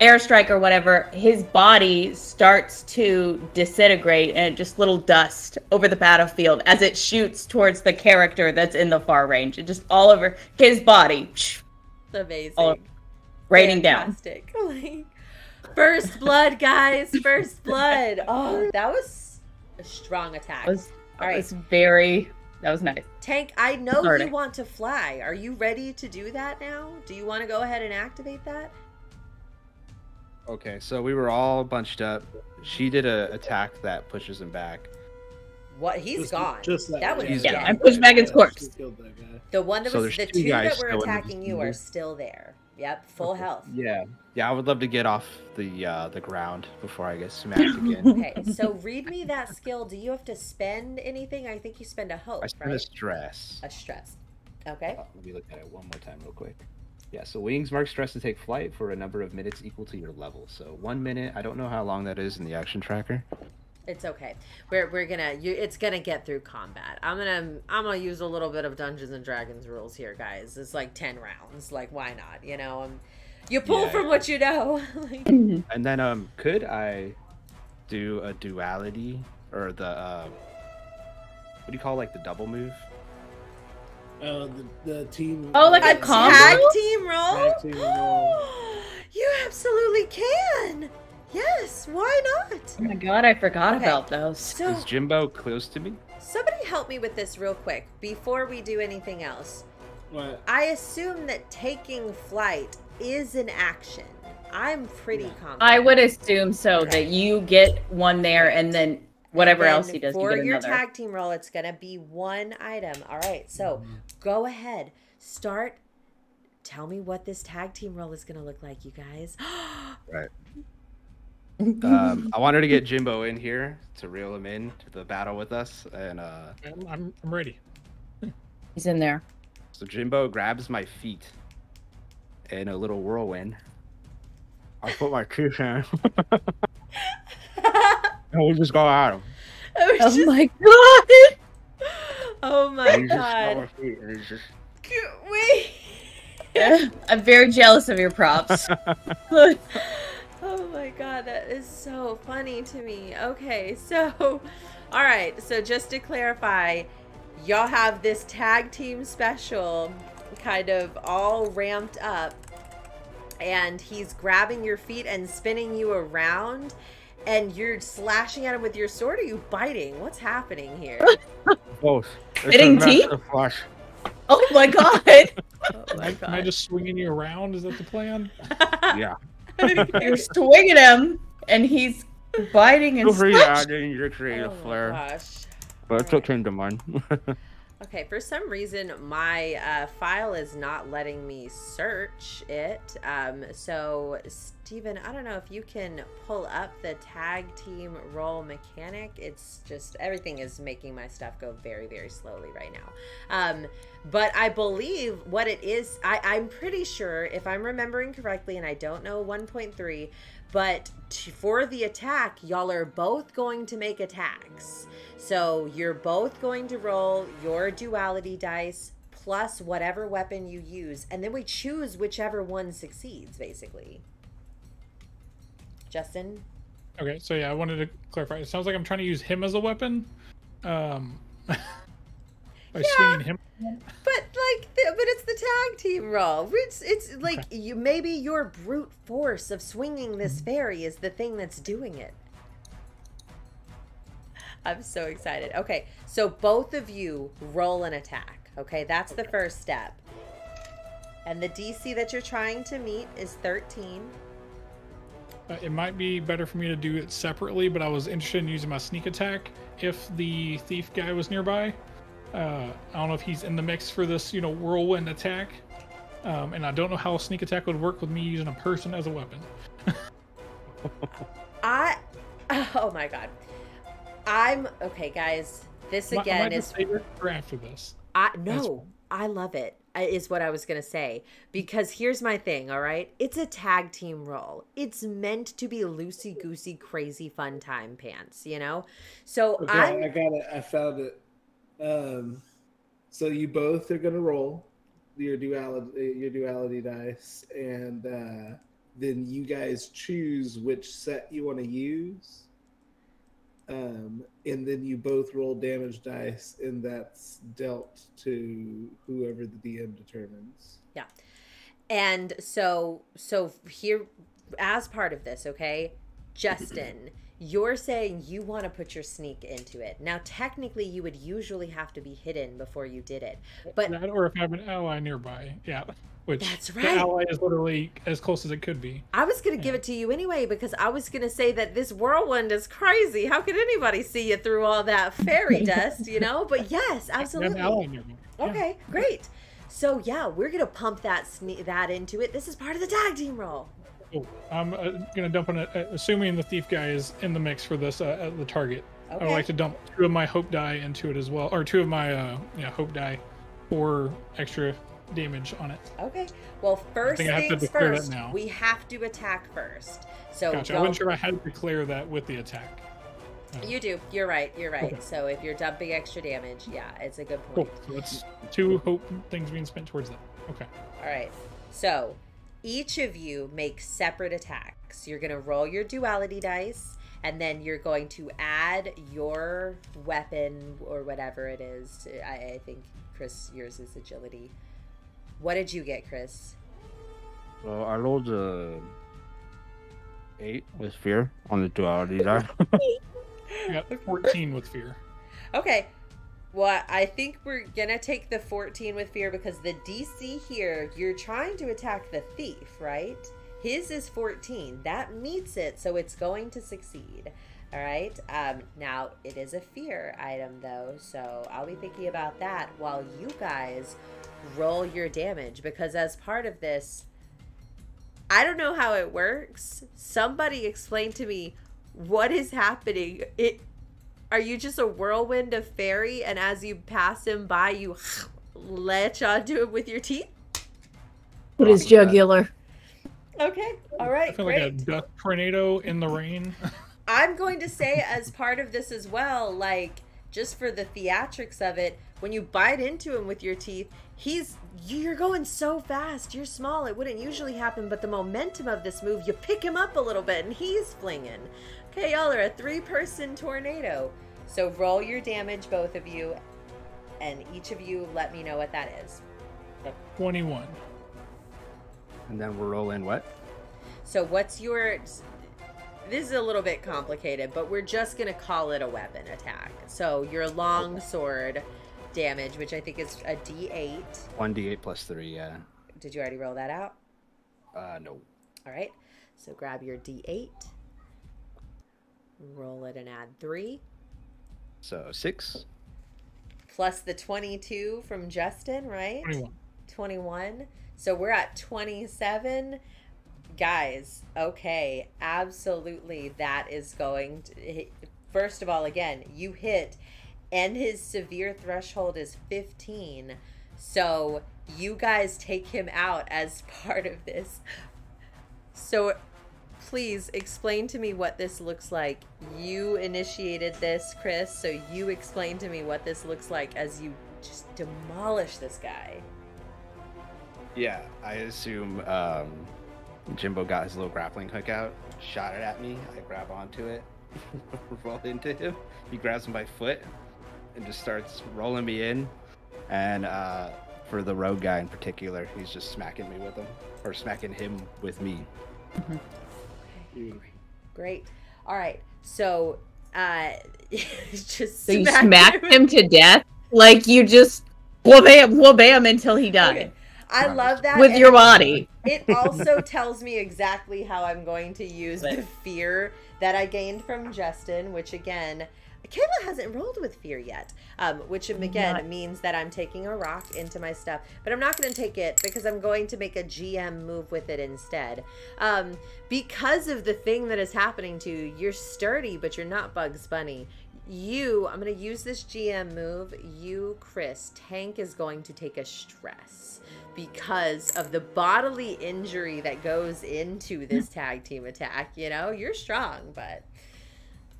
airstrike or whatever. His body starts to disintegrate and just little dust over the battlefield as it shoots towards the character that's in the far range. It just all over his body. Amazing. All over, raining Fantastic. down. First blood, guys. First blood. Oh, that was a strong attack. That was, that All right. was very, that was nice. Tank, I know Sorry. you want to fly. Are you ready to do that now? Do you want to go ahead and activate that? Okay, so we were all bunched up. She did a attack that pushes him back. What? He's just, gone. Just that, that one is yeah, and push back his corpse. The one that so was the two, two that were attacking you are still there. Yep, full okay. health. Yeah. Yeah, I would love to get off the uh, the ground before I get smacked again. Okay, so read me that skill. Do you have to spend anything? I think you spend a hope, I spend right? a stress. A stress. Okay. Uh, let me look at it one more time real quick. Yeah, so wings mark stress to take flight for a number of minutes equal to your level. So one minute. I don't know how long that is in the action tracker. It's okay. We're we're gonna. You, it's gonna get through combat. I'm gonna I'm gonna use a little bit of Dungeons and Dragons rules here, guys. It's like ten rounds. Like why not? You know, um, you pull yeah. from what you know. And then um, could I do a duality or the uh, what do you call like the double move? Oh, uh, the, the team. Oh, like a combo? Tag team roll. Tag team roll. You absolutely can. Yes, why not? Oh my god, I forgot okay. about those. So, is Gimbo close to me? Somebody help me with this real quick before we do anything else. What? I assume that taking flight is an action. I'm pretty yeah. confident. I would assume so, right. that you get one there and then whatever and then else he does, for you get your another. Tag team roll, it's going to be one item. All right, so mm-hmm. go ahead. Start. Tell me what this tag team roll is going to look like, you guys. Right. um, I wanted to get Gimbo in here to reel him in to the battle with us, and uh, I'm, I'm I'm ready. He's in there. So Gimbo grabs my feet in a little whirlwind. I put my teeth in, and we just go at him. Oh just... my god! Oh my and god! Just feet and just... Wait. Yeah, I'm very jealous of your props. Oh my god, that is so funny to me. Okay, so, all right. So just to clarify, y'all have this tag team special kind of all ramped up, and he's grabbing your feet and spinning you around, and you're slashing at him with your sword. Or are you biting? What's happening here? Both. Biting teeth? Oh my god. Oh my god. Am I just swinging you around? Is that the plan? Yeah. You're swinging him, and he's biting and slashing. You're creative oh flare. Gosh. But it took him to mine. Okay, for some reason, my uh, file is not letting me search it. Um, so, Steven, I don't know if you can pull up the tag team roll mechanic. It's just, everything is making my stuff go very, very slowly right now. Um, but I believe what it is, I, I'm pretty sure, if I'm remembering correctly, and I don't know one point three, but t for the attack, y'all are both going to make attacks. So you're both going to roll your duality dice plus whatever weapon you use. And then we choose whichever one succeeds, basically. Justin? Okay, so yeah, I wanted to clarify. It sounds like I'm trying to use him as a weapon. Um, by yeah, swinging him. But like, the, but it's the tag team roll. It's, it's like okay. you maybe your brute force of swinging this fairy is the thing that's doing it. I'm so excited. Okay, so both of you roll an attack. Okay, that's the first step. And the D C that you're trying to meet is thirteen. Uh, it might be better for me to do it separately, but I was interested in using my sneak attack if the thief guy was nearby. Uh, I don't know if he's in the mix for this, you know, whirlwind attack. Um, and I don't know how a sneak attack would work with me using a person as a weapon. I... Oh my god. I'm okay, guys. This again is after this. I no, I love it. is what I was going to say. Because here's my thing, all right? It's a tag team role. It's meant to be loosey-goosey, crazy, fun time pants, you know? So okay, I... I got it. I found it. Um, so you both are going to roll your duality, your duality dice, and uh, then you guys choose which set you want to use. Um, and then you both roll damage dice, and that's dealt to whoever the D M determines. Yeah. And so, so here, as part of this, okay, Justin, you're saying you want to put your sneak into it. Now, technically, you would usually have to be hidden before you did it. But that, or if I have an ally nearby, yeah. Which that's right. The ally is literally as close as it could be. I was going to yeah. give it to you anyway, because I was going to say that this whirlwind is crazy. How could anybody see you through all that fairy dust, you know? But yes, absolutely. Yeah. Okay, great. So yeah, we're going to pump that sne that into it. This is part of the tag team role. Oh, I'm uh, going to dump on it, uh, assuming the thief guy is in the mix for this, uh, at the target. Okay. I would like to dump two of my hope die into it as well, or two of my uh, yeah, hope die for extra damage on it. Okay. Well, first things first, now. we have to attack first. So gotcha. I wasn't sure I had to declare that with the attack. Uh, you do. You're right. You're right. Okay. So if you're dumping extra damage, yeah, it's a good point. Cool. So it's two hope things being spent towards that. Okay. All right. So each of you make separate attacks. You're going to roll your duality dice, and then you're going to add your weapon or whatever it is. I, I think, Chris, yours is agility. What did you get, Chris? Well, I rolled a eight with fear on the duality die. I got fourteen with fear. Okay. Well, I think we're going to take the fourteen with fear, because the D C here, you're trying to attack the thief, right? His is fourteen. That meets it, so it's going to succeed. All right. Um, now, it is a fear item, though, so I'll be thinking about that while you guys roll your damage, because as part of this, I don't know how it works. Somebody explain to me what is happening. It are you just a whirlwind of fairy, and as you pass him by, you latch onto him with your teeth? What is jugular? Okay, all right. I feel great. Like a duck tornado in the rain. I'm going to say, as part of this as well, like, just for the theatrics of it, when you bite into him with your teeth, he's you're going so fast. You're small. It wouldn't usually happen, but the momentum of this move, you pick him up a little bit, and he's flinging. Okay, y'all are a three-person tornado. So roll your damage, both of you, and each of you let me know what that is. twenty-one. And then we're rolling what? So what's your... This is a little bit complicated, but we're just going to call it a weapon attack. So your long sword damage, which I think is a D eight. one D eight plus three, yeah. Did you already roll that out? Uh, no. All right. So grab your D eight. Roll it and add three. So six. Plus the twenty-two from Justin, right? twenty-one. twenty-one. So we're at twenty-seven. Guys, okay, absolutely, that is going to hit. First of all, again, you hit, and his severe threshold is fifteen, so you guys take him out as part of this. So please explain to me what this looks like. You initiated this, Chris, so you explain to me what this looks like as you just demolish this guy. Yeah, I assume um Gimbo got his little grappling hook out, shot it at me. I grab onto it, roll into him. He grabs him by foot and just starts rolling me in. And uh, for the rogue guy in particular, he's just smacking me with him, or smacking him with me. Mm-hmm. Okay. Great. All right. So uh, just so you smacked him, him to death, like you just whoa bam, whoa bam until he died. Okay. I love that. With and your body. It also tells me exactly how I'm going to use the fear that I gained from Justin, which again, Kayla hasn't rolled with fear yet, um, which again not. means that I'm taking a rock into my stuff, but I'm not going to take it because I'm going to make a G M move with it instead. Um, because of the thing that is happening to you, you're sturdy, but you're not Bugs Bunny. You, I'm going to use this G M move. You, Chris, Tank is going to take a stress because of the bodily injury that goes into this tag team attack. You know, you're strong, but...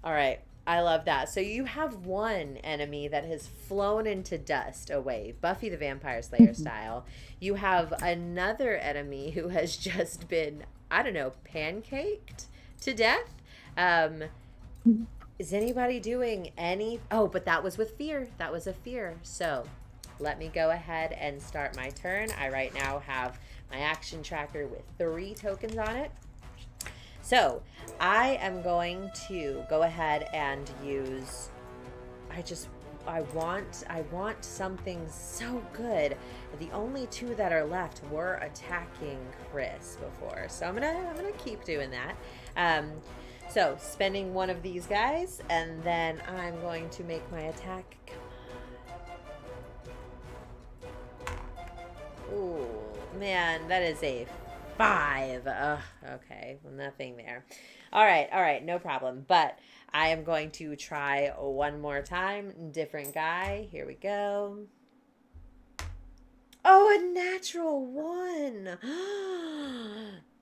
All right. I love that. So you have one enemy that has flown into dust away, Buffy the Vampire Slayer style. You have another enemy who has just been, I don't know, pancaked to death. Um, is anybody doing any? Oh, but that was with fear. That was a fear. So let me go ahead and start my turn. I right now have my action tracker with three tokens on it. So I am going to go ahead and use, I just, I want, I want something so good. The only two that are left were attacking Chris before. So I'm going to, I'm going to keep doing that. Um, so spending one of these guys, and then I'm going to make my attack. Come on. Ooh, man, that is a five. Ugh, okay, well, nothing there. All right, all right, no problem. But I am going to try one more time. Different guy. Here we go. Oh, a natural one.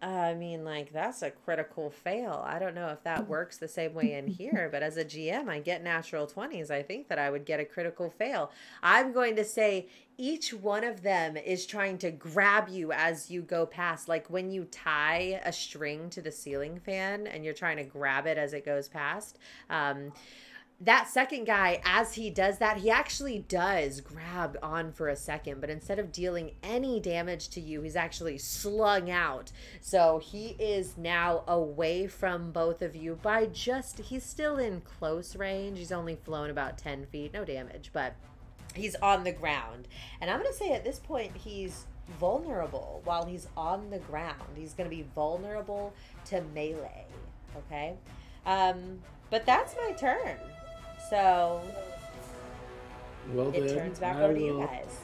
I mean, like, that's a critical fail. I don't know if that works the same way in here, but as a G M, I get natural twenties. I think that I would get a critical fail. I'm going to say each one of them is trying to grab you as you go past. Like when you tie a string to the ceiling fan and you're trying to grab it as it goes past. Um... That second guy, as he does that, he actually does grab on for a second, but instead of dealing any damage to you, he's actually slung out. So he is now away from both of you by just, he's still in close range. He's only flown about ten feet, no damage, but he's on the ground. And I'm going to say at this point, he's vulnerable while he's on the ground. He's going to be vulnerable to melee, okay? Um, but that's my turn. So well, it then, turns back I over to you guys.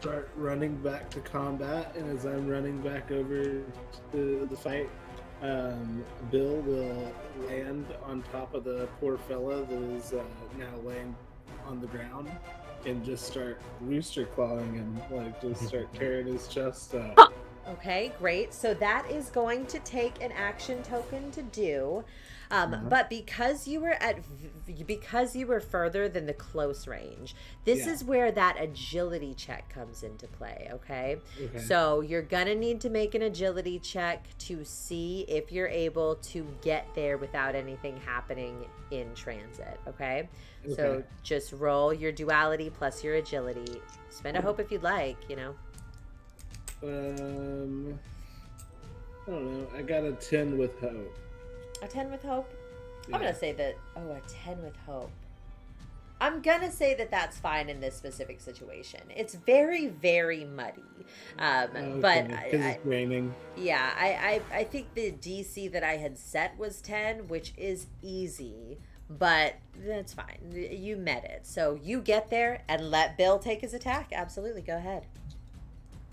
Start running back to combat, and as I'm running back over to the fight, um, Bill will land on top of the poor fella that is uh, now laying on the ground, and just start rooster clawing him, like just start tearing his chest up. Okay, great. So that is going to take an action token to do. Um, uh-huh. But because you were at, because you were further than the close range, this yeah. is where that agility check comes into play, okay? okay? So you're gonna need to make an agility check to see if you're able to get there without anything happening in transit, okay? okay. So just roll your duality plus your agility. Spend a hope if you'd like, you know. Um, I don't know. I got a ten with hope. A ten with hope? Yeah. I'm going to say that... Oh, a ten with hope. I'm going to say that that's fine in this specific situation. It's very, very muddy. Um, okay, but I, it's raining. I, yeah, I, I, I think the D C that I had set was ten, which is easy. But that's fine. You met it. So you get there and let Bill take his attack. Absolutely. Go ahead.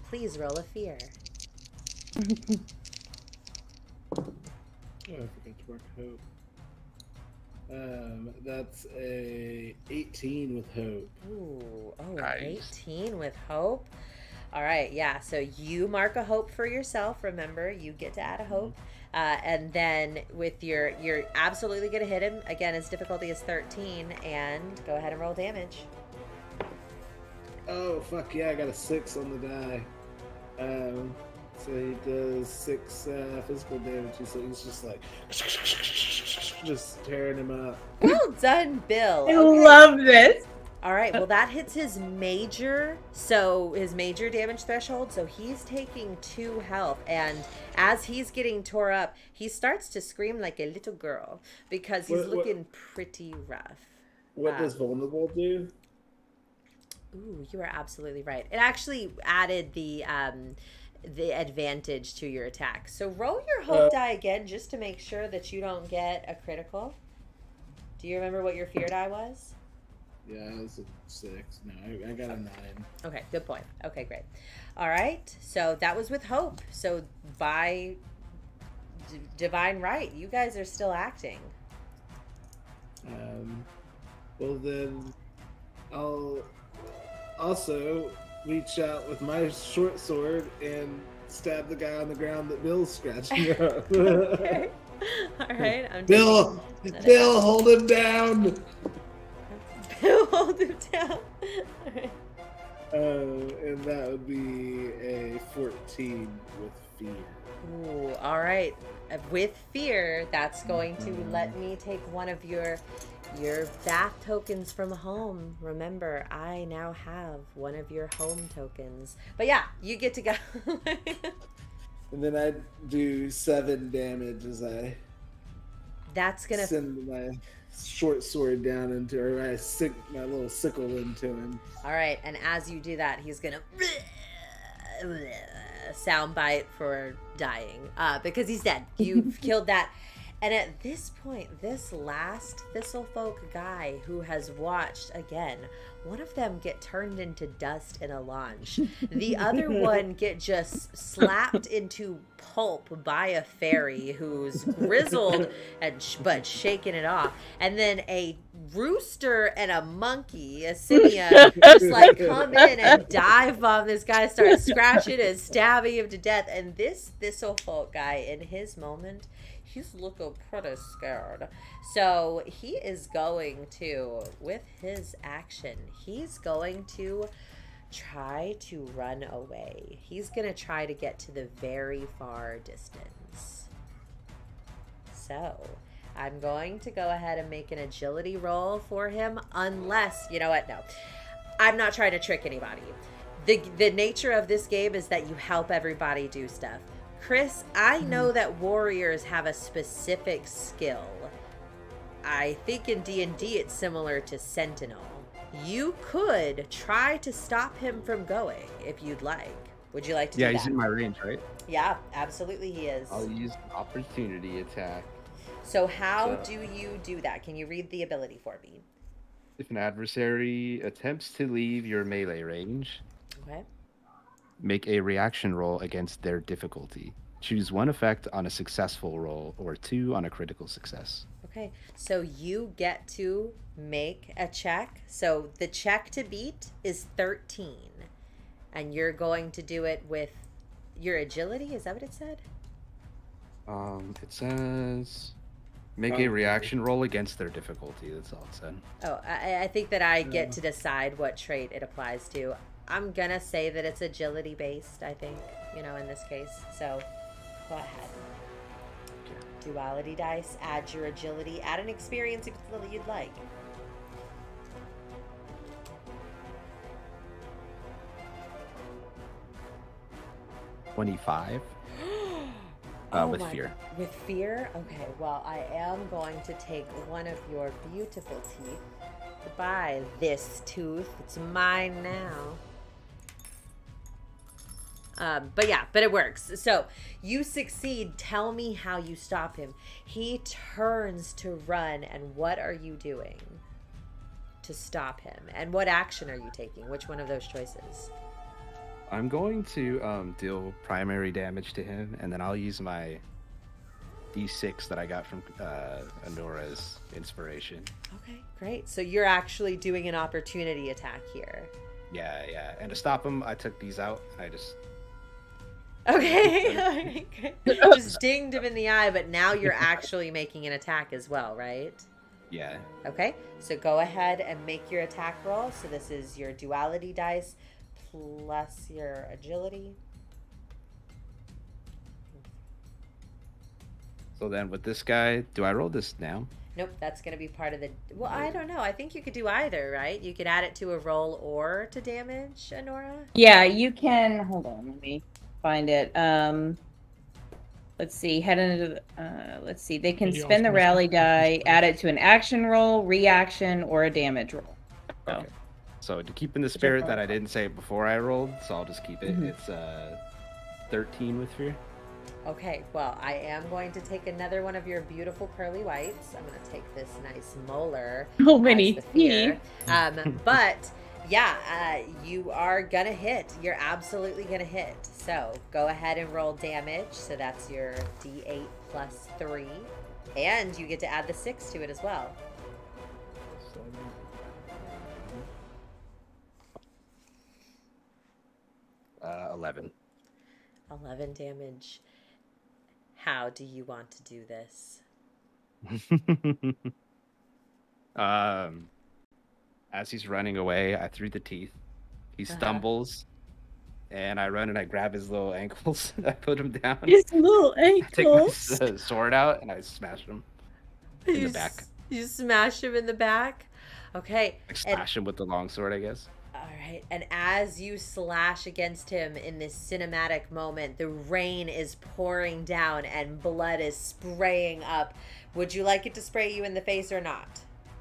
Please roll a fear. Oh, I forgot to mark hope. Um, that's a eighteen with hope. Ooh, oh, nice. eighteen with hope. All right, yeah. So you mark a hope for yourself. Remember, you get to add a hope, uh, and then with your, you're absolutely gonna hit him again. His difficulty is thirteen, and go ahead and roll damage. Oh fuck yeah! I got a six on the die. Um. So he does six uh, physical damage, so he's just like, just tearing him up. Well done, Bill. I okay. love this. All right, well that hits his major, so his major damage threshold, so he's taking two health, and as he's getting tore up, he starts to scream like a little girl because he's what, looking what, pretty rough. What um, does vulnerable do? Ooh, you are absolutely right. It actually added the... Um, the advantage to your attack. So roll your hope uh, die again just to make sure that you don't get a critical. Do you remember what your fear die was? Yeah, it was a six. No, I, I got a nine. Okay, good point. Okay, great. All right, so that was with hope. So by divine right, you guys are still acting. Um, Well then, I'll also reach out with my short sword and stab the guy on the ground that Bill's scratching up. Okay. All right. I'm Bill, Bill, out. Hold him down. Bill, hold him down. All right. Uh, and that would be a fourteen with fear. Ooh, all right. With fear, that's going to let me take one of your your bath tokens from home. Remember, I now have one of your home tokens. But yeah, you get to go. And then I do seven damage as I that's gonna send my short sword down into her. I sick my little sickle into him. All right, and as you do that, he's gonna soundbite for dying uh, because he's dead. You've killed that. And at this point, this last Thistlefolk guy who has watched, again, one of them get turned into dust in a launch. The other one get just slapped into pulp by a fairy who's grizzled and sh but shaking it off. And then a rooster and a monkey, a simia, just like come in and dive on this guy, start scratching and stabbing him to death. And this Thistlefolk guy in his moment... he's looking pretty scared. So he is going to, with his action, he's going to try to run away. He's going to try to get to the very far distance. So I'm going to go ahead and make an agility roll for him unless, you know what, no. I'm not trying to trick anybody. The, the nature of this game is that you help everybody do stuff. Chris, I know that warriors have a specific skill. I think in D and D it's similar to Sentinel. You could try to stop him from going if you'd like. Would you like to do that? Yeah, he's in my range, right? Yeah, absolutely he is. I'll use opportunity attack. So how do you do that? Can you read the ability for me? If an adversary attempts to leave your melee range... okay. Make a reaction roll against their difficulty. Choose one effect on a successful roll or two on a critical success. Okay, so you get to make a check. So the check to beat is thirteen. And you're going to do it with your agility? Is that what it said? Um, it says... Make a reaction roll against their difficulty. That's all it said. Oh, I, I think that I get to decide what trait it applies to. I'm going to say that it's agility based, I think, you know, in this case. So go ahead. Duality dice, add your agility, add an experience if you'd like. twenty-five uh, with oh fear. God. With fear? Okay, well, I am going to take one of your beautiful teeth. Goodbye, this tooth. It's mine now. Um, but yeah, but it works. So you succeed. Tell me how you stop him. He turns to run, and what are you doing to stop him? And what action are you taking? Which one of those choices? I'm going to um, deal primary damage to him, and then I'll use my D six that I got from uh, Honora's inspiration. Okay, great. So you're actually doing an opportunity attack here. Yeah, yeah. And to stop him, I took these out, and I just... okay. Just dinged him in the eye, but now you're actually making an attack as well, right? Yeah. Okay, so go ahead and make your attack roll. So this is your duality dice plus your agility. So then with this guy, do I roll this now? Nope, that's going to be part of the... well, I don't know. I think you could do either, right? You could add it to a roll or to damage, Honora? Yeah, you can... hold on, let me... find it. Um, let's see. Head into the, uh, let's see. They can spend the rally die, add it to an action roll, reaction, or a damage roll. So, okay. So to keep in the spirit that I didn't say before I rolled, so I'll just keep it. Mm-hmm. It's uh, thirteen with fear. Okay. Well, I am going to take another one of your beautiful pearly whites. I'm going to take this nice molar. How many? Um, but. Yeah, uh, you are gonna hit. You're absolutely gonna hit. So go ahead and roll damage. So that's your D eight plus three. And you get to add the six to it as well. Uh, eleven. eleven damage. How do you want to do this? um, as he's running away, I threw the teeth. He stumbles, uh-huh. and I run and I grab his little ankles. And I put him down. His little ankles? I take my uh, sword out and I smash him in you the back. You smash him in the back? Okay. Like slash and him with the long sword, I guess. All right. And as you slash against him in this cinematic moment, the rain is pouring down and blood is spraying up. Would you like it to spray you in the face or not?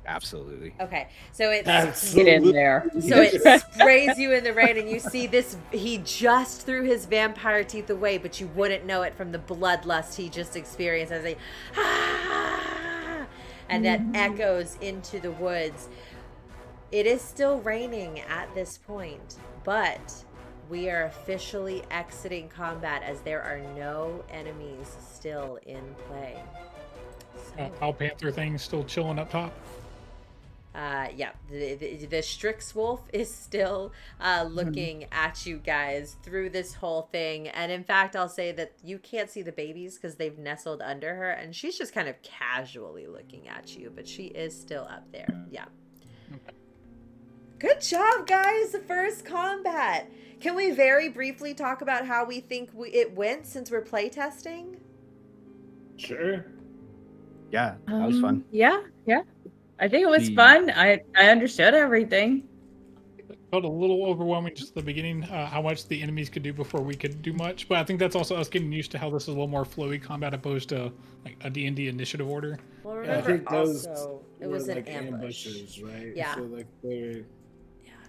Absolutely. Okay. So it's Absolutely. Get in there. So it sprays you in the rain, and you see this. He just threw his vampire teeth away, but you wouldn't know it from the bloodlust he just experienced. As a ah, and that mm-hmm. echoes into the woods. It is still raining at this point, but we are officially exiting combat as there are no enemies still in play. So, uh, Owl Panther thing's still chilling up top? Uh, yeah, the, the, the Strix wolf is still uh, looking mm-hmm. at you guys through this whole thing. And in fact, I'll say that you can't see the babies because they've nestled under her, and she's just kind of casually looking at you, but she is still up there. Yeah. Okay. Good job, guys. The first combat. Can we very briefly talk about how we think we, it went since we're playtesting? Sure. Yeah, that was fun. Um, yeah, yeah. I think it was the... fun. I, I understood everything. It felt a little overwhelming just at the beginning, uh, how much the enemies could do before we could do much. But I think that's also us getting used to how this is a little more flowy combat opposed to like a D and D initiative order. Well, remember, yeah, I think those also, it was like an ambush. Ambushes, right? Yeah. So like they're...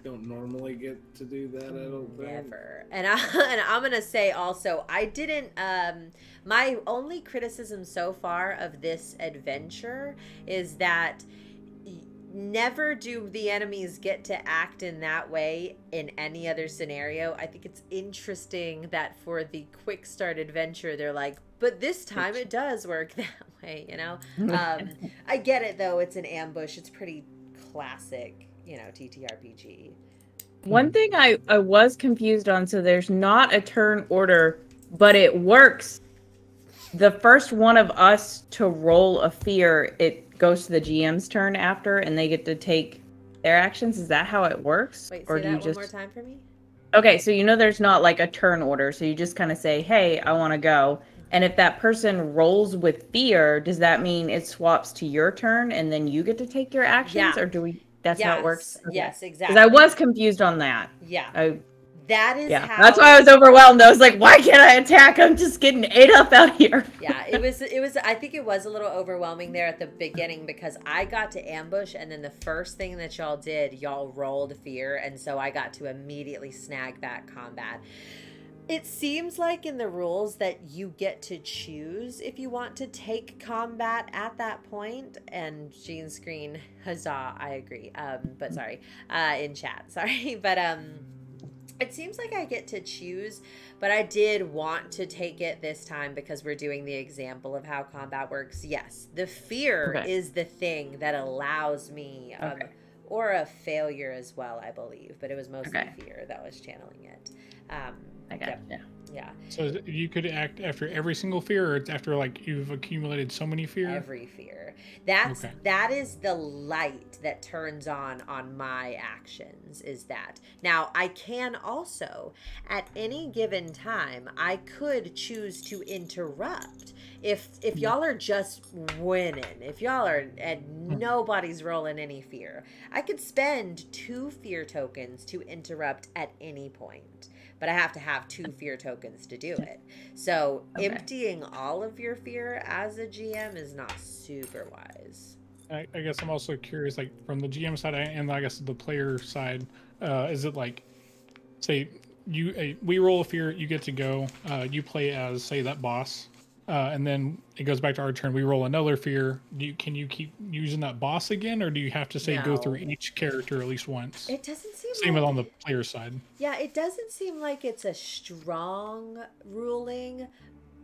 don't normally get to do that, I don't think. Never. And, I, and I'm going to say also, I didn't, um, my only criticism so far of this adventure is that never do the enemies get to act in that way in any other scenario. I think it's interesting that for the quick start adventure, they're like, but this time it does work that way, you know? um, I get it, though. It's an ambush. It's pretty classic. You know, T T R P G. One thing I, I was confused on, so there's not a turn order, but it works. The first one of us to roll a fear, it goes to the G M's turn after, and they get to take their actions. Is that how it works? Wait, or say do that you one just... more time for me? Okay, so you know there's not like a turn order, so you just kind of say, hey, I want to go. And if that person rolls with fear, does that mean it swaps to your turn, and then you get to take your actions, yeah. or do we... That's yes, how it works. Okay. Yes, exactly. Because I was confused on that. Yeah. I, that is yeah. how. That's why I was overwhelmed. I was like, why can't I attack? I'm just getting ate up out here. Yeah, it was, it was, I think it was a little overwhelming there at the beginning because I got to ambush and then the first thing that y'all did, y'all rolled fear. And so I got to immediately snag back combat. It seems like in the rules that you get to choose if you want to take combat at that point. And Jean Screen, huzzah, I agree. Um, but sorry, uh, in chat, sorry. But um, it seems like I get to choose, but I did want to take it this time because we're doing the example of how combat works. Yes, the fear okay. is the thing that allows me, um, okay. or a failure as well, I believe. But it was mostly okay. fear that was channeling it. Um, I got yep. it. Yeah. So you could act after every single fear, or it's after like you've accumulated so many fear? Every fear. That's okay. that is the light that turns on on my actions. Is that now? I can also, at any given time, I could choose to interrupt. If if y'all are just winning, if y'all are and nobody's rolling any fear, I could spend two fear tokens to interrupt at any point. But I have to have two fear tokens to do it. So okay. emptying all of your fear as a G M is not super wise. I, I guess I'm also curious, like from the G M side and I guess the player side, uh, is it like, say you uh, we roll a fear, you get to go, uh, you play as say that boss, uh, and then it goes back to our turn. We roll another fear. Do you, can you keep using that boss again, or do you have to say no. go through each character at least once? It doesn't seem same like, on the player side. Yeah, it doesn't seem like it's a strong ruling,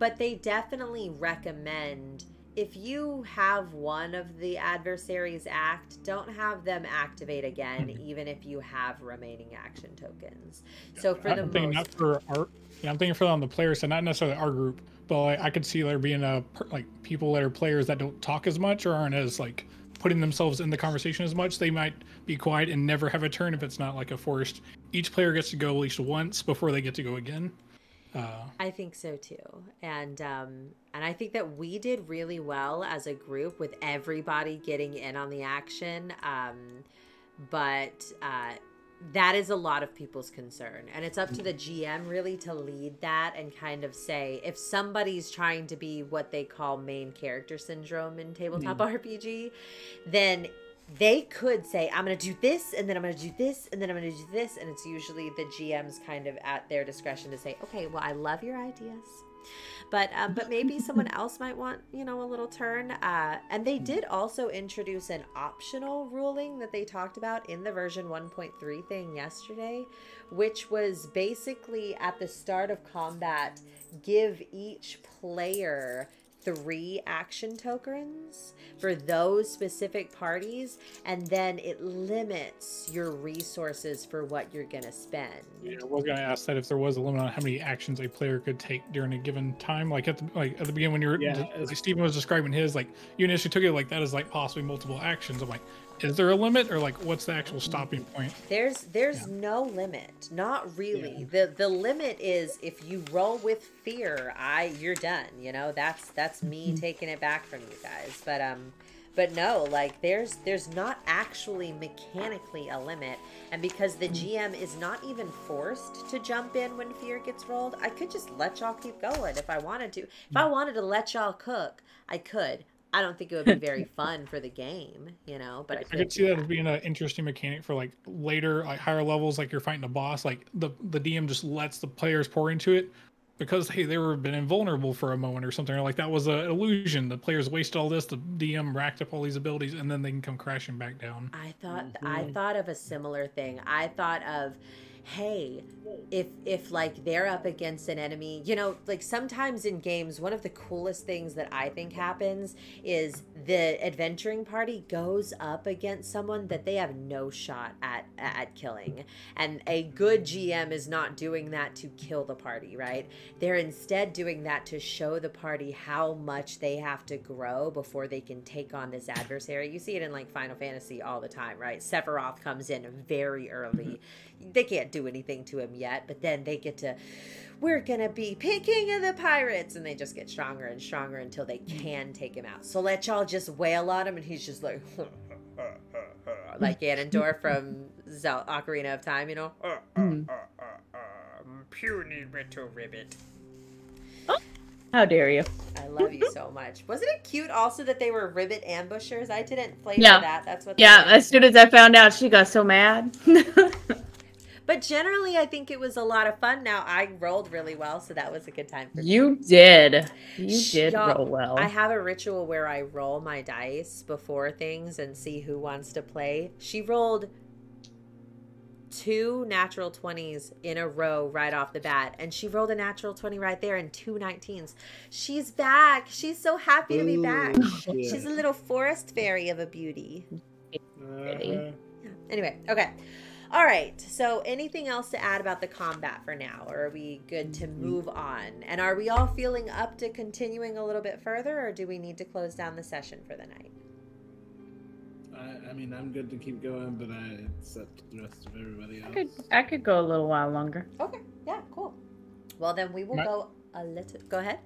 but they definitely recommend if you have one of the adversaries act, don't have them activate again, even if you have remaining action tokens. So for I'm the thinking most, not for our, yeah, I'm thinking for on the player side, not necessarily our group, but like, I could see there being a like people that are players that don't talk as much or aren't as like putting themselves in the conversation as much. They might be quiet and never have a turn if it's not like a forced. Each player gets to go at least once before they get to go again. Uh, I think so too, and um, and I think that we did really well as a group with everybody getting in on the action, um, but uh, that is a lot of people's concern, and it's up to the G M really to lead that and kind of say if somebody's trying to be what they call main character syndrome in tabletop mm. R P G, then they could say, I'm going to do this, and then I'm going to do this, and then I'm going to do this. And it's usually the G M's kind of at their discretion to say, okay, well, I love your ideas. But um, but maybe someone else might want, you know, a little turn. Uh, and they did also introduce an optional ruling that they talked about in the version one point three thing yesterday, which was basically at the start of combat, give each player three action tokens for those specific parties, and then it limits your resources for what you're gonna spend. Yeah, I was gonna ask that if there was a limit on how many actions a player could take during a given time. Like at the like at the beginning when you're yeah, like Stephen was describing his, like you initially took it like that is like possibly multiple actions. I'm like, is there a limit or like what's the actual stopping point? There's there's yeah. no limit. Not really. Yeah. The the limit is if you roll with fear, I you're done, you know? That's that's me taking it back from you guys. But um but no, like there's there's not actually mechanically a limit, and because the G M is not even forced to jump in when fear gets rolled, I could just let y'all keep going if I wanted to. If I wanted to let y'all cook, I could. I don't think it would be very fun for the game, you know, but I, I could see that as being an interesting mechanic for like later, like higher levels, like you're fighting a boss, like the, the D M just lets the players pour into it because, hey, they were been invulnerable for a moment or something, or like that was an illusion. The players wasted all this, the D M racked up all these abilities, and then they can come crashing back down. I thought, mm-hmm. I thought of a similar thing. I thought of, hey, if if like they're up against an enemy, you know, like sometimes in games, one of the coolest things that I think happens is the adventuring party goes up against someone that they have no shot at at killing. And a good G M is not doing that to kill the party, right? They're instead doing that to show the party how much they have to grow before they can take on this adversary. You see it in like Final Fantasy all the time, right? Sephiroth comes in very early. They can't do do anything to him yet, but then they get to, we're gonna be picking of the pirates, and they just get stronger and stronger until they can take him out. So let y'all just wail on him, and he's just like like Ganondorf from Zelda Ocarina of Time, you know, uh, uh, uh, uh, uh, puny little ribbit. Oh, how dare you. I love you so much. Wasn't it cute also that they were ribbit ambushers? I didn't play yeah. for that. That's what yeah did. As soon as I found out, she got so mad. But generally, I think it was a lot of fun. Now, I rolled really well, so that was a good time for me. You did. You did roll well. I have a ritual where I roll my dice before things and see who wants to play. She rolled two natural twenties in a row right off the bat, and she rolled a natural twenty right there and two nineteens. She's back. She's so happy to be back. Shit. She's a little forest fairy of a beauty. Uh-huh. Anyway, okay. All right, so anything else to add about the combat for now, or are we good to move on? And are we all feeling up to continuing a little bit further, or do we need to close down the session for the night? I, I mean, I'm good to keep going, but I accept the rest of everybody else. I could, I could go a little while longer. Okay, yeah, cool. Well, then we will My go a little... Go ahead.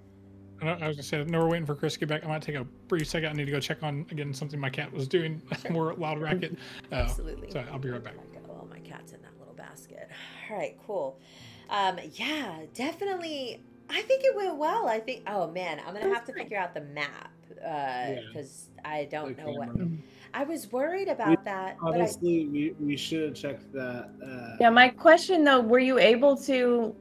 I was gonna say, no, we're waiting for Chris to get back. I might take a brief second. I need to go check on again something my cat was doing. Sure. More loud racket. Uh, Absolutely. So I'll be right back. Oh, my cat's in that little basket. All right, cool. Um, yeah, definitely. I think it went well. I think. Oh man, I'm gonna have to figure out the map because uh, yeah. I don't know what. I was worried about we, that. Honestly, but I... we we should have checked that. Uh... Yeah. My question though, were you able to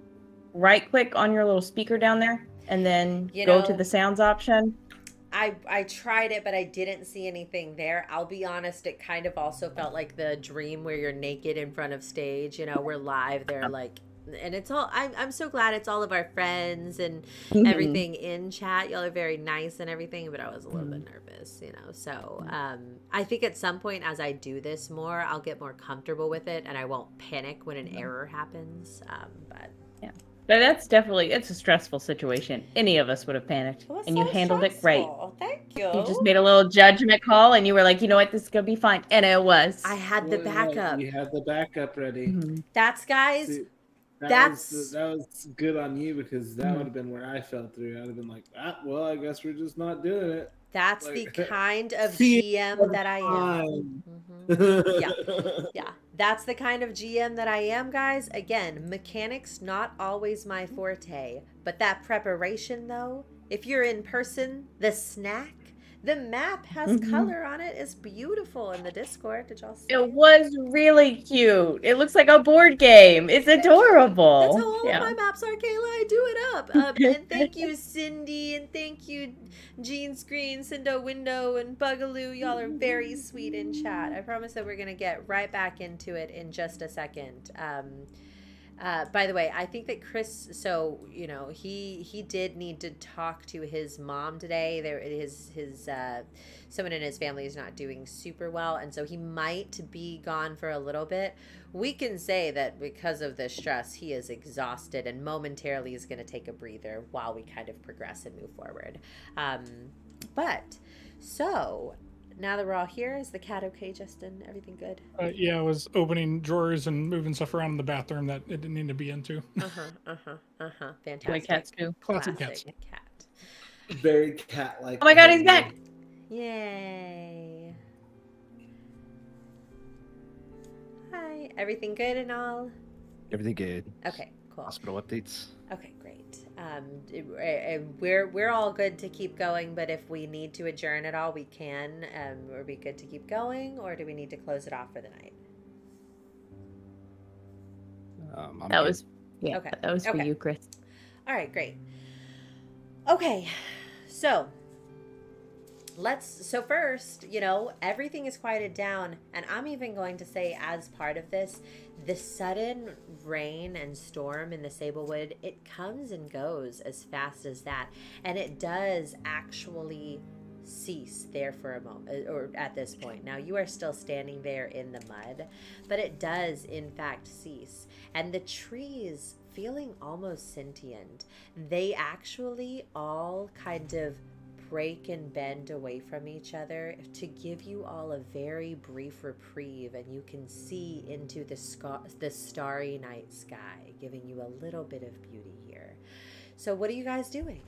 right click on your little speaker down there? And then you go know, to the sounds option. I, I tried it, but I didn't see anything there. I'll be honest. It kind of also felt like the dream where you're naked in front of stage. You know, we're live. They're like, and it's all, I'm, I'm so glad it's all of our friends and mm-hmm. everything in chat. Y'all are very nice and everything, but I was a little mm. bit nervous, you know. So um, I think at some point as I do this more, I'll get more comfortable with it and I won't panic when an mm-hmm. error happens. Um, but yeah, but that's definitely, it's a stressful situation. Any of us would have panicked, well, and so you handled stressful. It great. Thank you. You just made a little judgment call and you were like, you know what, this is going to be fine. And it was. I had the backup. You had the backup ready. Mm-hmm. That's, guys. See, That That's was, that was good on you, because that mm-hmm. would have been where I fell through. I'd have been like, ah, well, I guess we're just not doing it. That's like, the kind of G M that I am. Mm-hmm. Yeah, yeah. That's the kind of G M that I am, guys. Again, mechanics not always my forte, but that preparation though. If you're in person, the snack. The map has mm-hmm. color on it. It's beautiful in the Discord. Did y'all see it? It was really cute. It looks like a board game. It's adorable. That's how all yeah. of my maps are, Kayla. I do it up. Um, and thank you, Cindy. And thank you, Jean Screen, Cindo Window, and Bugaloo. Y'all are very sweet in chat. I promise that we're going to get right back into it in just a second. Um, Uh, by the way, I think that Chris, so, you know, he he did need to talk to his mom today. There, his, his, uh, someone in his family is not doing super well, and so he might be gone for a little bit. We can say that because of the stress, he is exhausted and momentarily is going to take a breather while we kind of progress and move forward. Um, but, so... Now that we're all here, is the cat okay, Justin? Everything good? Uh, yeah, I was opening drawers and moving stuff around in the bathroom that it didn't need to be into. Uh-huh, uh-huh, uh-huh. Fantastic. Like cats do. Classic, Classic cats. cat. Very cat-like. Oh my god, he's back! Yay. Hi, everything good and all? Everything good. Okay, cool. Hospital updates. Okay, great. Um, we're we're all good to keep going, but if we need to adjourn at all, we can. Um, are we good to keep going, or do we need to close it off for the night? Um, that good. was yeah. Okay. That was for okay. you, Chris. All right, great. Okay, so let's. So first, you know, everything is quieted down, and I'm even going to say, as part of this, the sudden rain and storm in the Sablewood, it comes and goes as fast as that. And it does actually cease there for a moment, or at this point. Now, you are still standing there in the mud, but it does, in fact, cease. And the trees, feeling almost sentient, they actually all kind of break and bend away from each other to give you all a very brief reprieve, and you can see into the, the starry night sky, giving you a little bit of beauty here. So what are you guys doing?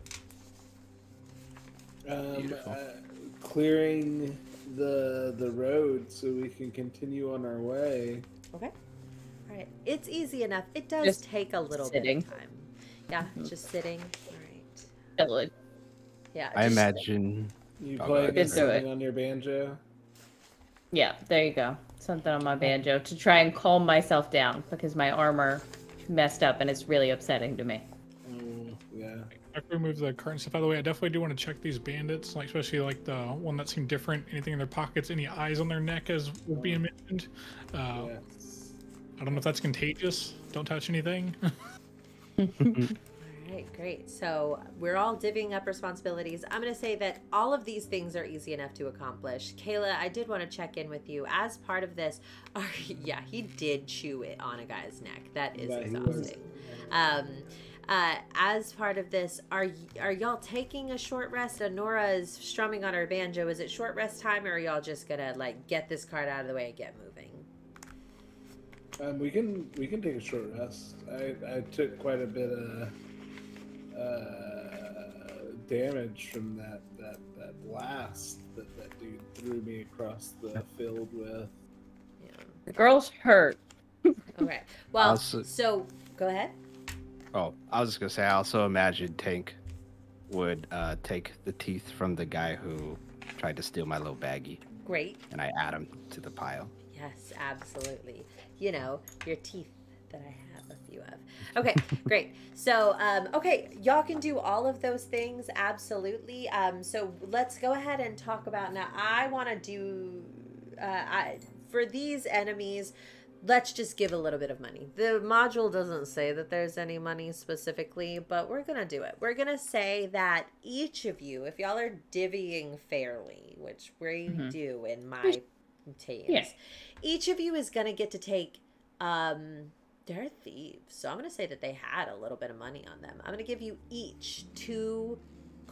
Um, uh, clearing the, the road so we can continue on our way. Okay. All right. It's easy enough. It does just take a little sitting. bit of time. Yeah, just sitting. All right. Yeah, I imagine you play something on your banjo. Yeah, there you go. Something on my banjo to try and calm myself down, because my armor messed up and it's really upsetting to me. Mm, yeah. I've removed the curtain stuff. By the way, I definitely do want to check these bandits, like especially like the one that seemed different. Anything in their pockets, any eyes on their neck, as was being mentioned. Uh, yeah. I don't know if that's contagious. Don't touch anything. Right, great. So we're all divvying up responsibilities. I'm going to say that all of these things are easy enough to accomplish. Kayla, I did want to check in with you. As part of this, are, yeah, he did chew it on a guy's neck. That is yeah, exhausting. Um, uh, as part of this, are are y'all taking a short rest? Honora is strumming on her banjo. Is it short rest time, or are y'all just going to like get this card out of the way and get moving? Um, we can we can take a short rest. I, I took quite a bit of... Uh, damage from that that that blast that that dude threw me across the field with. Yeah. The girl's hurt. Okay. Well, also, so go ahead. Oh, I was just gonna say, I also imagine Tank would uh, take the teeth from the guy who tried to steal my little baggie. Great. And I add them to the pile. Yes, absolutely. You know, your teeth that I have. You have. Okay, great. So, um, okay, y'all can do all of those things, absolutely. Um, so let's go ahead and talk about now. I want to do uh, I, for these enemies, let's just give a little bit of money. The module doesn't say that there's any money specifically, but we're going to do it. We're going to say that each of you, if y'all are divvying fairly, which we mm-hmm. do in my teams, yeah. each of you is going to get to take, um, they're thieves. So I'm going to say that they had a little bit of money on them. I'm going to give you each two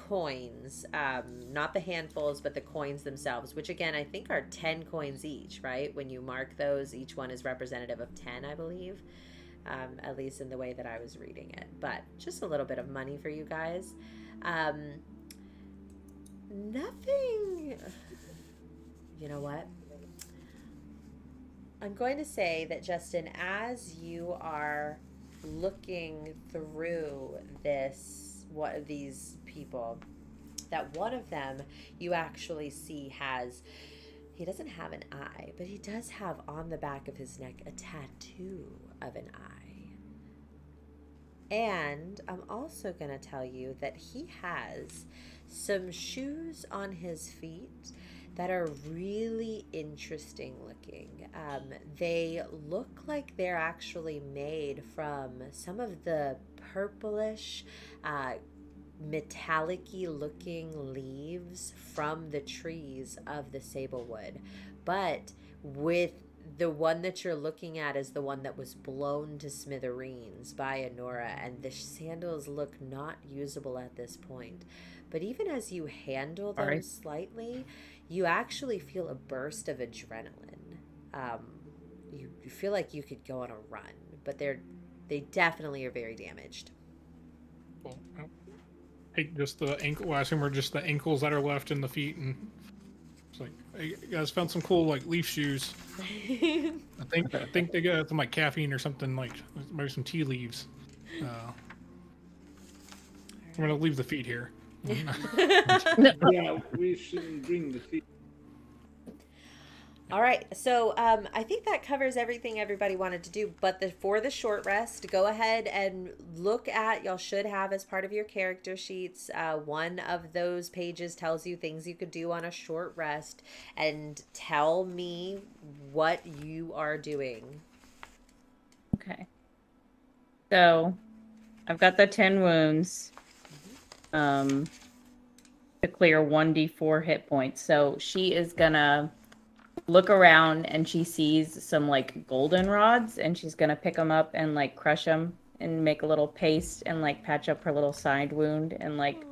coins, um, not the handfuls, but the coins themselves, which again, I think are ten coins each, right? When you mark those, each one is representative of ten, I believe, um, at least in the way that I was reading it, but just a little bit of money for you guys. Um, nothing, you know what? I'm going to say that, Justin, as you are looking through this, what these people, that one of them you actually see has, he doesn't have an eye, but he does have on the back of his neck a tattoo of an eye. And I'm also going to tell you that he has some shoes on his feet that are really interesting looking. Um, they look like they're actually made from some of the purplish, uh, metallic-y looking leaves from the trees of the Sablewood. But with the one that you're looking at is the one that was blown to smithereens by Honora, and the sandals look not usable at this point. But even as you handle them right. slightly, you actually feel a burst of adrenaline. Um, you, you feel like you could go on a run, but they're they definitely are very damaged. Cool. Hey, just the ankle. Well, I assume we're just the ankles that are left and the feet, and it's like, hey guys, found some cool like leaf shoes. I think I think they got some like caffeine or something, like maybe some tea leaves. Uh, right. I'm gonna leave the feet here. Yeah, we shouldn't bring the feet. All right, so um, I think that covers everything everybody wanted to do, but the, for the short rest, go ahead and look at, y'all should have as part of your character sheets, uh, one of those pages tells you things you could do on a short rest, and tell me what you are doing. Okay. So, I've got the ten wounds. Um, to clear one d four hit points. So she is gonna look around and she sees some like golden rods, and she's gonna pick them up and like crush them and make a little paste and like patch up her little side wound and like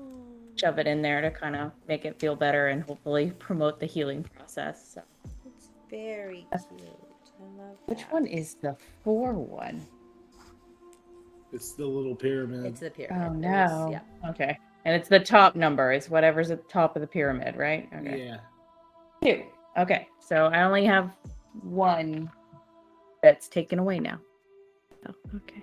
shove it in there to kind of make it feel better and hopefully promote the healing process. So. It's very cute. I love that. Which one is the four one? It's the little pyramid. It's the pyramid. Oh no. Is, yeah. Okay. And it's the top number. It's whatever's at the top of the pyramid, right? Okay. Yeah. Two. Okay. So I only have one that's taken away now. Oh, okay.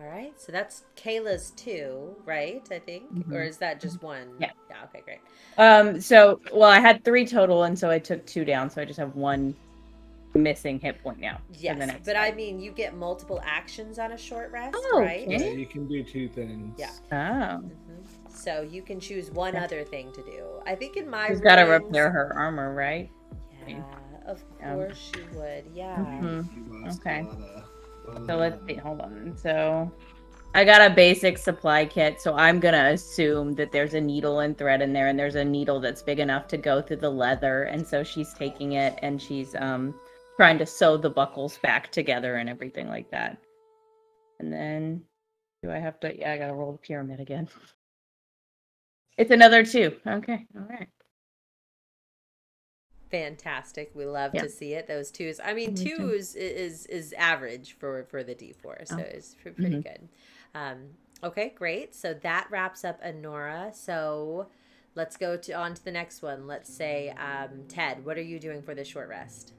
All right. So that's Kayla's two, right? I think, mm-hmm. or is that just one? Yeah. Yeah. Okay. Great. Um. So, well, I had three total, and so I took two down. So I just have one missing hit point now. Yes, but time. I mean, you get multiple actions on a short rest, oh, right? Yeah, you can do two things. Yeah. Oh. Mm-hmm. So you can choose one okay. other thing to do. I think in my she's got to repair her armor, right? Yeah, of course yeah. she would. Yeah. Mm-hmm. Okay. So let's see. Hold on. So I got a basic supply kit, so I'm gonna assume that there's a needle and thread in there, and there's a needle that's big enough to go through the leather, and so she's taking it and she's um. trying to sew the buckles back together and everything like that. And then, do I have to? Yeah, I gotta roll the pyramid again. It's another two. Okay, all right. Fantastic. We love yeah. to see it. Those twos. I mean, mm-hmm. twos is, is is average for for the D four, so oh. it's pretty mm-hmm. good. Um, okay, great. So that wraps up Honora. So let's go to on to the next one. Let's say um, Ted. What are you doing for the short rest?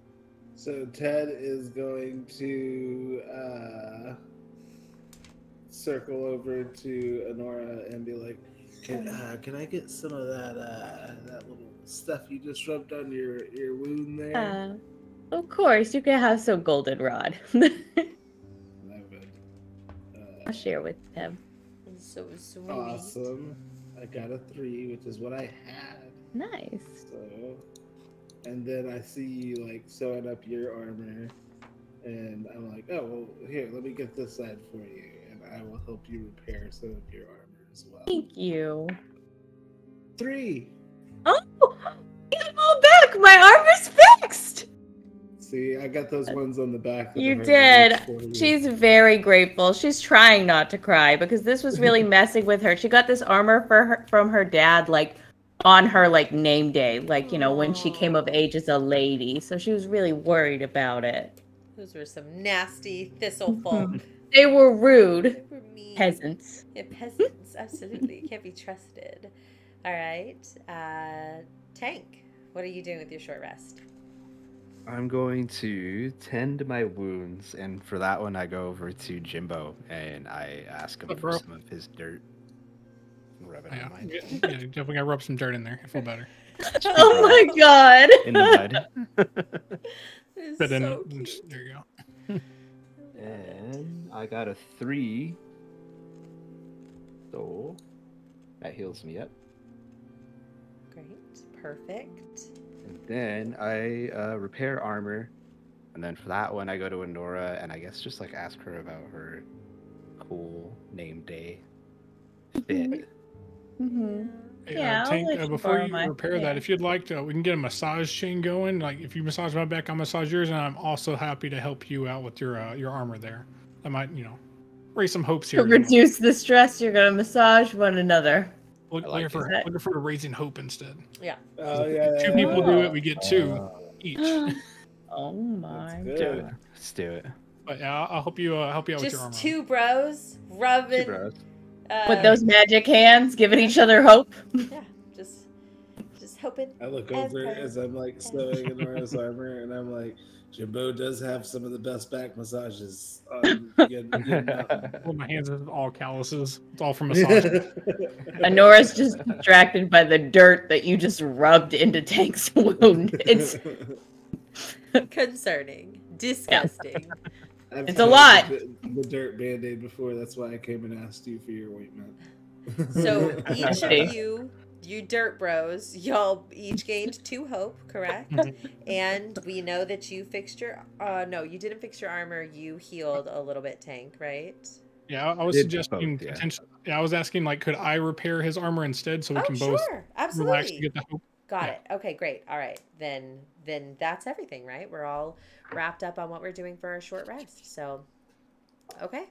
So Ted is going to uh, circle over to Honora and be like, "Can uh, can I get some of that uh, that little stuff you just rubbed on your your wound there?" Uh, of course, you can have some goldenrod. I would. Uh, I'll share with him. It's so sweet. Awesome! I got a three, which is what I had. Nice. So. And and then I see you like sewing up your armor, and I'm like, oh, well, here, let me get this side for you, and I will help you repair some of your armor as well. Thank you. Three. Oh, I'm all back. My armor's fixed. See, I got those ones on the back. You did. She's very grateful. She's trying not to cry because this was really messing with her. She got this armor for her, from her dad, like on her like name day, like, you know, when she came of age as a lady. So she was really worried about it. Those were some nasty Thistlefolk. They were rude. They were mean. Peasants. Yeah, peasants. Absolutely. Can't be trusted. All right. Uh, Tank, what are you doing with your short rest? I'm going to tend my wounds, and for that one, I go over to Gimbo and I ask him oh, for some of his dirt. Rub it in my yeah, definitely gotta rub some dirt in there. I feel better. Oh my god! In the mud. But then, so just, there you go. And I got a three, so that heals me up. Great, perfect. And then I uh, repair armor, and then for that one I go to Honora and I guess just like ask her about her cool name day fit. Mm-hmm. Hey, yeah, uh, Tank, uh, before you repair that, if you'd like to, we can get a massage chain going. Like if you massage my back, I'll massage yours, and I'm also happy to help you out with your uh, your armor there. I might, you know, raise some hopes here. To reduce the stress, you're gonna massage one another. Look, like for, look for raising hope instead. Yeah. Oh, yeah, yeah two yeah. people do it, we get two uh, each. Oh my god. Let's do it. But yeah, I'll help you. Uh, help you out Just with your armor. Just two bros rubbing. Two bros. Uh, with those magic hands, giving each other hope. Yeah, just, just hoping. I look over as, as I'm like sewing in Nora's armor, and I'm like, Jimbo does have some of the best back massages. Um, good, good well, my hands are all calluses. It's all from massage. And Nora's just distracted by the dirt that you just rubbed into Tank's wound. It's concerning, disgusting. I've it's a lot. The, the dirt band-aid before. That's why I came and asked you for your ointment. So each of you, you dirt bros, y'all each gained two hope, correct? And we know that you fixed your. Uh, no, you didn't fix your armor. You healed a little bit, Tank, right? Yeah, I was suggesting both, yeah. yeah, I was asking like, could I repair his armor instead so we oh, can both sure. Absolutely. Relax and get the hope? Got yeah. it. Okay, great. All right, then. Then that's everything, right? We're all wrapped up on what we're doing for our short rest. So, okay.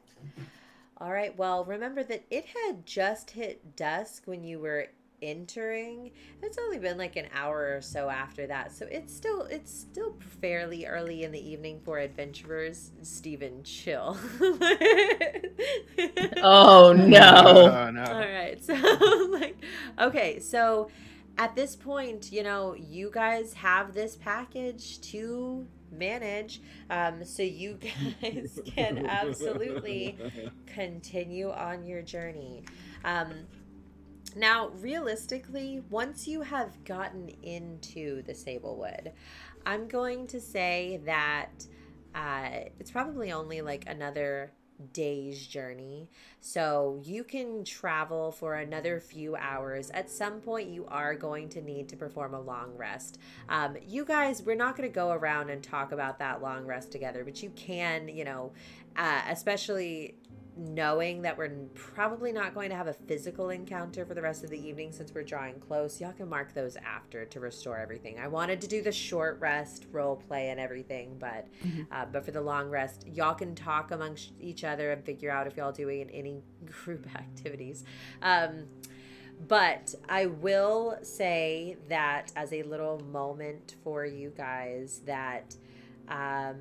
All right. Well, remember that it had just hit dusk when you were entering. It's only been like an hour or so after that. So it's still it's still fairly early in the evening for adventurers. Steven, chill. Oh, no. Oh, no. All right. So, like, okay. So... at this point, you know, you guys have this package to manage, um, so you guys can absolutely continue on your journey. Um, now, realistically, once you have gotten into the Sablewood, I'm going to say that uh, it's probably only like another day's journey, so you can travel for another few hours. At some point you are going to need to perform a long rest. Um, you guys, we're not going to go around and talk about that long rest together, but you can, you know, uh, especially knowing that we're probably not going to have a physical encounter for the rest of the evening since we're drawing close, y'all can mark those after to restore everything. I wanted to do the short rest role play and everything, but uh, but for the long rest, y'all can talk amongst each other and figure out if y'all doing any group activities. Um, but I will say that as a little moment for you guys that um,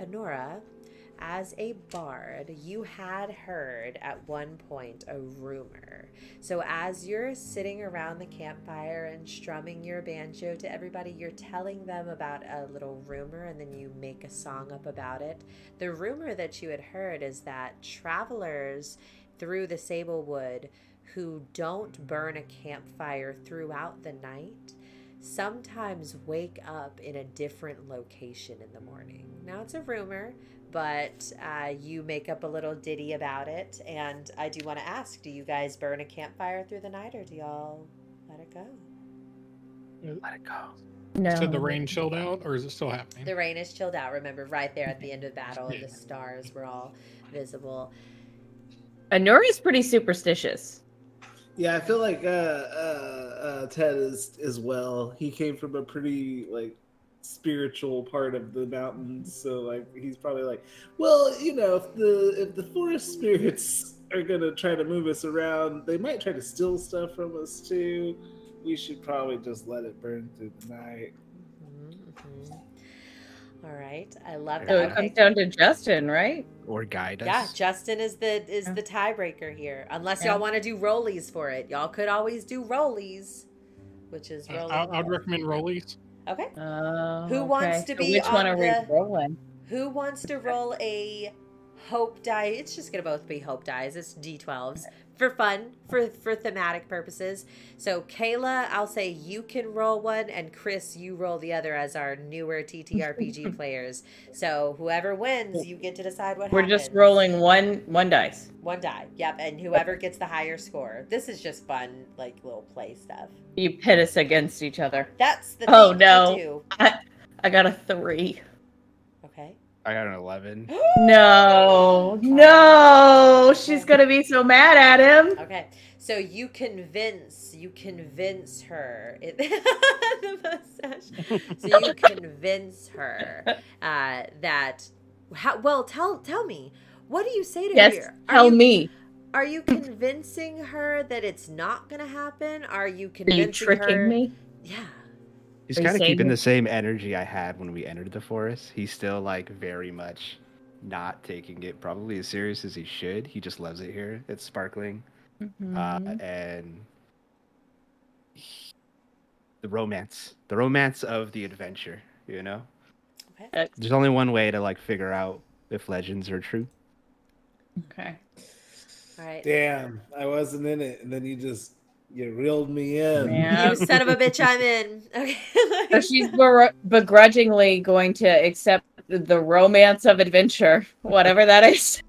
Honora, as a bard, you had heard at one point a rumor. So as you're sitting around the campfire and strumming your banjo to everybody, you're telling them about a little rumor and then you make a song up about it. The rumor that you had heard is that travelers through the Sablewood who don't burn a campfire throughout the night sometimes wake up in a different location in the morning. Now it's a rumor, but uh, you make up a little ditty about it. And I do want to ask, do you guys burn a campfire through the night or do y'all let it go? Let it go. No. So the rain chilled out, or is it still happening? The rain is chilled out. Remember, right there at the end of battle, yeah. The stars were all visible. Anuri's pretty superstitious. Yeah, I feel like uh, uh, uh, Ted is as well. He came from a pretty like spiritual part of the mountains, so like he's probably like, well, you know, if the if the forest spirits are gonna try to move us around, they might try to steal stuff from us too. We should probably just let it burn through the night. Mm-hmm. All right, I love that. So it comes down to Justin, right? Or guide us. Yeah, Justin is the is yeah. the tiebreaker here. Unless y'all yeah. want to do rollies for it, y'all could always do rollies, which is rollies. I, I would recommend rollies. Okay. Uh, who okay. wants to so be which on one are the? We rolling? Who wants to roll a hope die? It's just gonna both be hope dies. It's D twelves for fun, for for thematic purposes. So Kayla, I'll say you can roll one, and Chris, you roll the other as our newer T T R P G players. So whoever wins, you get to decide what We're happens. Just rolling one one dice. One die, yep, and whoever gets the higher score. This is just fun, like, little play stuff. You pit us against each other. That's the oh, thing no. we do. I, I got a three. Okay. I got an eleven. No, no, she's gonna be so mad at him. Okay, so you convince, you convince her. It, the mustache. So you convince her uh, that. How, well, tell tell me, what do you say to yes, her? Yes, tell you, me. Are you convincing her that it's not gonna happen? Are you convincing her? Are you tricking her? me? Yeah. He's kind of keeping the same energy I had when we entered the forest. He's still, like, very much not taking it probably as serious as he should. He just loves it here. It's sparkling. Mm-hmm. uh, and he, the romance. The romance of the adventure, you know? Okay. There's only one way to, like, figure out if legends are true. Okay. All right. Damn, I wasn't in it, and then you just... You reeled me in. Yeah. You son of a bitch, I'm in. Okay. So she's begrudgingly going to accept the romance of adventure, whatever that is.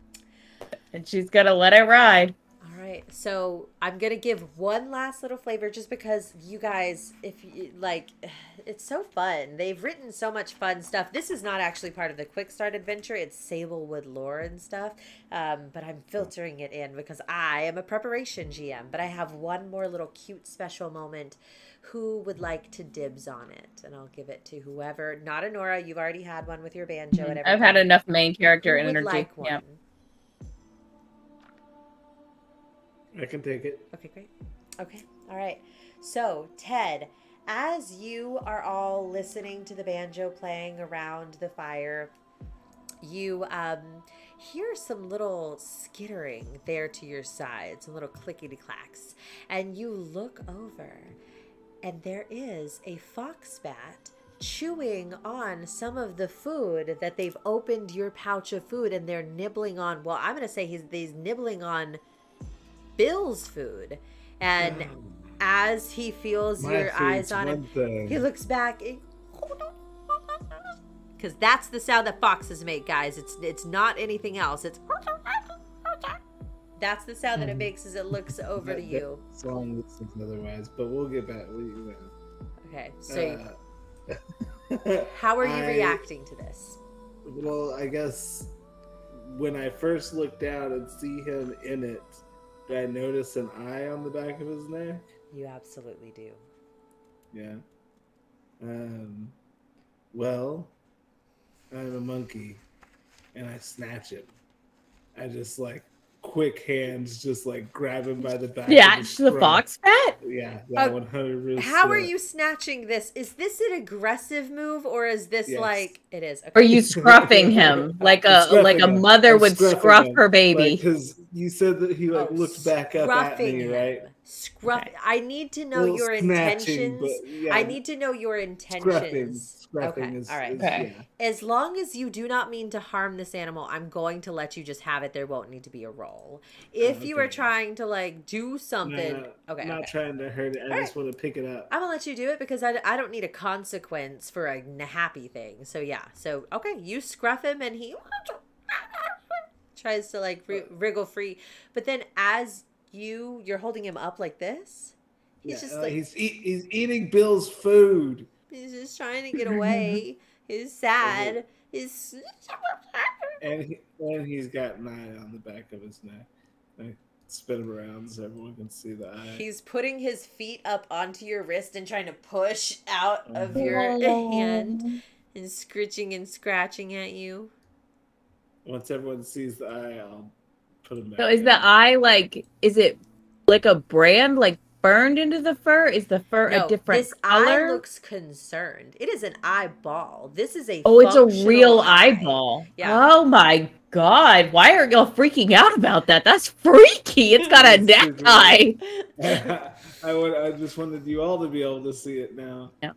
And she's going to let it ride. All right. So I'm going to give one last little flavor just because you guys, if you, like, it's so fun. They've written so much fun stuff. This is not actually part of the Quick Start Adventure. It's Sablewood lore and stuff. Um, but I'm filtering it in because I am a preparation G M. But I have one more little cute special moment. Who would like to dibs on it? And I'll give it to whoever. Not Honora. You've already had one with your banjo and everything. I've had enough main character who energy. Would like one? Yeah. I can take it. Okay, great. Okay. All right. So, Ted, as you are all listening to the banjo playing around the fire, you um, hear some little skittering there to your side, some little clickety-clacks, and you look over, and there is a fox bat chewing on some of the food that they've opened your pouch of food, and they're nibbling on, well, I'm going to say he's, he's nibbling on Bill's food, and wow. as he feels My your eyes on him, thing. he looks back, because that's the sound that foxes make, guys. It's it's not anything else. It's that's the sound that it makes as it looks over that, to you. Song looks otherwise, but we'll get back. We, you know. Okay, so uh, how are you I, reacting to this? Well, I guess when I first look down and see him in it. Did I notice an eye on the back of his neck? You absolutely do. Yeah. Um, well, I'm a monkey, and I snatch him. I just, like, quick hands, just, like, grab him by the back. Snatch the fox bat? Yeah, that uh, one hundred percent. How are you snatching this? Is this an aggressive move, or is this, yes. like... It is. Okay. Are you scruffing him? Like a like a mother I'm would scruff him. her baby. Because... Like, you said that he like oh, looked back up at me, right? Scruff. Okay. I need to know your intentions. But, yeah. I need to know your intentions. Scruffing, scruffing okay. Is, All right. Is, okay. Yeah. As long as you do not mean to harm this animal, I'm going to let you just have it. There won't need to be a roll. If oh, okay. you are trying to like do something, no, no, okay. I'm not okay. trying to hurt it. I All just right. want to pick it up. I'm gonna let you do it because I I don't need a consequence for a happy thing. So yeah. So okay, you scruff him and he. tries to like wriggle free, but then as you you're holding him up like this, he's yeah, just uh, like he's, eat, he's eating Bill's food. He's just trying to get away. He's sad. He's and, he, and he's got an eye on the back of his neck. I spin him around so everyone can see the eye. He's putting his feet up onto your wrist and trying to push out of oh. your hand and scritching and scratching at you. Once everyone sees the eye, I'll put him back. So is in. the eye like? Is it like a brand? Like? Burned into the fur? Is the fur no, a different this color? Eye looks concerned. It is an eyeball. This is a oh, it's a real eye. eyeball. Yeah. Oh my god! Why are y'all freaking out about that? That's freaky. It's got a necktie. I would. I just wanted you all to be able to see it now. Yeah.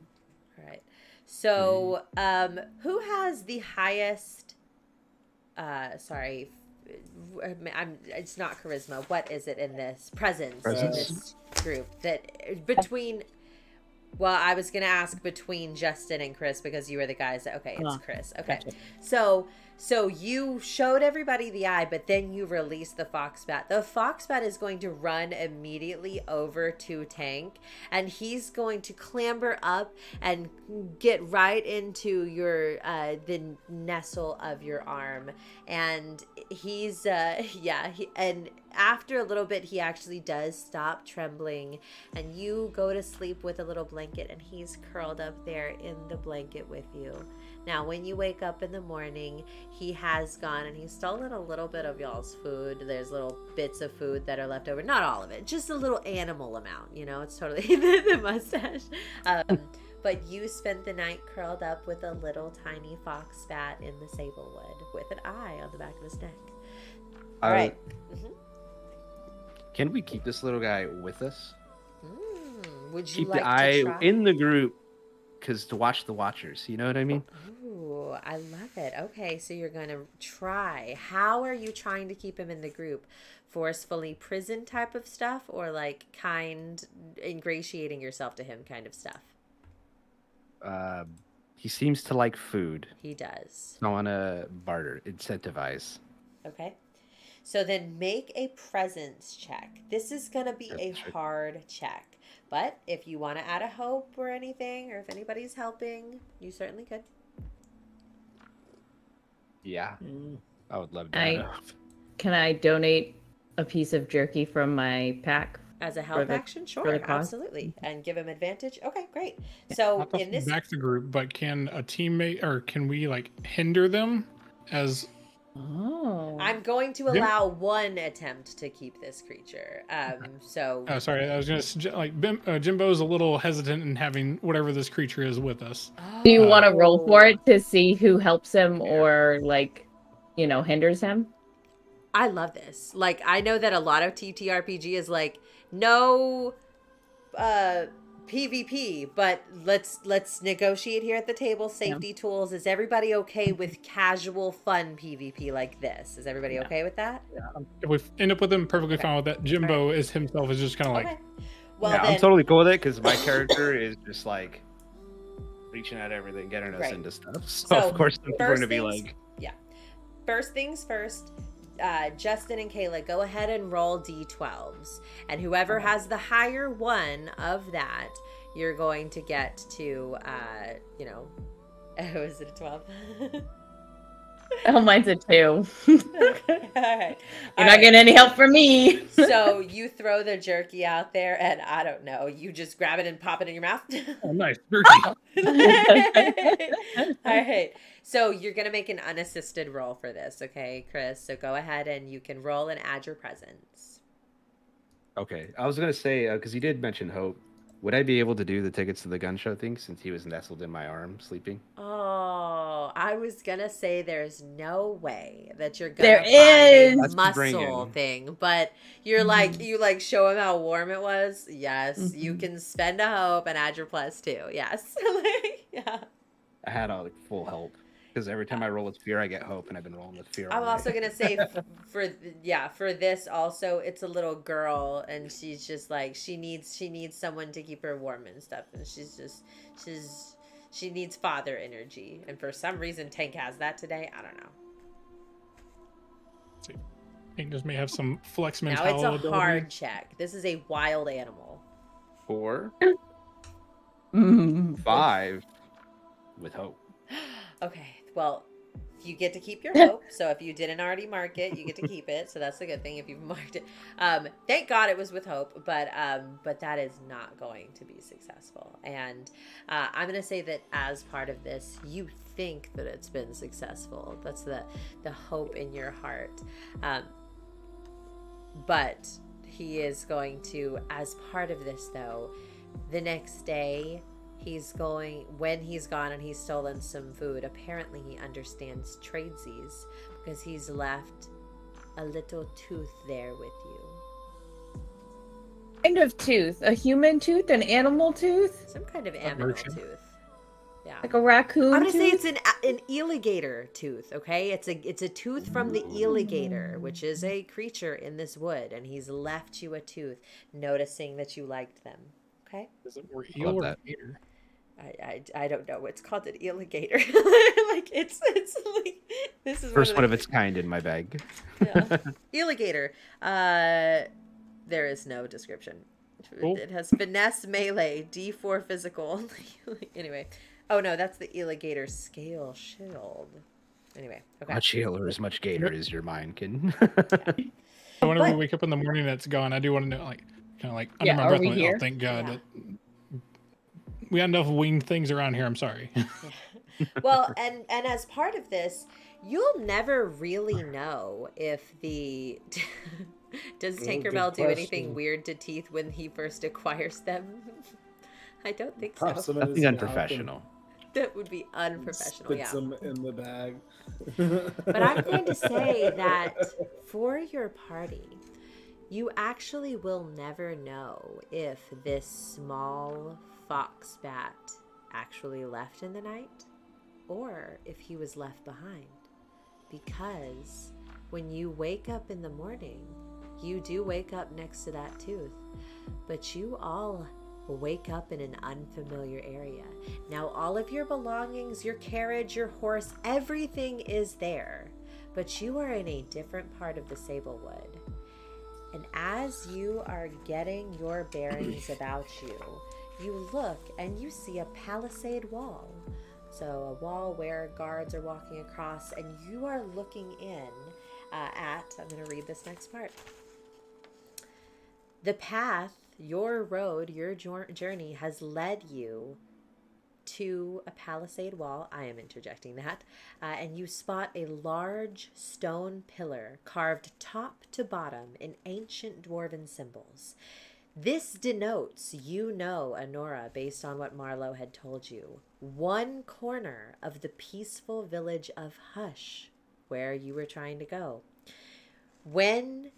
All right. So, um, who has the highest? Uh, sorry, I'm, it's not charisma. What is it in this presence? Presence. In this group that between. Well, I was gonna ask between Justin and Chris because you were the guys. That, okay, it's Chris. Okay, gotcha. so so you showed everybody the eye, but then you released the fox bat. The fox bat is going to run immediately over to Tank, and he's going to clamber up and get right into your uh, the nestle of your arm, and he's uh, yeah, he, and. After a little bit, he actually does stop trembling, and you go to sleep with a little blanket, and he's curled up there in the blanket with you. Now, when you wake up in the morning, he has gone, and he's stolen a little bit of y'all's food. There's little bits of food that are left over. Not all of it. Just a little animal amount, you know? It's totally the, the mustache. Um, but you spent the night curled up with a little tiny fox bat in the Sablewood with an eye on the back of his neck. All uh, right. Mm-hmm. Can we keep this little guy with us? Mm, would you keep like the eye to try? in the group? Because to watch the watchers, you know what I mean? Ooh, I love it. Okay, so you're going to try. How are you trying to keep him in the group? Forcefully prison type of stuff, or like kind, ingratiating yourself to him kind of stuff? Uh, he seems to like food. He does. I want to barter, incentivize. Okay. So then make a presence check. This is going to be a hard check. But if you want to add a hope or anything, or if anybody's helping, you certainly could. Yeah. I would love to add a hope. Can I donate a piece of jerky from my pack? As a help action? Sure, absolutely. And give him advantage? Okay, great. So in this... Back to group, but can a teammate, or can we like hinder them as... Oh. I'm going to allow Dim one attempt to keep this creature. Um, so. Oh, sorry. I was going to suggest, like, Bim, uh, Jimbo's a little hesitant in having whatever this creature is with us. Do you uh, want to roll for it to see who helps him yeah. or, like, you know, hinders him? I love this. Like, I know that a lot of T T R P G is like, no, uh, P v P, but let's let's negotiate here at the table. Safety yeah. tools. Is everybody okay with casual fun P v P like this? Is everybody yeah. okay with that? Yeah. If we end up with them, perfectly okay. fine with that. Jimbo right. is himself is just kind of okay. like. Well, yeah, then... I'm totally cool with it because my character is just like reaching out everything, getting us right. into stuff. So, so of course, we're going to be like, yeah. First things first. Uh, Justin and Kayla, go ahead and roll d twelves, and whoever okay. has the higher one of that, you're going to get to, uh, you know, oh, is it a twelve? Oh, mine's a two. Okay. All right. You're all not right. getting any help from me. So you throw the jerky out there, and I don't know, you just grab it and pop it in your mouth. Oh, nice jerky. All right. So you're going to make an unassisted roll for this, okay, Chris? So go ahead and you can roll and add your presence. Okay. I was going to say, because uh, you did mention hope, would I be able to do the tickets to the gun show thing since he was nestled in my arm sleeping? Oh, I was going to say there's no way that you're going to find a muscle thing. But you're like, you like show him how warm it was. Yes. Mm-hmm. You can spend a hope and add your plus two. Yes. Like, yeah. I had a like, full help. Because every time I roll with fear, I get hope, and I've been rolling with fear. I'm also going to say, for, yeah, for this also, it's a little girl, and she's just like, she needs she needs someone to keep her warm and stuff, and she's just, she's she needs father energy. And for some reason, Tank has that today. I don't know. Tank just may have some flex mentality. Now it's a hard check. This is a wild animal. Four. Mm. Five. With hope. Okay, well, you get to keep your hope. So if you didn't already mark it, you get to keep it. So that's a good thing if you've marked it. Um, thank God it was with hope, but um, but that is not going to be successful. And uh, I'm going to say that as part of this, you think that it's been successful. That's the, the hope in your heart. Um, but he is going to, as part of this though, the next day, he's going, when he's gone and he's stolen some food, apparently he understands tradesies because he's left a little tooth there with you. Kind of tooth? A human tooth? An animal tooth? Some kind of animal tooth. Yeah. Like a raccoon. I'm gonna tooth? say it's an an alligator tooth. Okay, it's a it's a tooth from the alligator, which is a creature in this wood, and he's left you a tooth, noticing that you liked them. Okay. Is it more eel or gator? I, I I don't know. It's called an alligator. Like it's it's like this is first one of, the... one of its kind in my bag. Yeah. Alligator. Uh, there is no description. Cool. It has finesse, melee, D four physical. Anyway. Oh, no, that's the alligator scale shield. Anyway, okay. Much eel or as much gator as your mind can. Yeah. So whenever but, we wake up in the morning and it's gone, I do want to know, like, kind of like, under yeah, my breath, like, oh, thank God. Yeah. We had enough winged things around here, I'm sorry. Yeah. Well, and, and as part of this, you'll never really know if the... Does Tinkerbell do anything weird to teeth when he first acquires them? I don't think Perhaps so. Something unprofessional. That would be unprofessional, Spits yeah. them in the bag. But I'm going to say that for your party, you actually will never know if this small fox bat actually left in the night or if he was left behind. Because when you wake up in the morning, you do wake up next to that tooth, but you all wake up in an unfamiliar area. Now all of your belongings, your carriage, your horse, everything is there, but you are in a different part of the Sablewood. And as you are getting your bearings about you, you look and you see a palisade wall. So a wall where guards are walking across and you are looking in uh, at, I'm going to read this next part. The path, your road, your journey has led you to a palisade wall. I am interjecting that. Uh, and you spot a large stone pillar carved top to bottom in ancient dwarven symbols. This denotes, you know, Honora, based on what Marlo had told you, one corner of the peaceful village of Hush, where you were trying to go. When,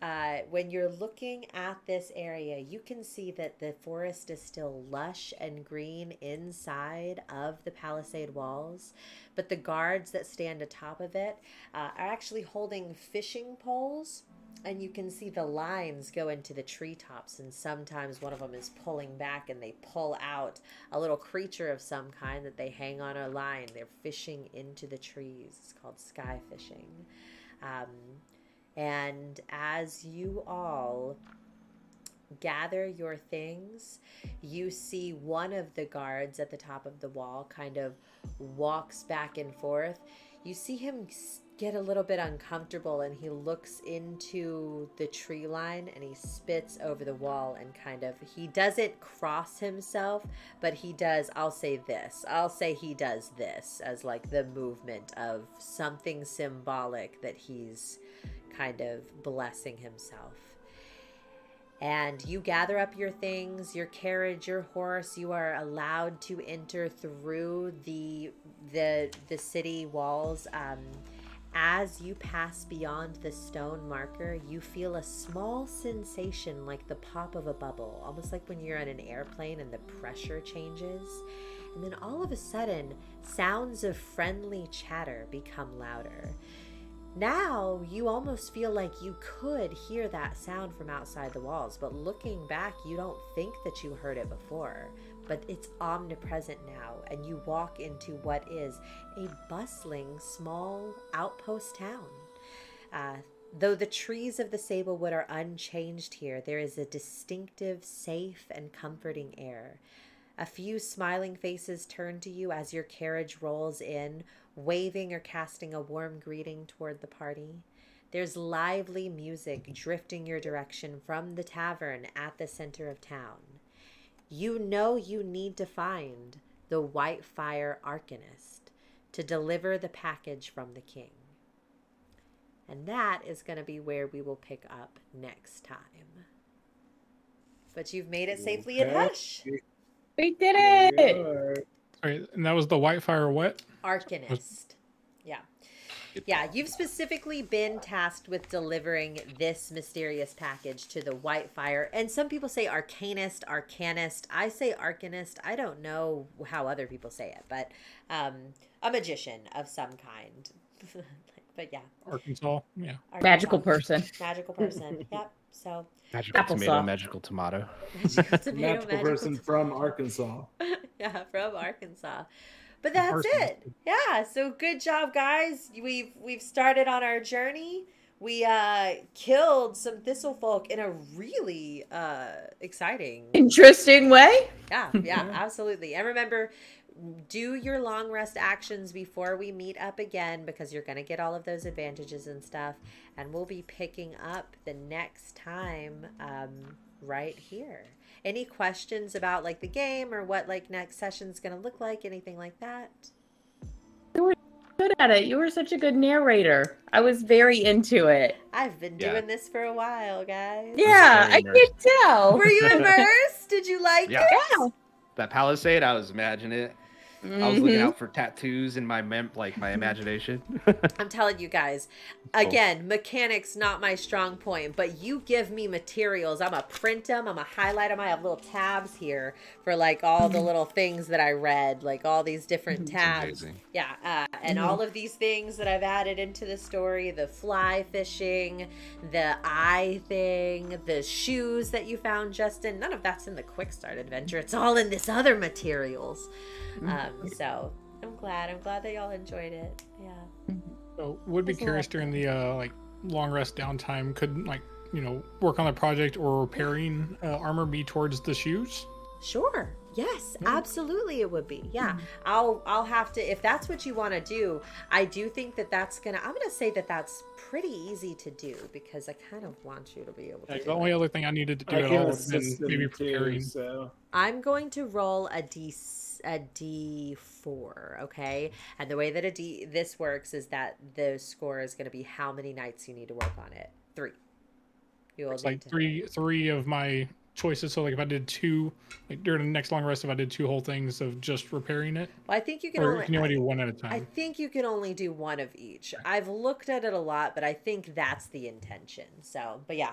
uh, when you're looking at this area, you can see that the forest is still lush and green inside of the palisade walls, but the guards that stand atop of it uh, are actually holding fishing poles. And you can see the lines go into the treetops, and sometimes one of them is pulling back and they pull out a little creature of some kind that they hang on a line. They're fishing into the trees. It's called sky fishing. Um, and as you all gather your things, you see one of the guards at the top of the wall kind of walks back and forth. You see him get a little bit uncomfortable and he looks into the tree line and he spits over the wall and kind of, he doesn't cross himself, but he does, I'll say this, I'll say he does this as like the movement of something symbolic that he's kind of blessing himself. And you gather up your things, your carriage, your horse. You are allowed to enter through the the, the city walls. Um, as you pass beyond the stone marker, you feel a small sensation like the pop of a bubble, almost like when you're on an airplane and the pressure changes. And then all of a sudden, sounds of friendly chatter become louder. Now you almost feel like you could hear that sound from outside the walls, but looking back, you don't think that you heard it before, but it's omnipresent now, and you walk into what is a bustling small outpost town. Uh, though the trees of the Sablewood are unchanged here, there is a distinctive, safe, and comforting air. A few smiling faces turn to you as your carriage rolls in, waving or casting a warm greeting toward the party. There's lively music drifting your direction from the tavern at the center of town. You know you need to find the Whitefire Arcanist to deliver the package from the king. And that is going to be where we will pick up next time. But you've made it safely in Hush. We did it! Sorry, and that was the Whitefire what? Arcanist. Yeah. Yeah, you've specifically been tasked with delivering this mysterious package to the Whitefire. And some people say Arcanist, Arcanist. I say Arcanist. I don't know how other people say it, but um, a magician of some kind. But yeah. Arkansas. Yeah. Arkansas. Magical person. Magical person. Yep. So magical Applesauce. Tomato, magical tomato. Magical tomato, magical magical person tomato. From Arkansas. Yeah, from Arkansas. But that's Arkansas. It. Yeah. So good job, guys. We've we've started on our journey. We uh, killed some Thistlefolk in a really uh, exciting, interesting way. Yeah. Yeah. Absolutely. And remember, do your long rest actions before we meet up again, because you're going to get all of those advantages and stuff. And we'll be picking up the next time um, right here. Any questions about like the game or what like next session's going to look like? Anything like that? You were good at it. You were such a good narrator. I was very into it. I've been yeah. doing this for a while, guys. Yeah, I can tell. Were you immersed? Did you like yeah. it? Yeah. That palisade, I was imagining it. Mm-hmm. I was looking out for tattoos in my mem like my imagination. I'm telling you guys, again, mechanics not my strong point, but you give me materials, I'm gonna print them, I'm gonna highlight them. I have little tabs here for like all the little things that I read, like all these different tabs. Yeah, uh, and mm-hmm. all of these things that I've added into the story: the fly fishing, the eye thing, the shoes that you found, Justin. None of that's in the quick start adventure. It's all in this other materials. Um, so I'm glad. I'm glad that y'all enjoyed it. Yeah. So would be curious during the uh, like long rest downtime, could like you know work on the project or repairing uh, armor be towards the shoes? Sure. Yes, absolutely it would be. Yeah. I'll I'll have to, if that's what you want to do. I do think that that's going to, I'm going to say that that's pretty easy to do, because I kind of want you to be able to yeah, do The only it. other thing I needed to do I at all was maybe preparing. Too, so. I'm going to roll a D four, okay? And the way that a D this works is that the score is going to be how many nights you need to work on it. Three. You will it's like three, three of my... choices. So like if I did two, like during the next long rest, if I did two whole things of just repairing it. Well, I think you can, or only, can you only do one at a time. I think you can only do one of each. I've looked at it a lot, but I think that's the intention. So, but yeah.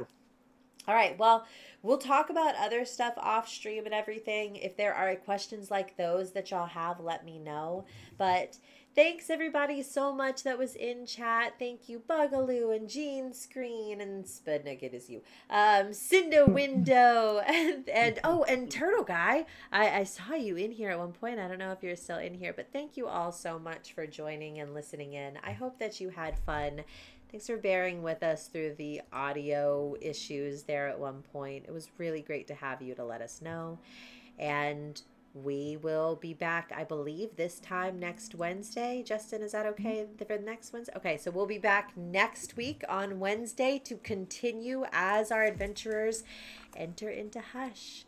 All right. Well, we'll talk about other stuff off stream and everything. If there are questions like those that y'all have, let me know. But thanks everybody so much that was in chat. Thank you, Bugaloo and Jean Screen and Spudnik, it is you. Um, Cindo Window and, and oh, and Turtle Guy. I, I saw you in here at one point. I don't know if you're still in here, but thank you all so much for joining and listening in. I hope that you had fun. Thanks for bearing with us through the audio issues there at one point. It was really great to have you to let us know. And we will be back, I believe, this time next Wednesday. Justin, is that okay for the next Wednesday? Okay, so we'll be back next week on Wednesday to continue as our adventurers enter into Hush.